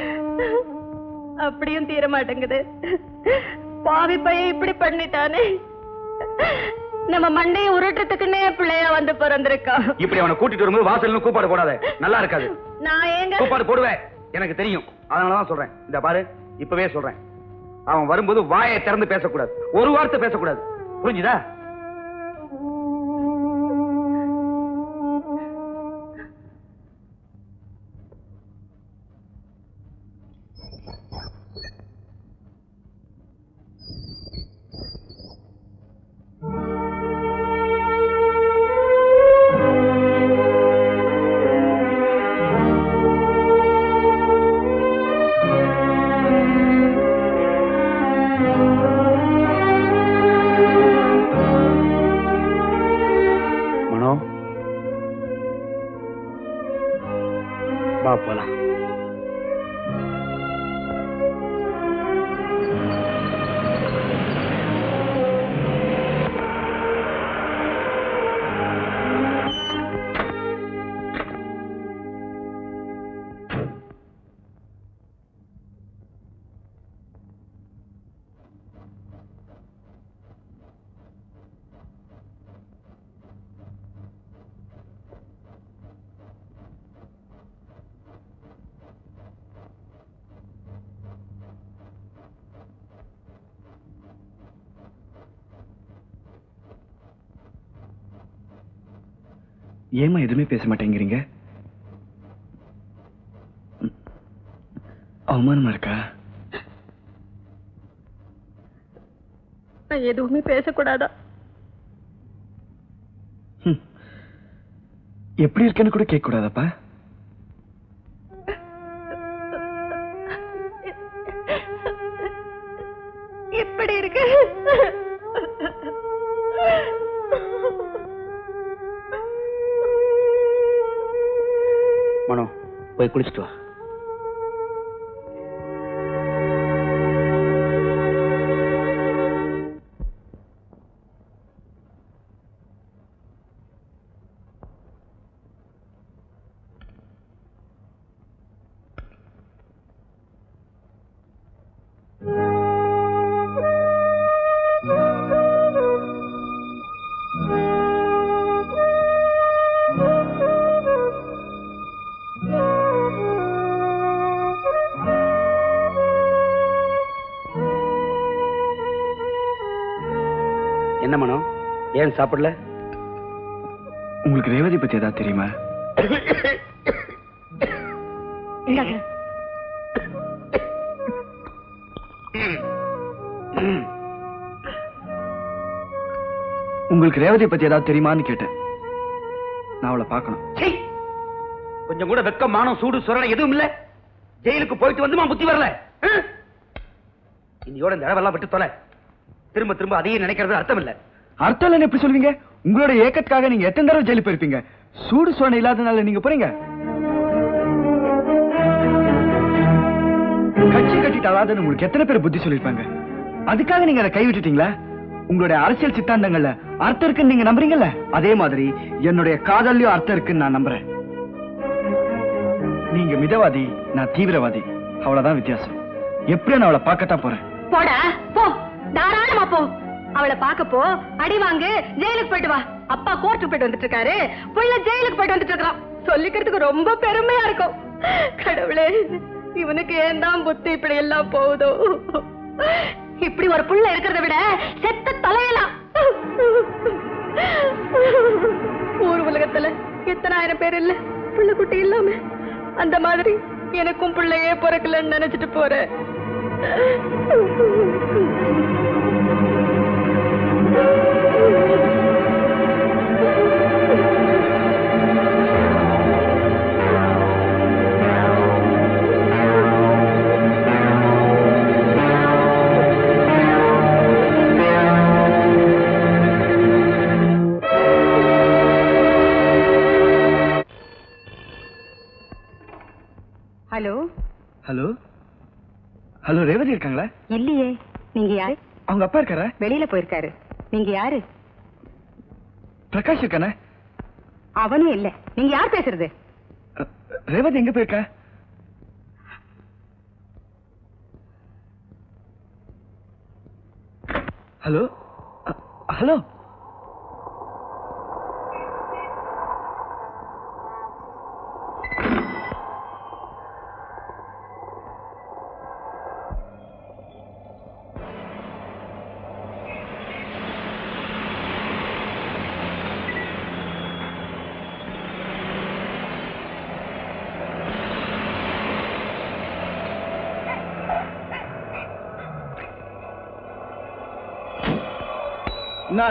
அப்படியும் தீர மாட்டேங்குது, பாவி பையன் இப்படி பண்ணிட்டானே, நம்ம மண்டையை உருட்டுறதுக்குன்னே பிள்ளையா வந்து பிறந்திருக்கான். இப்படி அவனை கூட்டிட்டு வரும்போது வாசல்ல கூப்பாடு போடாத, நல்லா இருக்காது. நான் ஏங்க கூப்பாடு போடுவேன், எனக்கு தெரியும், அதனாலதான் சொல்றேன். இந்த பாரு, இப்பவே சொல்றேன், அவன் வரும்போது வாயை திறந்து பேசக்கூடாது, ஒரு வார்த்தை பேசக்கூடாது, புரிஞ்சுதா? ஏமா எதுவுமே பேச மாட்டேங்கிறீங்க? அவமானமா இருக்கா? நான் எதுவுமே பேசக்கூடாதா? எப்படி இருக்கேன்னு கூட கேட்க கூடாதாப்பா? எப்படி இருக்கு? மனோ, போய் குளிச்சுட்டு வா. ஏன் சாப்பிடல? உங்களுக்கு ரேவதி பத்தி ஏதாவது தெரியுமா? உங்களுக்கு ரேவதி பத்தி ஏதாவது தெரியுமான்னு கேட்டேன். நான் அவளை பார்க்கணும். கொஞ்சம் கூட வெக்கம் மானம் சூடு சொரணை எதுவும் இல்ல. ஜெயிலுக்கு போயிட்டு வந்துமா புத்தி வரல. இன்னையோட இந்த அளவெல்லாம் விட்டு தொலை. திரும்ப திரும்ப அதையும் நினைக்கிறது அர்த்தம் இல்ல. அர்த்தம் இல்லைன்னு எப்படி சொல்லுவீங்க? உங்களோட ஏக்கத்துக்காக நீங்க எத்தனை தடவை ஜெயிலுக்கு போயிருப்பீங்க? சூடு சொரணை இல்லாதனால நீங்க போறீங்க. கட்சி கட்டிட்டு அதாவது உங்களுக்கு எத்தனை பேர் புத்தி சொல்லியிருப்பாங்க. அதுக்காக நீங்க அதை கைவிட்டுட்டீங்களா? உங்களுடைய அரசியல் சித்தாந்தங்கள்ல அர்த்தம் இருக்குன்னு நீங்க நம்புறீங்கல்ல, அதே மாதிரி என்னுடைய காதல்லையும் அர்த்தம் இருக்குன்னு நான் நம்புறேன். நீங்க மிதவாதி, நான் தீவிரவாதி, அவ்வளவுதான் வித்தியாசம். எப்படியும் அவளை பார்க்கத்தான் போறேன். போடா போ, தாராளமா போ. அவளை பார்க்க போ, அடி வாங்கு, ஜெயிலுக்கு போயிட்டு வா. அப்பா கோர்ட்டுக்கு போயிட்டு வந்துட்டு இருக்காரு, புள்ள ஜெயிலுக்கு போயிட்டு வந்துட்டு இருக்கான். சொல்லிக்கிறதுக்கு ரொம்ப பெருமையா இருக்கும். கடவுளே, இவனுக்கு ஏன் தான் புத்தி இப்படி எல்லாம் போகுதோ? இப்படி ஒரு புள்ள இருக்கிறத விட செத்த தலையலாம். ஊர் உலகத்துல எத்தனாயிரம் பேர் இல்ல புள்ள குட்டி இல்லாம. அந்த மாதிரி எனக்கும் பிள்ளையே பிறக்கலன்னு நினைச்சிட்டு போறேன். ஹலோ ஹலோ ஹலோ, ரேவதி இருக்காங்களா? இல்லையே. நீங்க யாரு? அவங்க அப்பா இருக்காரா? வெளியில போயிருக்காரு. நீங்க யாரு? பிரகாஷ் இருக்கானே, அவனும் இல்ல. நீங்க யார் பேசுறது? ரேவதி எங்க போயிருக்கா? ஹலோ ஹலோ,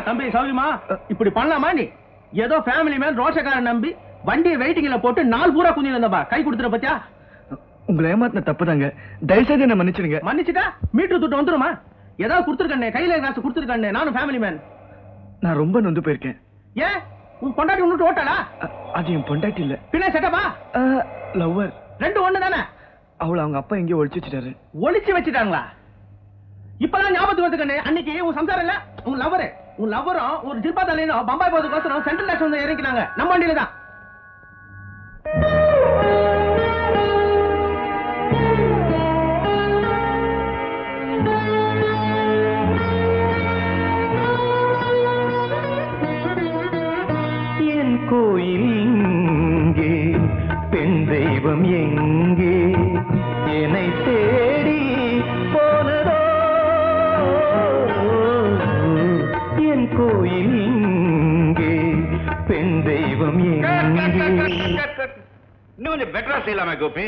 தம்பி சௌரியமா இப்படி பண்ணலாமா? நீ ஏதோ ஃபேமிலி மேன் ரோஷக்காரன் நம்பி வண்டியை வெயிட்டிங்ல போட்டு நாள் பூரா குந்தில இருந்தப்பா கை கொடுத்துற பத்தியா. உங்களை ஏமாத்தின தப்புதாங்க, தயவுசெய்து என்ன மன்னிச்சிடுங்க. மன்னிச்சுட்டா மீட்டர் தூட்டு வந்துருமா? ஏதாவது கொடுத்துருக்கண்ணே, கையில காசு கொடுத்துருக்கண்ணே. நானும் ஃபேமிலி மேன், நான் ரொம்ப நொந்து போயிருக்கேன். ஏன் உன் பொண்டாட்டி ஒன்று ஓட்டாளா? அது என் பொண்டாட்டி இல்ல, பின்ன செட்டப்பா லவ்வர், ரெண்டு ஒண்ணு தானே. அவளை அவங்க அப்பா எங்கேயோ ஒழிச்சு வச்சுட்டாரு. ஒழிச்சு வச்சுட்டாங்களா? இப்பதான் ஞாபகத்துக்கு வந்துக்கண்ணே, அன்னைக்கு உன் சம்சாரம் இல்ல உன் லவ்வரு ஒரு ஜிப்பா தலையினோ பம்பாய் போறதுக்கோசரம் சென்ட்ரல் ஆக்ஷன் வந்து இறங்கினாங்க. நம்ம வண்டியில தான். என் கோயில் எங்கே, பெண் தெய்வம் எங்கே, என்னை தேடி போனதோ கோயில் இங்கே, பெண் தெய்வம் இன்னும் கொஞ்சம் பெட்டரா செய்யலாமா கோபி?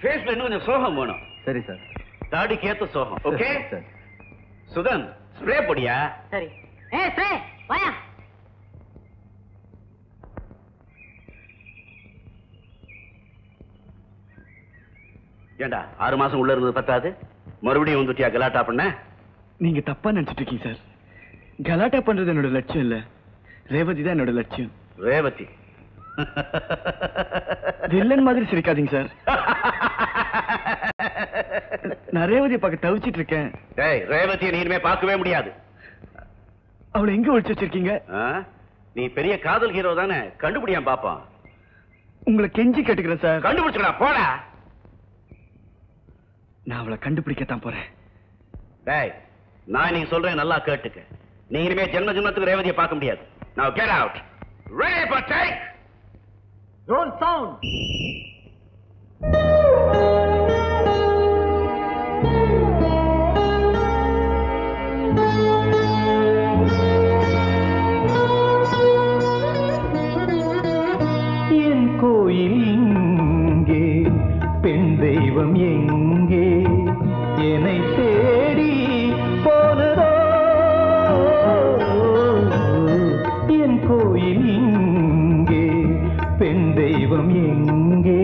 ஃபேஸ்ல இன்னும் கொஞ்சம் சோகம் போணும். சரி சார், தாடிக்கு ஏத்த சோகம். Okay sir. சுதன் ஸ்ப்ரே போடியா? சரி. ஏய் ஸ்ப்ரே வாயா. ஏண்டா 6 மாசம் உள்ள இருந்தது பத்தாது மறுபடியும் வந்துட்டியா கலாட்டா பண்ண? நீங்க தப்பா நினைச்சிட்டு இருக்கீங்க சார். கலாட்டா பண்றது என்னோட லட்சியம் இல்ல, ரேவதி தான் என்னோட லட்சியம். ரேவதி வில்லன் மாதிரி சிரிக்காதீங்க சார், நான் ரேவதி பார்க்க தவிச்சிட்டு இருக்கேன். ரேவதியை நீ பார்க்கவே முடியாது. அவளை எங்க ஒழிச்சு வச்சிருக்கீங்க? நீ பெரிய காதல் ஹீரோ தானே, கண்டுபிடியா பாப்போம். உங்களை கெஞ்சி கேட்டுக்கிறேன் சார், கண்டுபிடிச்சுடா போட. நான் அவளை கண்டுபிடிக்கத்தான் போறேன். நான் நீ சொல்றேன் நல்லா கேட்டுக்க. நீ இனிமே ஜென்ம ஜென்மத்துக்கு ரேவதியை பார்க்க முடியாது. Now get out. Ready for take. Roll sound. என் கோயில் இங்கே, பெண் தெய்வம் எங்கே, என்னை தேடி போனதோ தெய்வம் எங்கே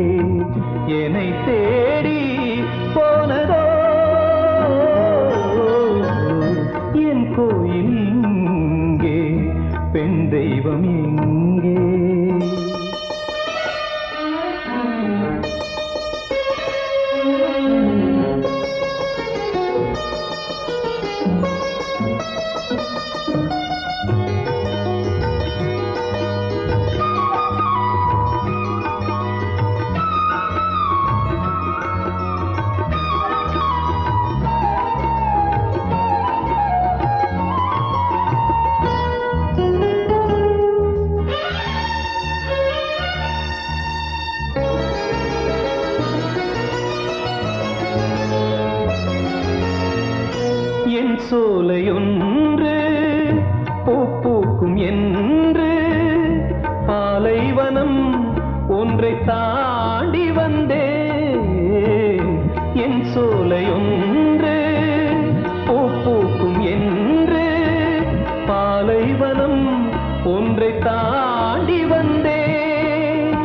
என்னை தேடி போனதோ? என் கோயில் எங்கே? பெண் தெய்வம் எங்கே? சோலையொன்று பூப்பூக்கும் என்று பாலைவனம் ஒன்றை தாண்டி வந்தேன். என் சோலையொன்று பூப்பூக்கும் என்று பாலைவனம் ஒன்றை தாண்டி வந்தேன்.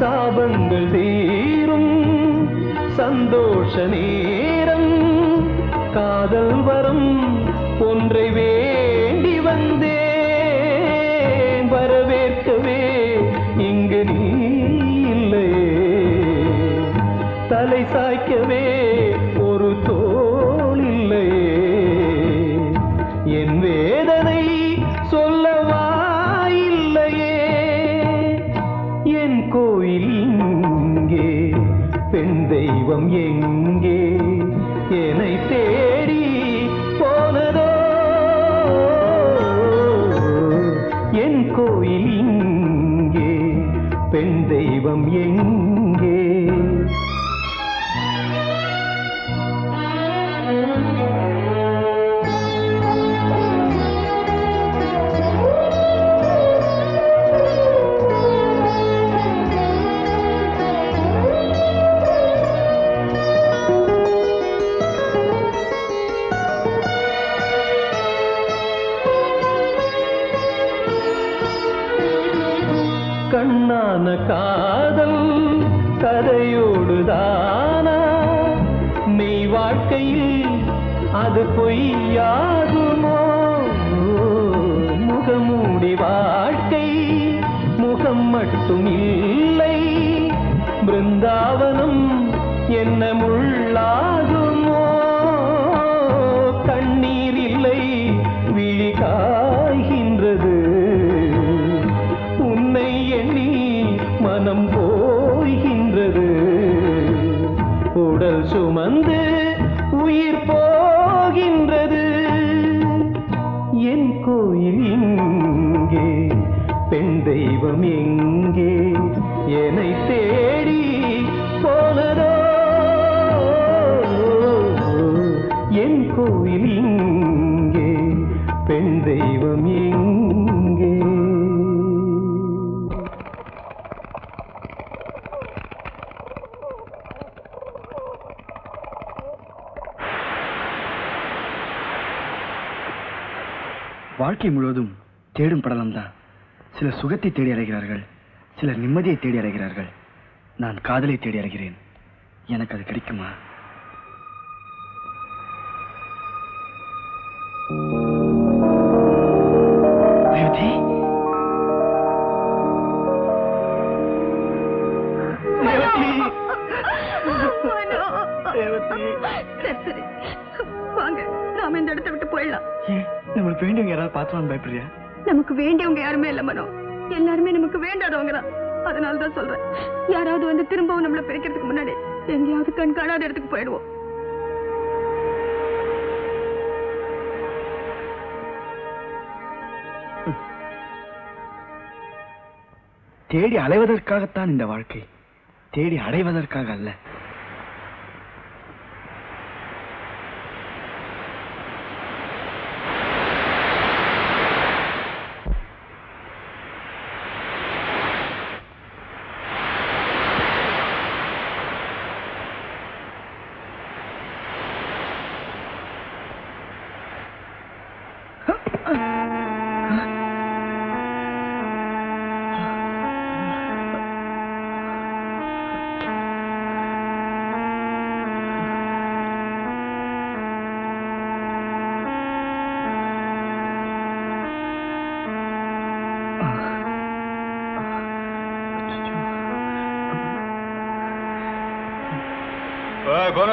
சாபங்கள் தீரும் சந்தோஷ நேரம் காதல் வரம் ஒன்றை வேண்டி வந்தேன். வரவேற்கவே இங்கு நீ இல்லை, தலை சாய்க்கவே ஒரு தோள் இல்லை. என் வேதனை சொல்லவா இல்லையே? என் கோயில் இங்கே, பெண் தெய்வம் எங்கே என்னை தேடி போனதோ? என் கோயில் இங்கே, பெண் தெய்வம் எங்கே? கண்ணான காதல் கதையோடுதானா? மெய் வாழ்க்கையில் அது பொய்யாகுமோ? முகமூடி வாழ்க்கை முகம் மட்டும் இல்லை, பிருந்தாவனம் என்ன முள்ளாகுமோ? கண்ணீர் இல்லை, விழி காய்கின்றது. மனம் போகின்றது, உடல் சுமந்து உயிர் போகின்றது. என் கோயில் எங்கே? பெண் தெய்வம் எங்கே என்னை தேடி போனதோ? என் கோயில் எங்கே? பெண் தெய்வம் எங்கே? வாழ்க்கை முழுவதும் தேடும் படலம் தான். சிலர் சுகத்தை தேடி அடைகிறார்கள், சிலர் நிம்மதியை தேடி அடைகிறார்கள். நான் காதலை தேடி அடைகிறேன். எனக்கு அது கிடைக்குமா? நமக்கு வேண்டியவங்க யாருமே இல்ல மனோ, எல்லாருமே நமக்கு வேண்டாதவங்க தான். அதனாலதான் சொல்றேன், யாராவது வந்து திரும்பவும் நம்மள பிரிக்கிறதுக்கு முன்னாடி எங்கேயாவது கண் காணாத இடத்துக்கு போயிடுவோம். தேடி அலைவதற்காகத்தான் இந்த வாழ்க்கை, தேடி அடைவதற்காக அல்ல. कौन हो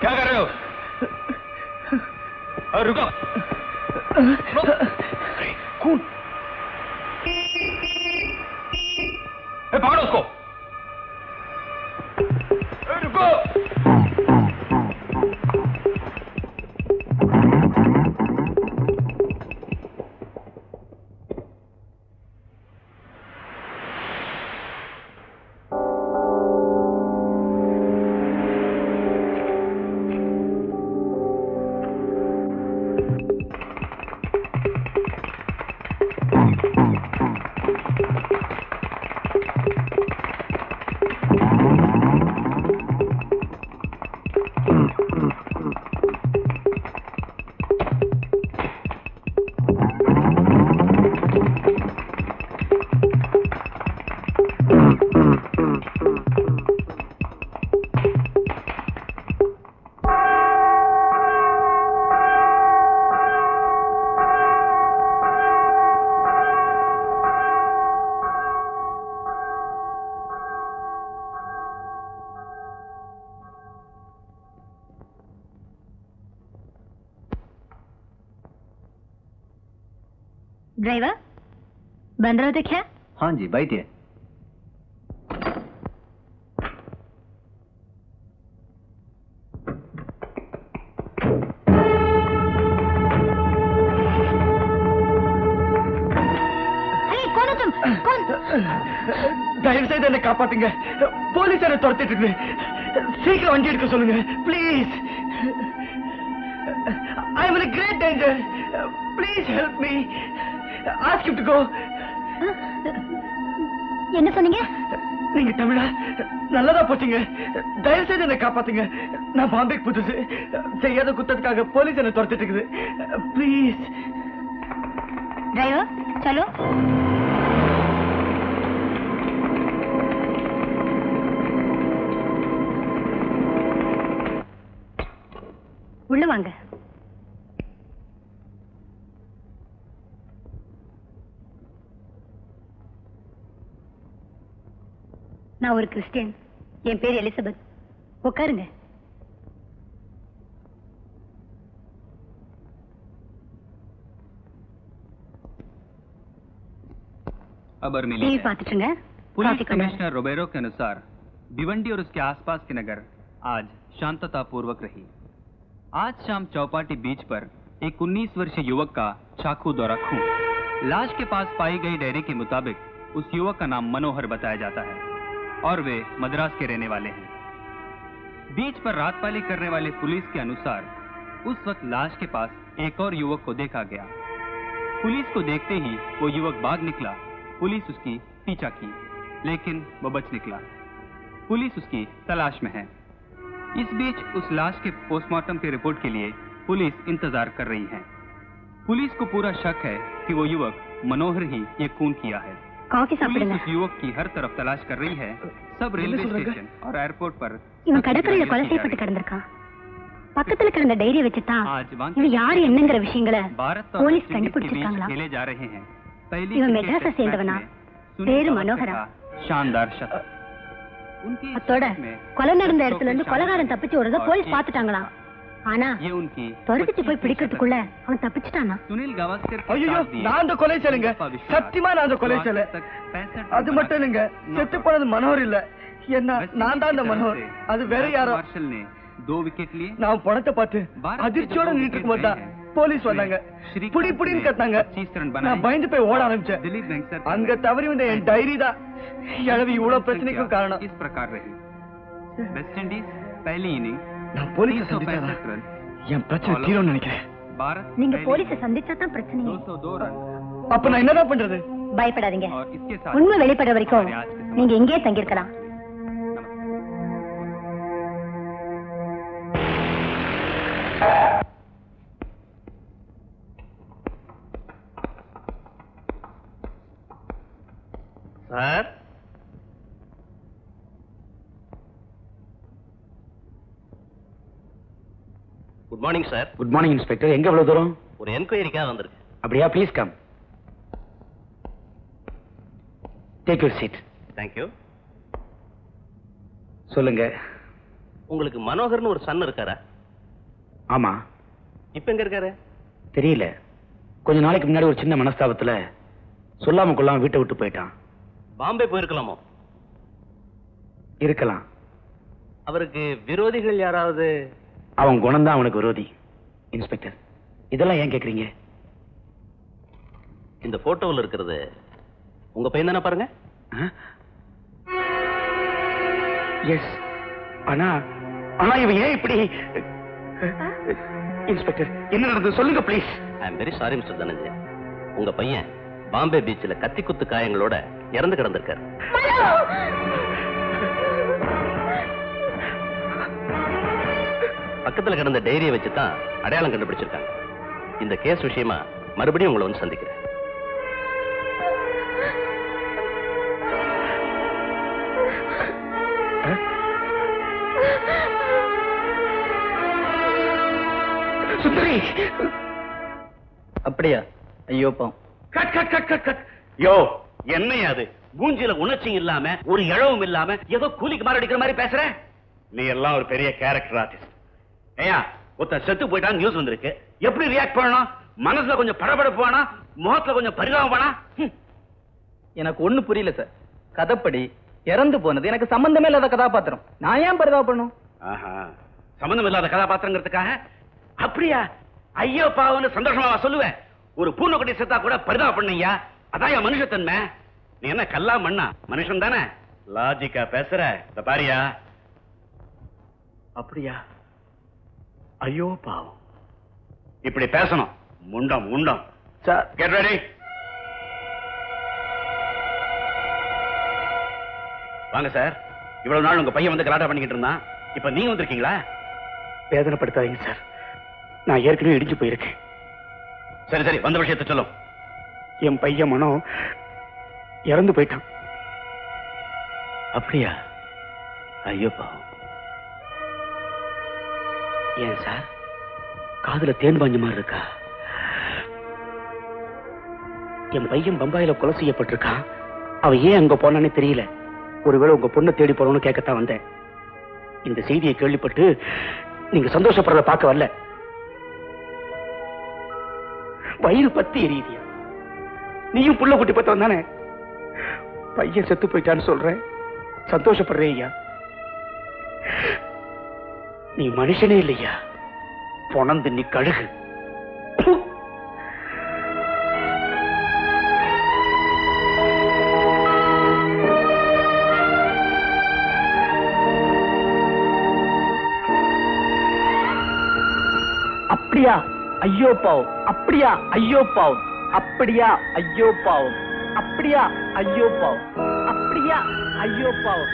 क्या कर रहे हो? रुको। कौन? पकड़ो उसको। रुको। ड्राइवर बन रहे हो तो क्या? हाँ जी बैठिए। காப்பாத்துங்க, போலீசார துரத்திட்டு இருக்கு, சீக்கிரம் வண்டி எடுக்க சொல்லுங்க please. I am in great danger, please help me. Ask him to go. என்ன சொன்னீங்க நீங்க? தமிழா நல்லதா போச்சீங்க, தயவு செய்து என்ன காப்பாத்துங்க, நான் பாம்பேக்கு புதுசு, செய்யாத குத்தத்துக்காக போலீஸ் என்ன துரத்திட்டு இருக்குது, பிளீஸ். டிரைவர் சலோ. உள்ள வாங்க. நான் ஒரு கிறிஸ்டியன், என் பேர் எலிசபெத். உட்காருங்க. टीवी पाते पुलिस कमिश्नर रोबेरो के अनुसार भिवंडी और उसके आसपास के नगर आज शांतता पूर्वक रही। आज शाम चौपाटी बीच पर एक 19 वर्षीय युवक का चाकू द्वारा खून। लाश के पास पाई गई डायरी के मुताबिक उस युवक का नाम मनोहर बताया जाता है और वे मद्रास के रहने वाले हैं। बीच पर रात पाली करने वाले पुलिस के अनुसार उस वक्त लाश के पास एक और युवक को देखा गया। पुलिस को देखते ही वो युवक भाग निकला। पुलिस उसकी पीछा की लेकिन वो बच निकला। पुलिस उसकी तलाश में है। इस बीच उस लाश के पोस्टमार्टम की रिपोर्ट के लिए पुलिस इंतजार कर रही है। पुलिस को पूरा शक है कि वो युवक मनोहर ही ये खून किया है। पुलिस उस युवक की हर तरफ तलाश कर रही है। सब रेलवे स्टेशन और एयरपोर्ट पर खेले जा रहे हैं। शानदार शतक. அத்தோட கொலை நடந்த இடத்துல இருந்து கொலைகாரன் தப்பிச்சு ஓடுறத போலீஸ் பாத்துட்டாங்களாம். ஆனா துரத்திட்டு போய் பிடிக்கிறதுக்குள்ள அவன் தப்பிச்சுட்டானா? சுனில் கவாஸ்கர். ஐயோ நான் அந்த கொலை செய்யலங்க, சத்தியமா நான் அந்த கொலை செய்யல. அது மட்டும் இல்லங்க, செத்து போனது மனோர் இல்ல, என்ன நான் தான் அந்த மனோர், அது வேற யாரோ. दो विकेट लिए நான் பணத்தை பார்த்து அதிர்ச்சியோட நின்னுட்டு இருக்கும்போது போலீஸ் வந்தாங்க, புடி புடின்னு கத்தாங்க. நான் பயந்து போய் ஓட ஆரம்பிச்சேன். அங்க தவறி வந்த என் டைரி தான் இளவி இவ்வளவு பிரச்சனைக்கும் காரணம். इस प्रकार रही वेस्ट इंडीज पहली इनिंग நான் போலீஸ் சந்திச்சா என் பிரச்சனை தீரும் நினைக்கிறேன். நீங்க போலீஸ் சந்திச்சா தான் பிரச்சனை. 202 ரன். அப்ப நான் என்னடா பண்றது? பயப்படாதீங்க, உண்மை வெளிப்பட வரைக்கும் நீங்க எங்கேயே தங்கிருக்கலாம். Sir good morning. Sir good morning inspector. எங்க எவ்வளவு தூரம்? ஒரு என்கொயரிக்காக வந்திருக்கு. அப்படியா? Please come, take your seat. Thank you. சொல்லுங்க. உங்களுக்கு மனோகர்னு ஒரு சன் இருக்காரா? ஆமா. இப்ப எங்க இருக்காரு தெரியல. கொஞ்ச நாளைக்கு முன்னாடி ஒரு சின்ன மனஸ்தாபத்துல சொல்லாம கொள்ளாம வீட்டை விட்டு போயிட்டான். பாம்பே போயிருக்கலாமோ? இருக்கலாம். அவருக்கு விரோதிகள் யாராவது? அவன் குணம்தான் அவனுக்கு விரோதி. இன்ஸ்பெக்டர், இதெல்லாம் ஏன் கேக்குறீங்க? இந்த போட்டோவில் இருக்கிறது உங்க பையன் தானே? பாருங்க. எஸ். ஆனா ஆனா இவன் ஏன் இப்படி? இன்ஸ்பெக்டர், என்ன நடந்தது சொல்லுங்க please. I am very sorry mister Dhananjaya. உங்க பையன் பாம்பே பீச்சில் கத்தி குத்து காயங்களோட இறந்து கிடந்திருக்காரு. பக்கத்தில் கிடந்த டைரியை வச்சு தான் அடையாளம் கண்டுபிடிச்சிருக்காங்க. இந்த கேஸ் விஷயமா மறுபடியும் உங்களை வந்து சந்திக்கிறேன். சுந்தரி! அப்படியா? ஐயோ பாவம். Cut cut cut cut cut. யோ, என்னையா அது? மூஞ்சில உணர்ச்சி இல்லாம ஒரு இழவும் இல்லாம ஏதோ கூலிக்கு மாறு அடிக்கிற மாதிரி பேசுற. நீ எல்லாம் ஒரு பெரிய கேரக்டர் ஆர்டிஸ்ட். ஏயா, ஒருத்த செத்து போயிட்டான் நியூஸ் வந்திருக்கு, எப்படி ரியாக்ட் பண்ணணும்? மனசுல கொஞ்சம் படபடப்பு வேணா, முகத்துல கொஞ்சம் பரிதாபம் வேணா? எனக்கு ஒண்ணு புரியல சார். கதைப்படி இறந்து போனது எனக்கு சம்பந்தமே இல்லாத கதாபாத்திரம், நான் ஏன் பரிதாபப்படணும்? சம்பந்தம் இல்லாத கதாபாத்திரங்கிறதுக்காக அப்படியா? ஐயோ பாவன்னு சந்தோஷமா சொல்லுவேன். ஒரு பூர்ணக்குடி செத்தா கூட பரிதாபப்படணையா? அதான் என் மனுஷத்தன்மை. நீ என்ன கல்லா மண்ணா? மனுஷன் தானே, லாஜிக்கா பேசுற. இந்த பாரியா. அப்படியா? ஐயோ பாவம். இப்படி பேசணும். முண்டம் முண்டம். Sir, get ready. வாங்க சார். இவ்வளவு நாள் உங்க பையன் வந்து கலாட்டா பண்ணிக்கிட்டு இருந்தான், இப்ப நீங்க வந்திருக்கீங்களா? வேதனைப்படுத்தாதீங்க சார், நான் ஏற்கனவே இடிஞ்சு போயிருக்கேன். சரி சரி, வந்த விஷயத்தை சொல்லும். என் பையன் மனோ இறந்து போயிட்டான். அப்படியா? ஐயோ பாவம். ஏன் சார் காதுல தேன் பாஞ்ச மாதிரி இருக்கா? என் பையன் பம்பாயில கொலை செய்யப்பட்டிருக்கான். அவன் ஏன் அங்க போனான்னு தெரியல. ஒருவேளை உங்க பொண்ணை தேடி போறோம்னு கேட்கத்தான் வந்தேன். இந்த செய்தியை கேள்விப்பட்டு நீங்க சந்தோஷப்படுறத பார்க்க வரல. வயிறு பத்தி எரியுதியா? நீயும் புள்ள குட்டி பத்தவன் தானே. பையன் செத்து போயிட்டான்னு சொல்றேன், சந்தோஷப்படுறியா? நீ மனுஷனே இல்லையா? பொணந்து நீ கழுகு. அப்படியா? ஐயோ பாவம். அப்படியா? ஐயோ பாவம். அப்படியா? ஐயோ பாவம். அப்படியா? ஐயோ பாவம். அப்படியா? ஐயோ பாவம்.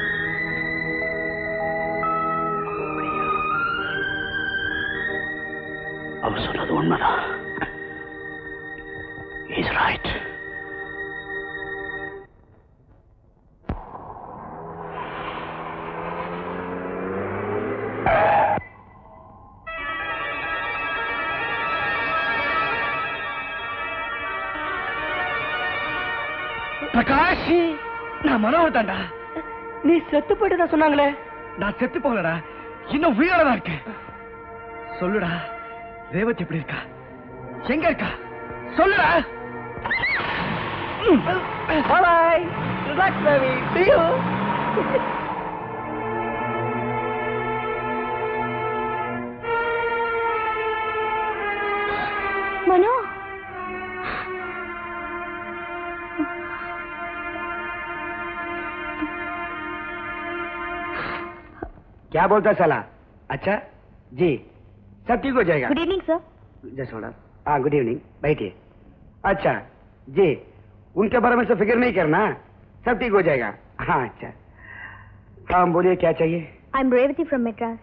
அவர் சொன்னது உண்மைதான். Is right. பிரகாஷ், நான் மனோவர் தாண்டா. நீ செத்து போயிட்டதா சொன்னாங்களே. நான் செத்து போகலடா, இன்னும் உயிரோடதான் இருக்கு. சொல்லுடா, ரேவதி எப்படி இருக்கா? எங்க இருக்கா? சொல்லுடா. Bye. Relax baby. See you. Mano, क्या बोलता साला? अच्छा जी, सब ठीक हो जाएगा. Good evening sir. Just hold. हाँ, गुड इवनिंग. बैठिए. अच्छा जी, उनके बारे में सब फिक्र नहीं करना, सब ठीक हो जाएगा. हाँ अच्छा. हाँ बोलिए, क्या चाहिए? I am Revathi from Madras.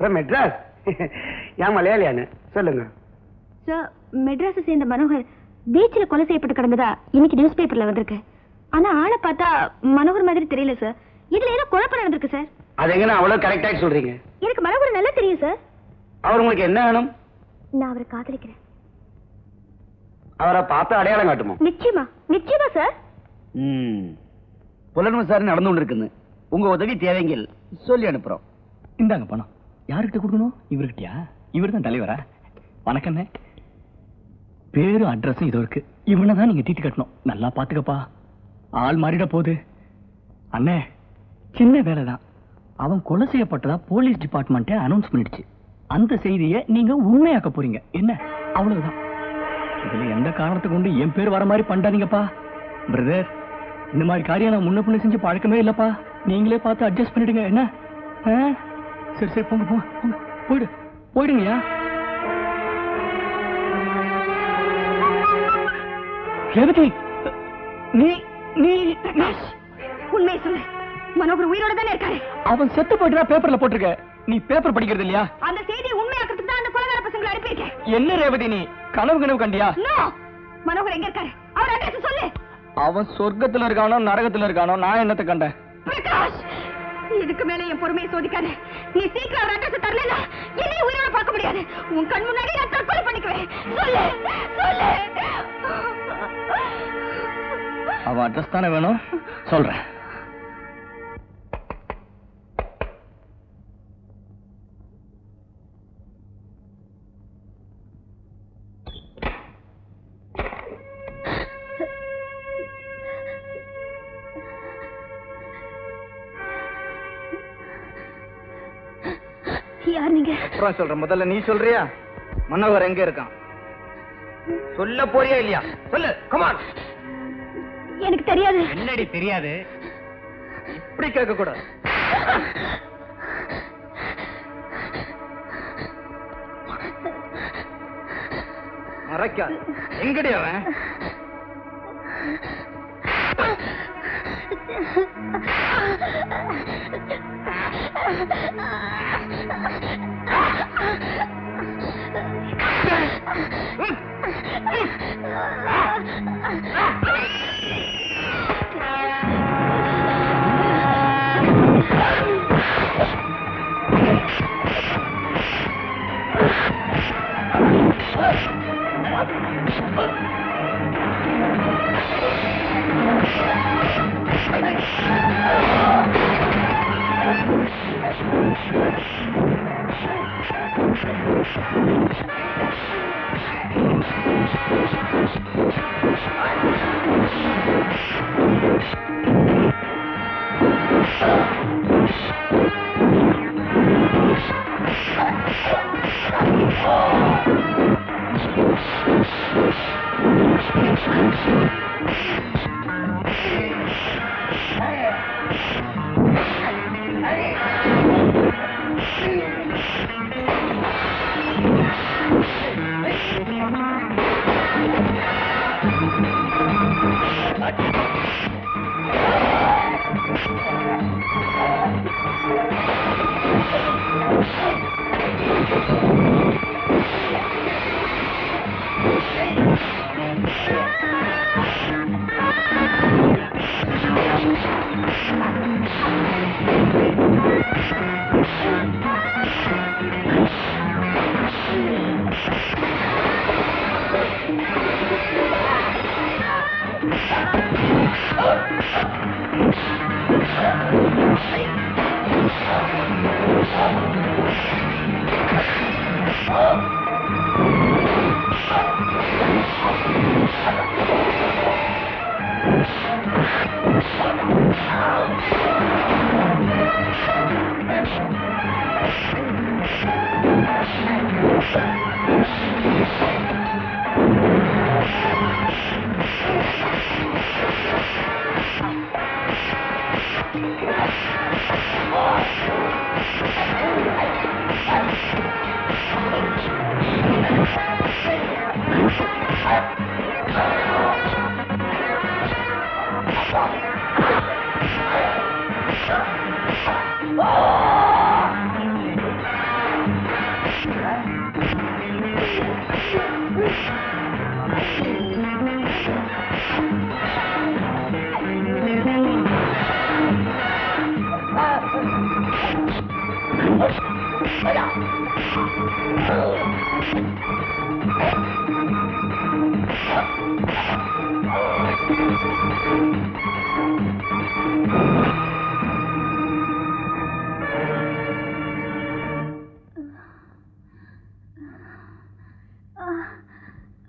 From Madras? यहाँ मलयालिया ना. सोलूंगा सर. मद्रास से इंद मनोहर बीचல கொலை செய்யப்பட்டு கிடந்ததா இன்னைக்கு நியூஸ் பேப்பர்ல வந்திருக்கு. ஆனா ஆளை பார்த்தா மனோகர் மாதிரி தெரியல சார். இதுல ஏதோ குழப்பம் நடந்திருக்கு சார். அது எங்க நான் அவ்வளவு கரெக்ட்டா சொல்றீங்க? எனக்கு மனோகர் நல்லா தெரியும் சார். அவர் உங்களுக்கு என்ன வேணும்? நான் அவரை காதலிக்கிறேன். அவரை பார்த்து அடையாளம் காட்டுமா? நிச்சயமா நிச்சயமா சார். புலனும் சார் நடந்து கொண்டிருக்குது. உங்க உதவி தேவைங்க. சொல்லி அனுப்புறோம். இந்தாங்க பணம். யாருக்கிட்ட கொடுக்கணும்? இவர்கிட்டயா? இவர் தான் தலைவரா? வணக்கண்ணே. பேரும் அட்ரஸும் இதோ இருக்கு. இவனை தான் நீங்க டீட்டி கட்டணும். நல்லா பாத்துக்கப்பா, ஆள் மாறிட போகுது. அண்ணே, சின்ன வேலை தான். அவன் கொலை செய்யப்பட்டதா போலீஸ் டிபார்ட்மெண்ட்டே அனௌன்ஸ் பண்ணிடுச்சு. அந்த செய்தியை நீங்க உண்மையாக்க போறீங்க. என்ன, அவ்வளவுதான். இதுல எந்த காரணத்தை கொண்டு என் பேர் வர மாதிரி பண்ணிட்டாதீங்கப்பா. பிரதர், இந்த மாதிரி காரியம் நான் முன்ன பின்ன செஞ்சு பழக்கமே இல்லப்பா. நீங்களே பார்த்து அட்ஜஸ்ட் பண்ணிடுங்க. என்ன? சரி சரி, போங்க போங்க, போயிடு போயிடுங்கயா. ரேவதி, நீ நீ உண்மையை சொல்லு. மனோகர் உயிரோட தானே இருக்காரு. அவன் செத்து போயிட்டா பேப்பர்ல போட்டிருக்க. நீ பேப்பர் படிக்கிறது இல்லையா? அந்த செய்தி உண்மையாக்கிறதுக்கு தான் அந்த கொலைகார பசங்களை அனுப்பியிருக்கேன். என்ன ரேவதி, நீ கனவு கனவு கண்டியா? மனோகர் எங்க இருக்காரு? அவர் அட்ரஸ் சொல்லு. அவன் சொர்க்கத்துல இருக்கானோ நரகத்துல இருக்கானோ நான் என்னத்தை கண்டேன்? பிரகாஷ், இதுக்கு மேல என் பொறுமையை சோதிக்காத. நீ சீக்கிரம் அவர் அட்ரஸ் தரலனா என்னை உயிரோட பார்க்க முடியாது. உன் கண் முன்னாடி நான் தற்கொலை பண்ணிக்குவேன். சொல்லு சொல்லு. அவன் அட்ரஸ் தானே வேணும். சொல்றேன். சொல்றேன், முதல்ல நீ சொல்றியா மனோகர் எங்க இருக்கான்? சொல்ல போறியா இல்லையா? சொல்லு. கமான். எனக்கு தெரியாது. என்னடி தெரியாது? இப்படி கேட்க கூடாது. மறைக்காது. எங்கடி அவன்?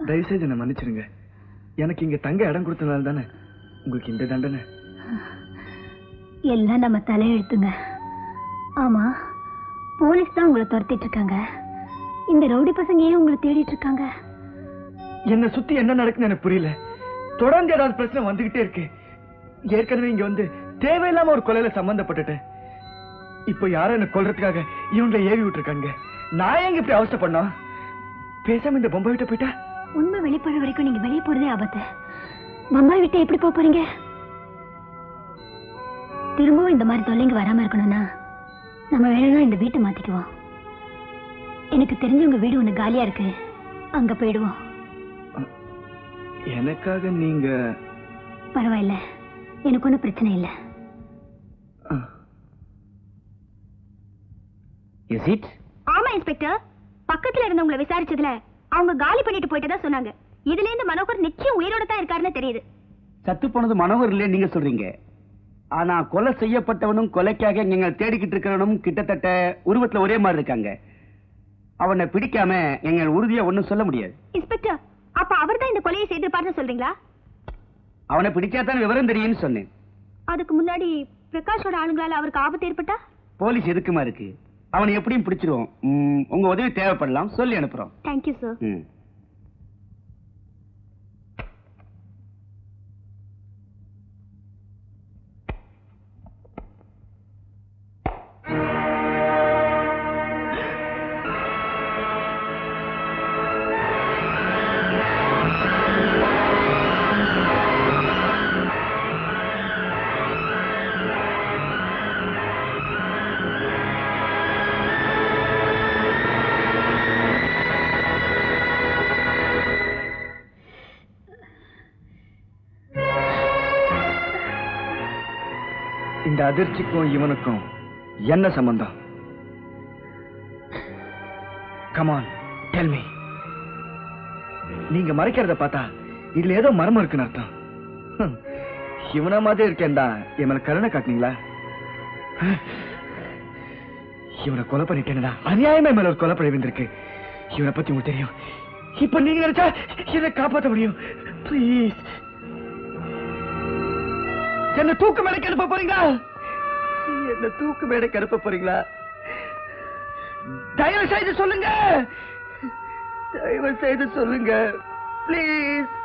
தயவுசெய்து என்னை மன்னிச்சிருங்க. எனக்கு இங்க தங்க இடம் கொடுத்தனால தானே உங்களுக்கு இந்த தண்டனை. எல்லாம் நம்ம தலையெழுத்துங்க. ஆமா, போலீஸ் தான் உங்களை துரத்திட்டு இருக்காங்க. இந்த ரவுடி பசங்க ஏன் உங்களை தேடிட்டு இருக்காங்க? என்ன சுத்தி என்ன நடக்குன்னு எனக்கு புரியல. தொடர்ந்து ஏதாவது பிரச்சனை வந்துகிட்டே இருக்கு. ஏற்கனவே இங்க வந்து தேவையில்லாம ஒரு கொலையில சம்பந்தப்பட்டுட்டேன். இப்ப யாரும் என்ன கொல்றதுக்காக இவங்களை ஏவி விட்டுருக்காங்க. நான் எங்க இப்படி அவஸ்தை பண்ணா? பேசாம இந்த பொம்பாய் விட்ட போயிட்டா உண்மை வெளிப்படுற வரைக்கும் நீங்க வெளியே போறதே ஆபத்து. பொம்பாய் விட்டு எப்படி போறீங்க? திரும்பவும் இந்த மாதிரி தொல்லைங்க வராம இருக்கணும்னா நம்ம வேணும்னா இந்த வீட்டை மாத்திக்குவோம். எனக்கு தெரிஞ்சவங்க வீடு ஒண்ணு காலியா இருக்கு, அங்க போயிடுவோம். எனக்காக நீங்க? பரவாயில்ல, எனக்கு ஒன்னும் பிரச்சனை இல்லை. ஆமா இன்ஸ்பெக்டர், பக்கத்துல இருந்தவங்களை விசாரிச்சதுல அவங்க காலி பண்ணிட்டு போயிட்டதா சொன்னாங்க. இதுல இருந்து மனோகர் நிச்சயம் உயிரோட தான் இருக்காருன்னு தெரியுது. சத்து போனது மனோகர் இல்லையே நீங்க சொல்றீங்க, ஆனா கொலை செய்யப்பட்டவனும் கொலைக்காக எங்களை தேடிக்கிட்டு இருக்கிறவனும் கிட்டத்தட்ட உருவத்துல ஒரே மாதிரி இருக்காங்க. அவனை பிடிக்காம எங்களை உறுதியா ஒண்ணும் சொல்ல முடியாது. இன்ஸ்பெக்டர், அப்ப அவர்தான் இந்த கொலையை செய்திருப்பாருன்னு சொல்றீங்களா? அவனை பிடிச்சாதான் விவரம் தெரியும்னு சொன்னேன். அதுக்கு முன்னாடி பிரகாஷோட ஆளுங்களால அவருக்கு ஆபத்து ஏற்பட்டா? போலீஸ் எதுக்குமா இருக்கு, அவனை எப்படியும் பிடிச்சிருவோம். உங்க உதவி தேவைப்படலாம், சொல்லி அனுப்புறோம். Thank you sir. இந்த அதிர்ச்சிக்கும் இவனுக்கும் என்ன சம்பந்தம்? Come on, tell me. நீங்க மறைக்கிறத பார்த்தா இதுல ஏதோ மர்மம் இருக்குன்னு அர்த்தம். இவன மாதிரி இருக்கேன்டா இவனை கருணை காட்டினீங்களா? இவனை கொலை பண்ணிட்டேன்டா, அநியாயமா மேல ஒரு கொலை விழுந்திருக்கு. இவனை பத்தி உங்களுக்கு தெரியும். இப்ப நீங்க நினைச்சா இதை காப்பாற்ற முடியும். பிளீஸ், என்ன தூக்கு மேடைக்கு அனுப்ப போறீங்களா? என்ன தூக்கு மேடைக்கு அனுப்ப போறீங்களா? தயவு செய்து சொல்லுங்க, தயவு செய்து சொல்லுங்க, பிளீஸ்.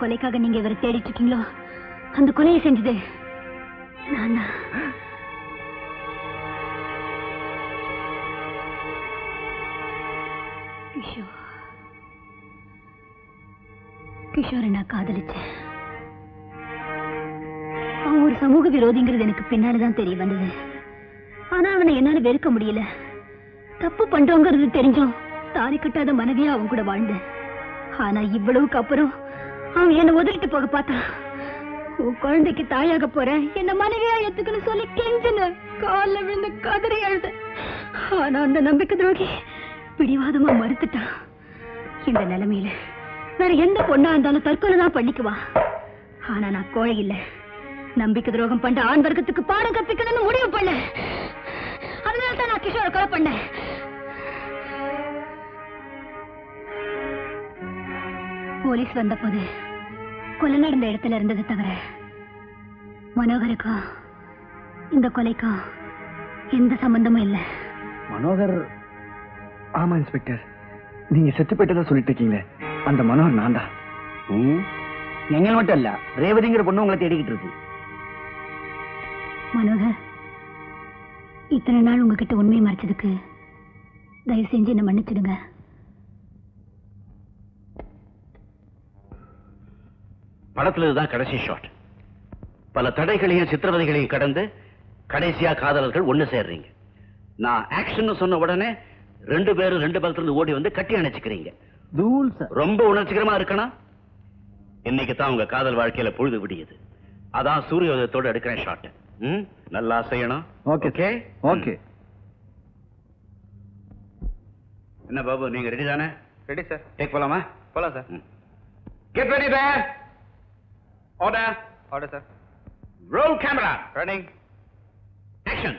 கொலைக்காக நீங்க இவரை தேடிட்டு இருக்கீங்களோ அந்த கொலையை செஞ்சது நானா? கிஷோரை நான் காதலிச்சேன். அவன் ஒரு சமூக விரோதிங்கிறது எனக்கு பின்னால்தான் தெரிய வந்தது. ஆனா அவனை என்னால வெறுக்க முடியல. தப்பு பண்றோங்கிறது தெரிஞ்சோம் தாலி கட்டாத மனைவியா அவன் கூட வாழ்ந்தேன். ஆனா இவ்வளவுக்கு அப்புறம் அவன் என்ன உதறிட்டு போக பார்த்தா, உன் குழந்தைக்கு தாயாக போறேன், என்ன மனைவியா ஏத்துக்கணும் சொல்லி கெஞ்சின. காலில் விழுந்து கதறி அழுத. ஆனா அந்த நம்பிக்கை துரோகி பிடிவாதமா மறுத்துட்டான். இந்த நிலைமையில வேற எந்த பொண்ணா இருந்தாலும் தற்கொலை தான் பண்ணிக்குவா. ஆனா நான் கோழை இல்ல. நம்பிக்கை துரோகம் பண்ண ஆண் வர்க்கத்துக்கு பாடம் கற்பிக்கணும்னு முடிவு பண்ண. அதனாலதான் நான் கிஷோரை கொலை பண்ணேன். போலீஸ் வந்த போது கொலை நடந்த இடத்துல இருந்தது தவிர மனோகருக்கும் இந்த கொலைக்கும் எந்த சம்பந்தமும் இல்லை. மனோகர்? ஆமா இன்ஸ்பெக்டர், நீங்க செத்து போயிட்டதா சொல்லிட்டு இருக்கீங்களே, அந்த மனோகர் நான் தான். எங்க மட்டும் இல்ல, ரேவதிங்கிற பொண்ணு உங்களை தேடிக்கிட்டு இருக்கு. மனோகர், இத்தனை நாள் உங்ககிட்ட உண்மையை மறைச்சதுக்கு தயவு செஞ்சு என்ன மன்னிச்சிடுங்க. படத்துல இதுதான் கடைசி ஷாட். பல தடைகளையும் சித்திரவதைகளையும் கடந்து கடைசியா காதலர்கள் ஒண்ணு சேர்றீங்க. நான் ஆக்ஷன் சொன்ன உடனே ரெண்டு பேரும் ரெண்டு பக்கத்துல இருந்து ஓடி வந்து கட்டி அணைச்சுக்கிறீங்க. ரொம்ப உணர்ச்சிகரமா இருக்கணும். இன்னைக்கு தான் உங்க காதல் வாழ்க்கையில பொழுது விடியுது. அதான் சூரியோதயத்தோடு எடுக்கிறேன் ஷாட். நல்லா செய்யணும். Okay okay. என்ன பாபு, நீங்க ரெடி தானே? Ready sir. டேக் போலாமா? போலாம் சார். கெட் ரெடி பேர். Order. Order sir. Roll camera. Running. Action.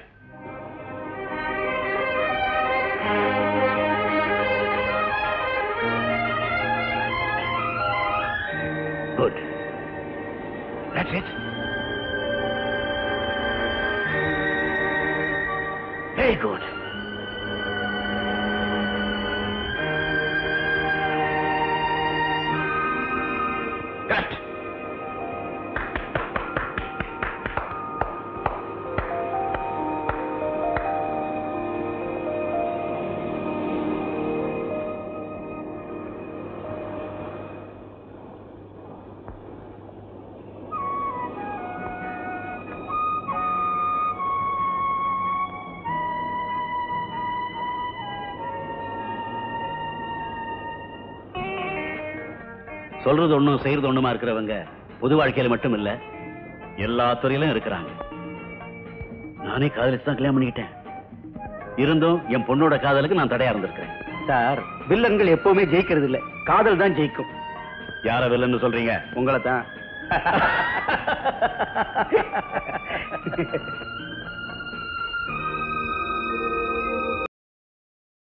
Good. That's it. Very good. Cut. சொல்றது ஒண்ணும் செய்யறது ஒண்ணுமா இருக்கிறவங்க பொது வாழ்க்கையில மட்டும் இல்ல, எல்லா துறையிலும் இருக்கிறாங்க. நானே காதலிச்சு தான் கல்யாணம் பண்ணிக்கிட்டேன். இருந்தும் என் பொண்ணோட காதலுக்கு நான் தடையா இருந்திருக்கிறேன் சார். வில்லன்கள் எப்பவுமே ஜெயிக்கிறது இல்ல, காதல் தான் ஜெயிக்கும். யார வில்லன்னு சொல்றீங்க? உங்களை தான்.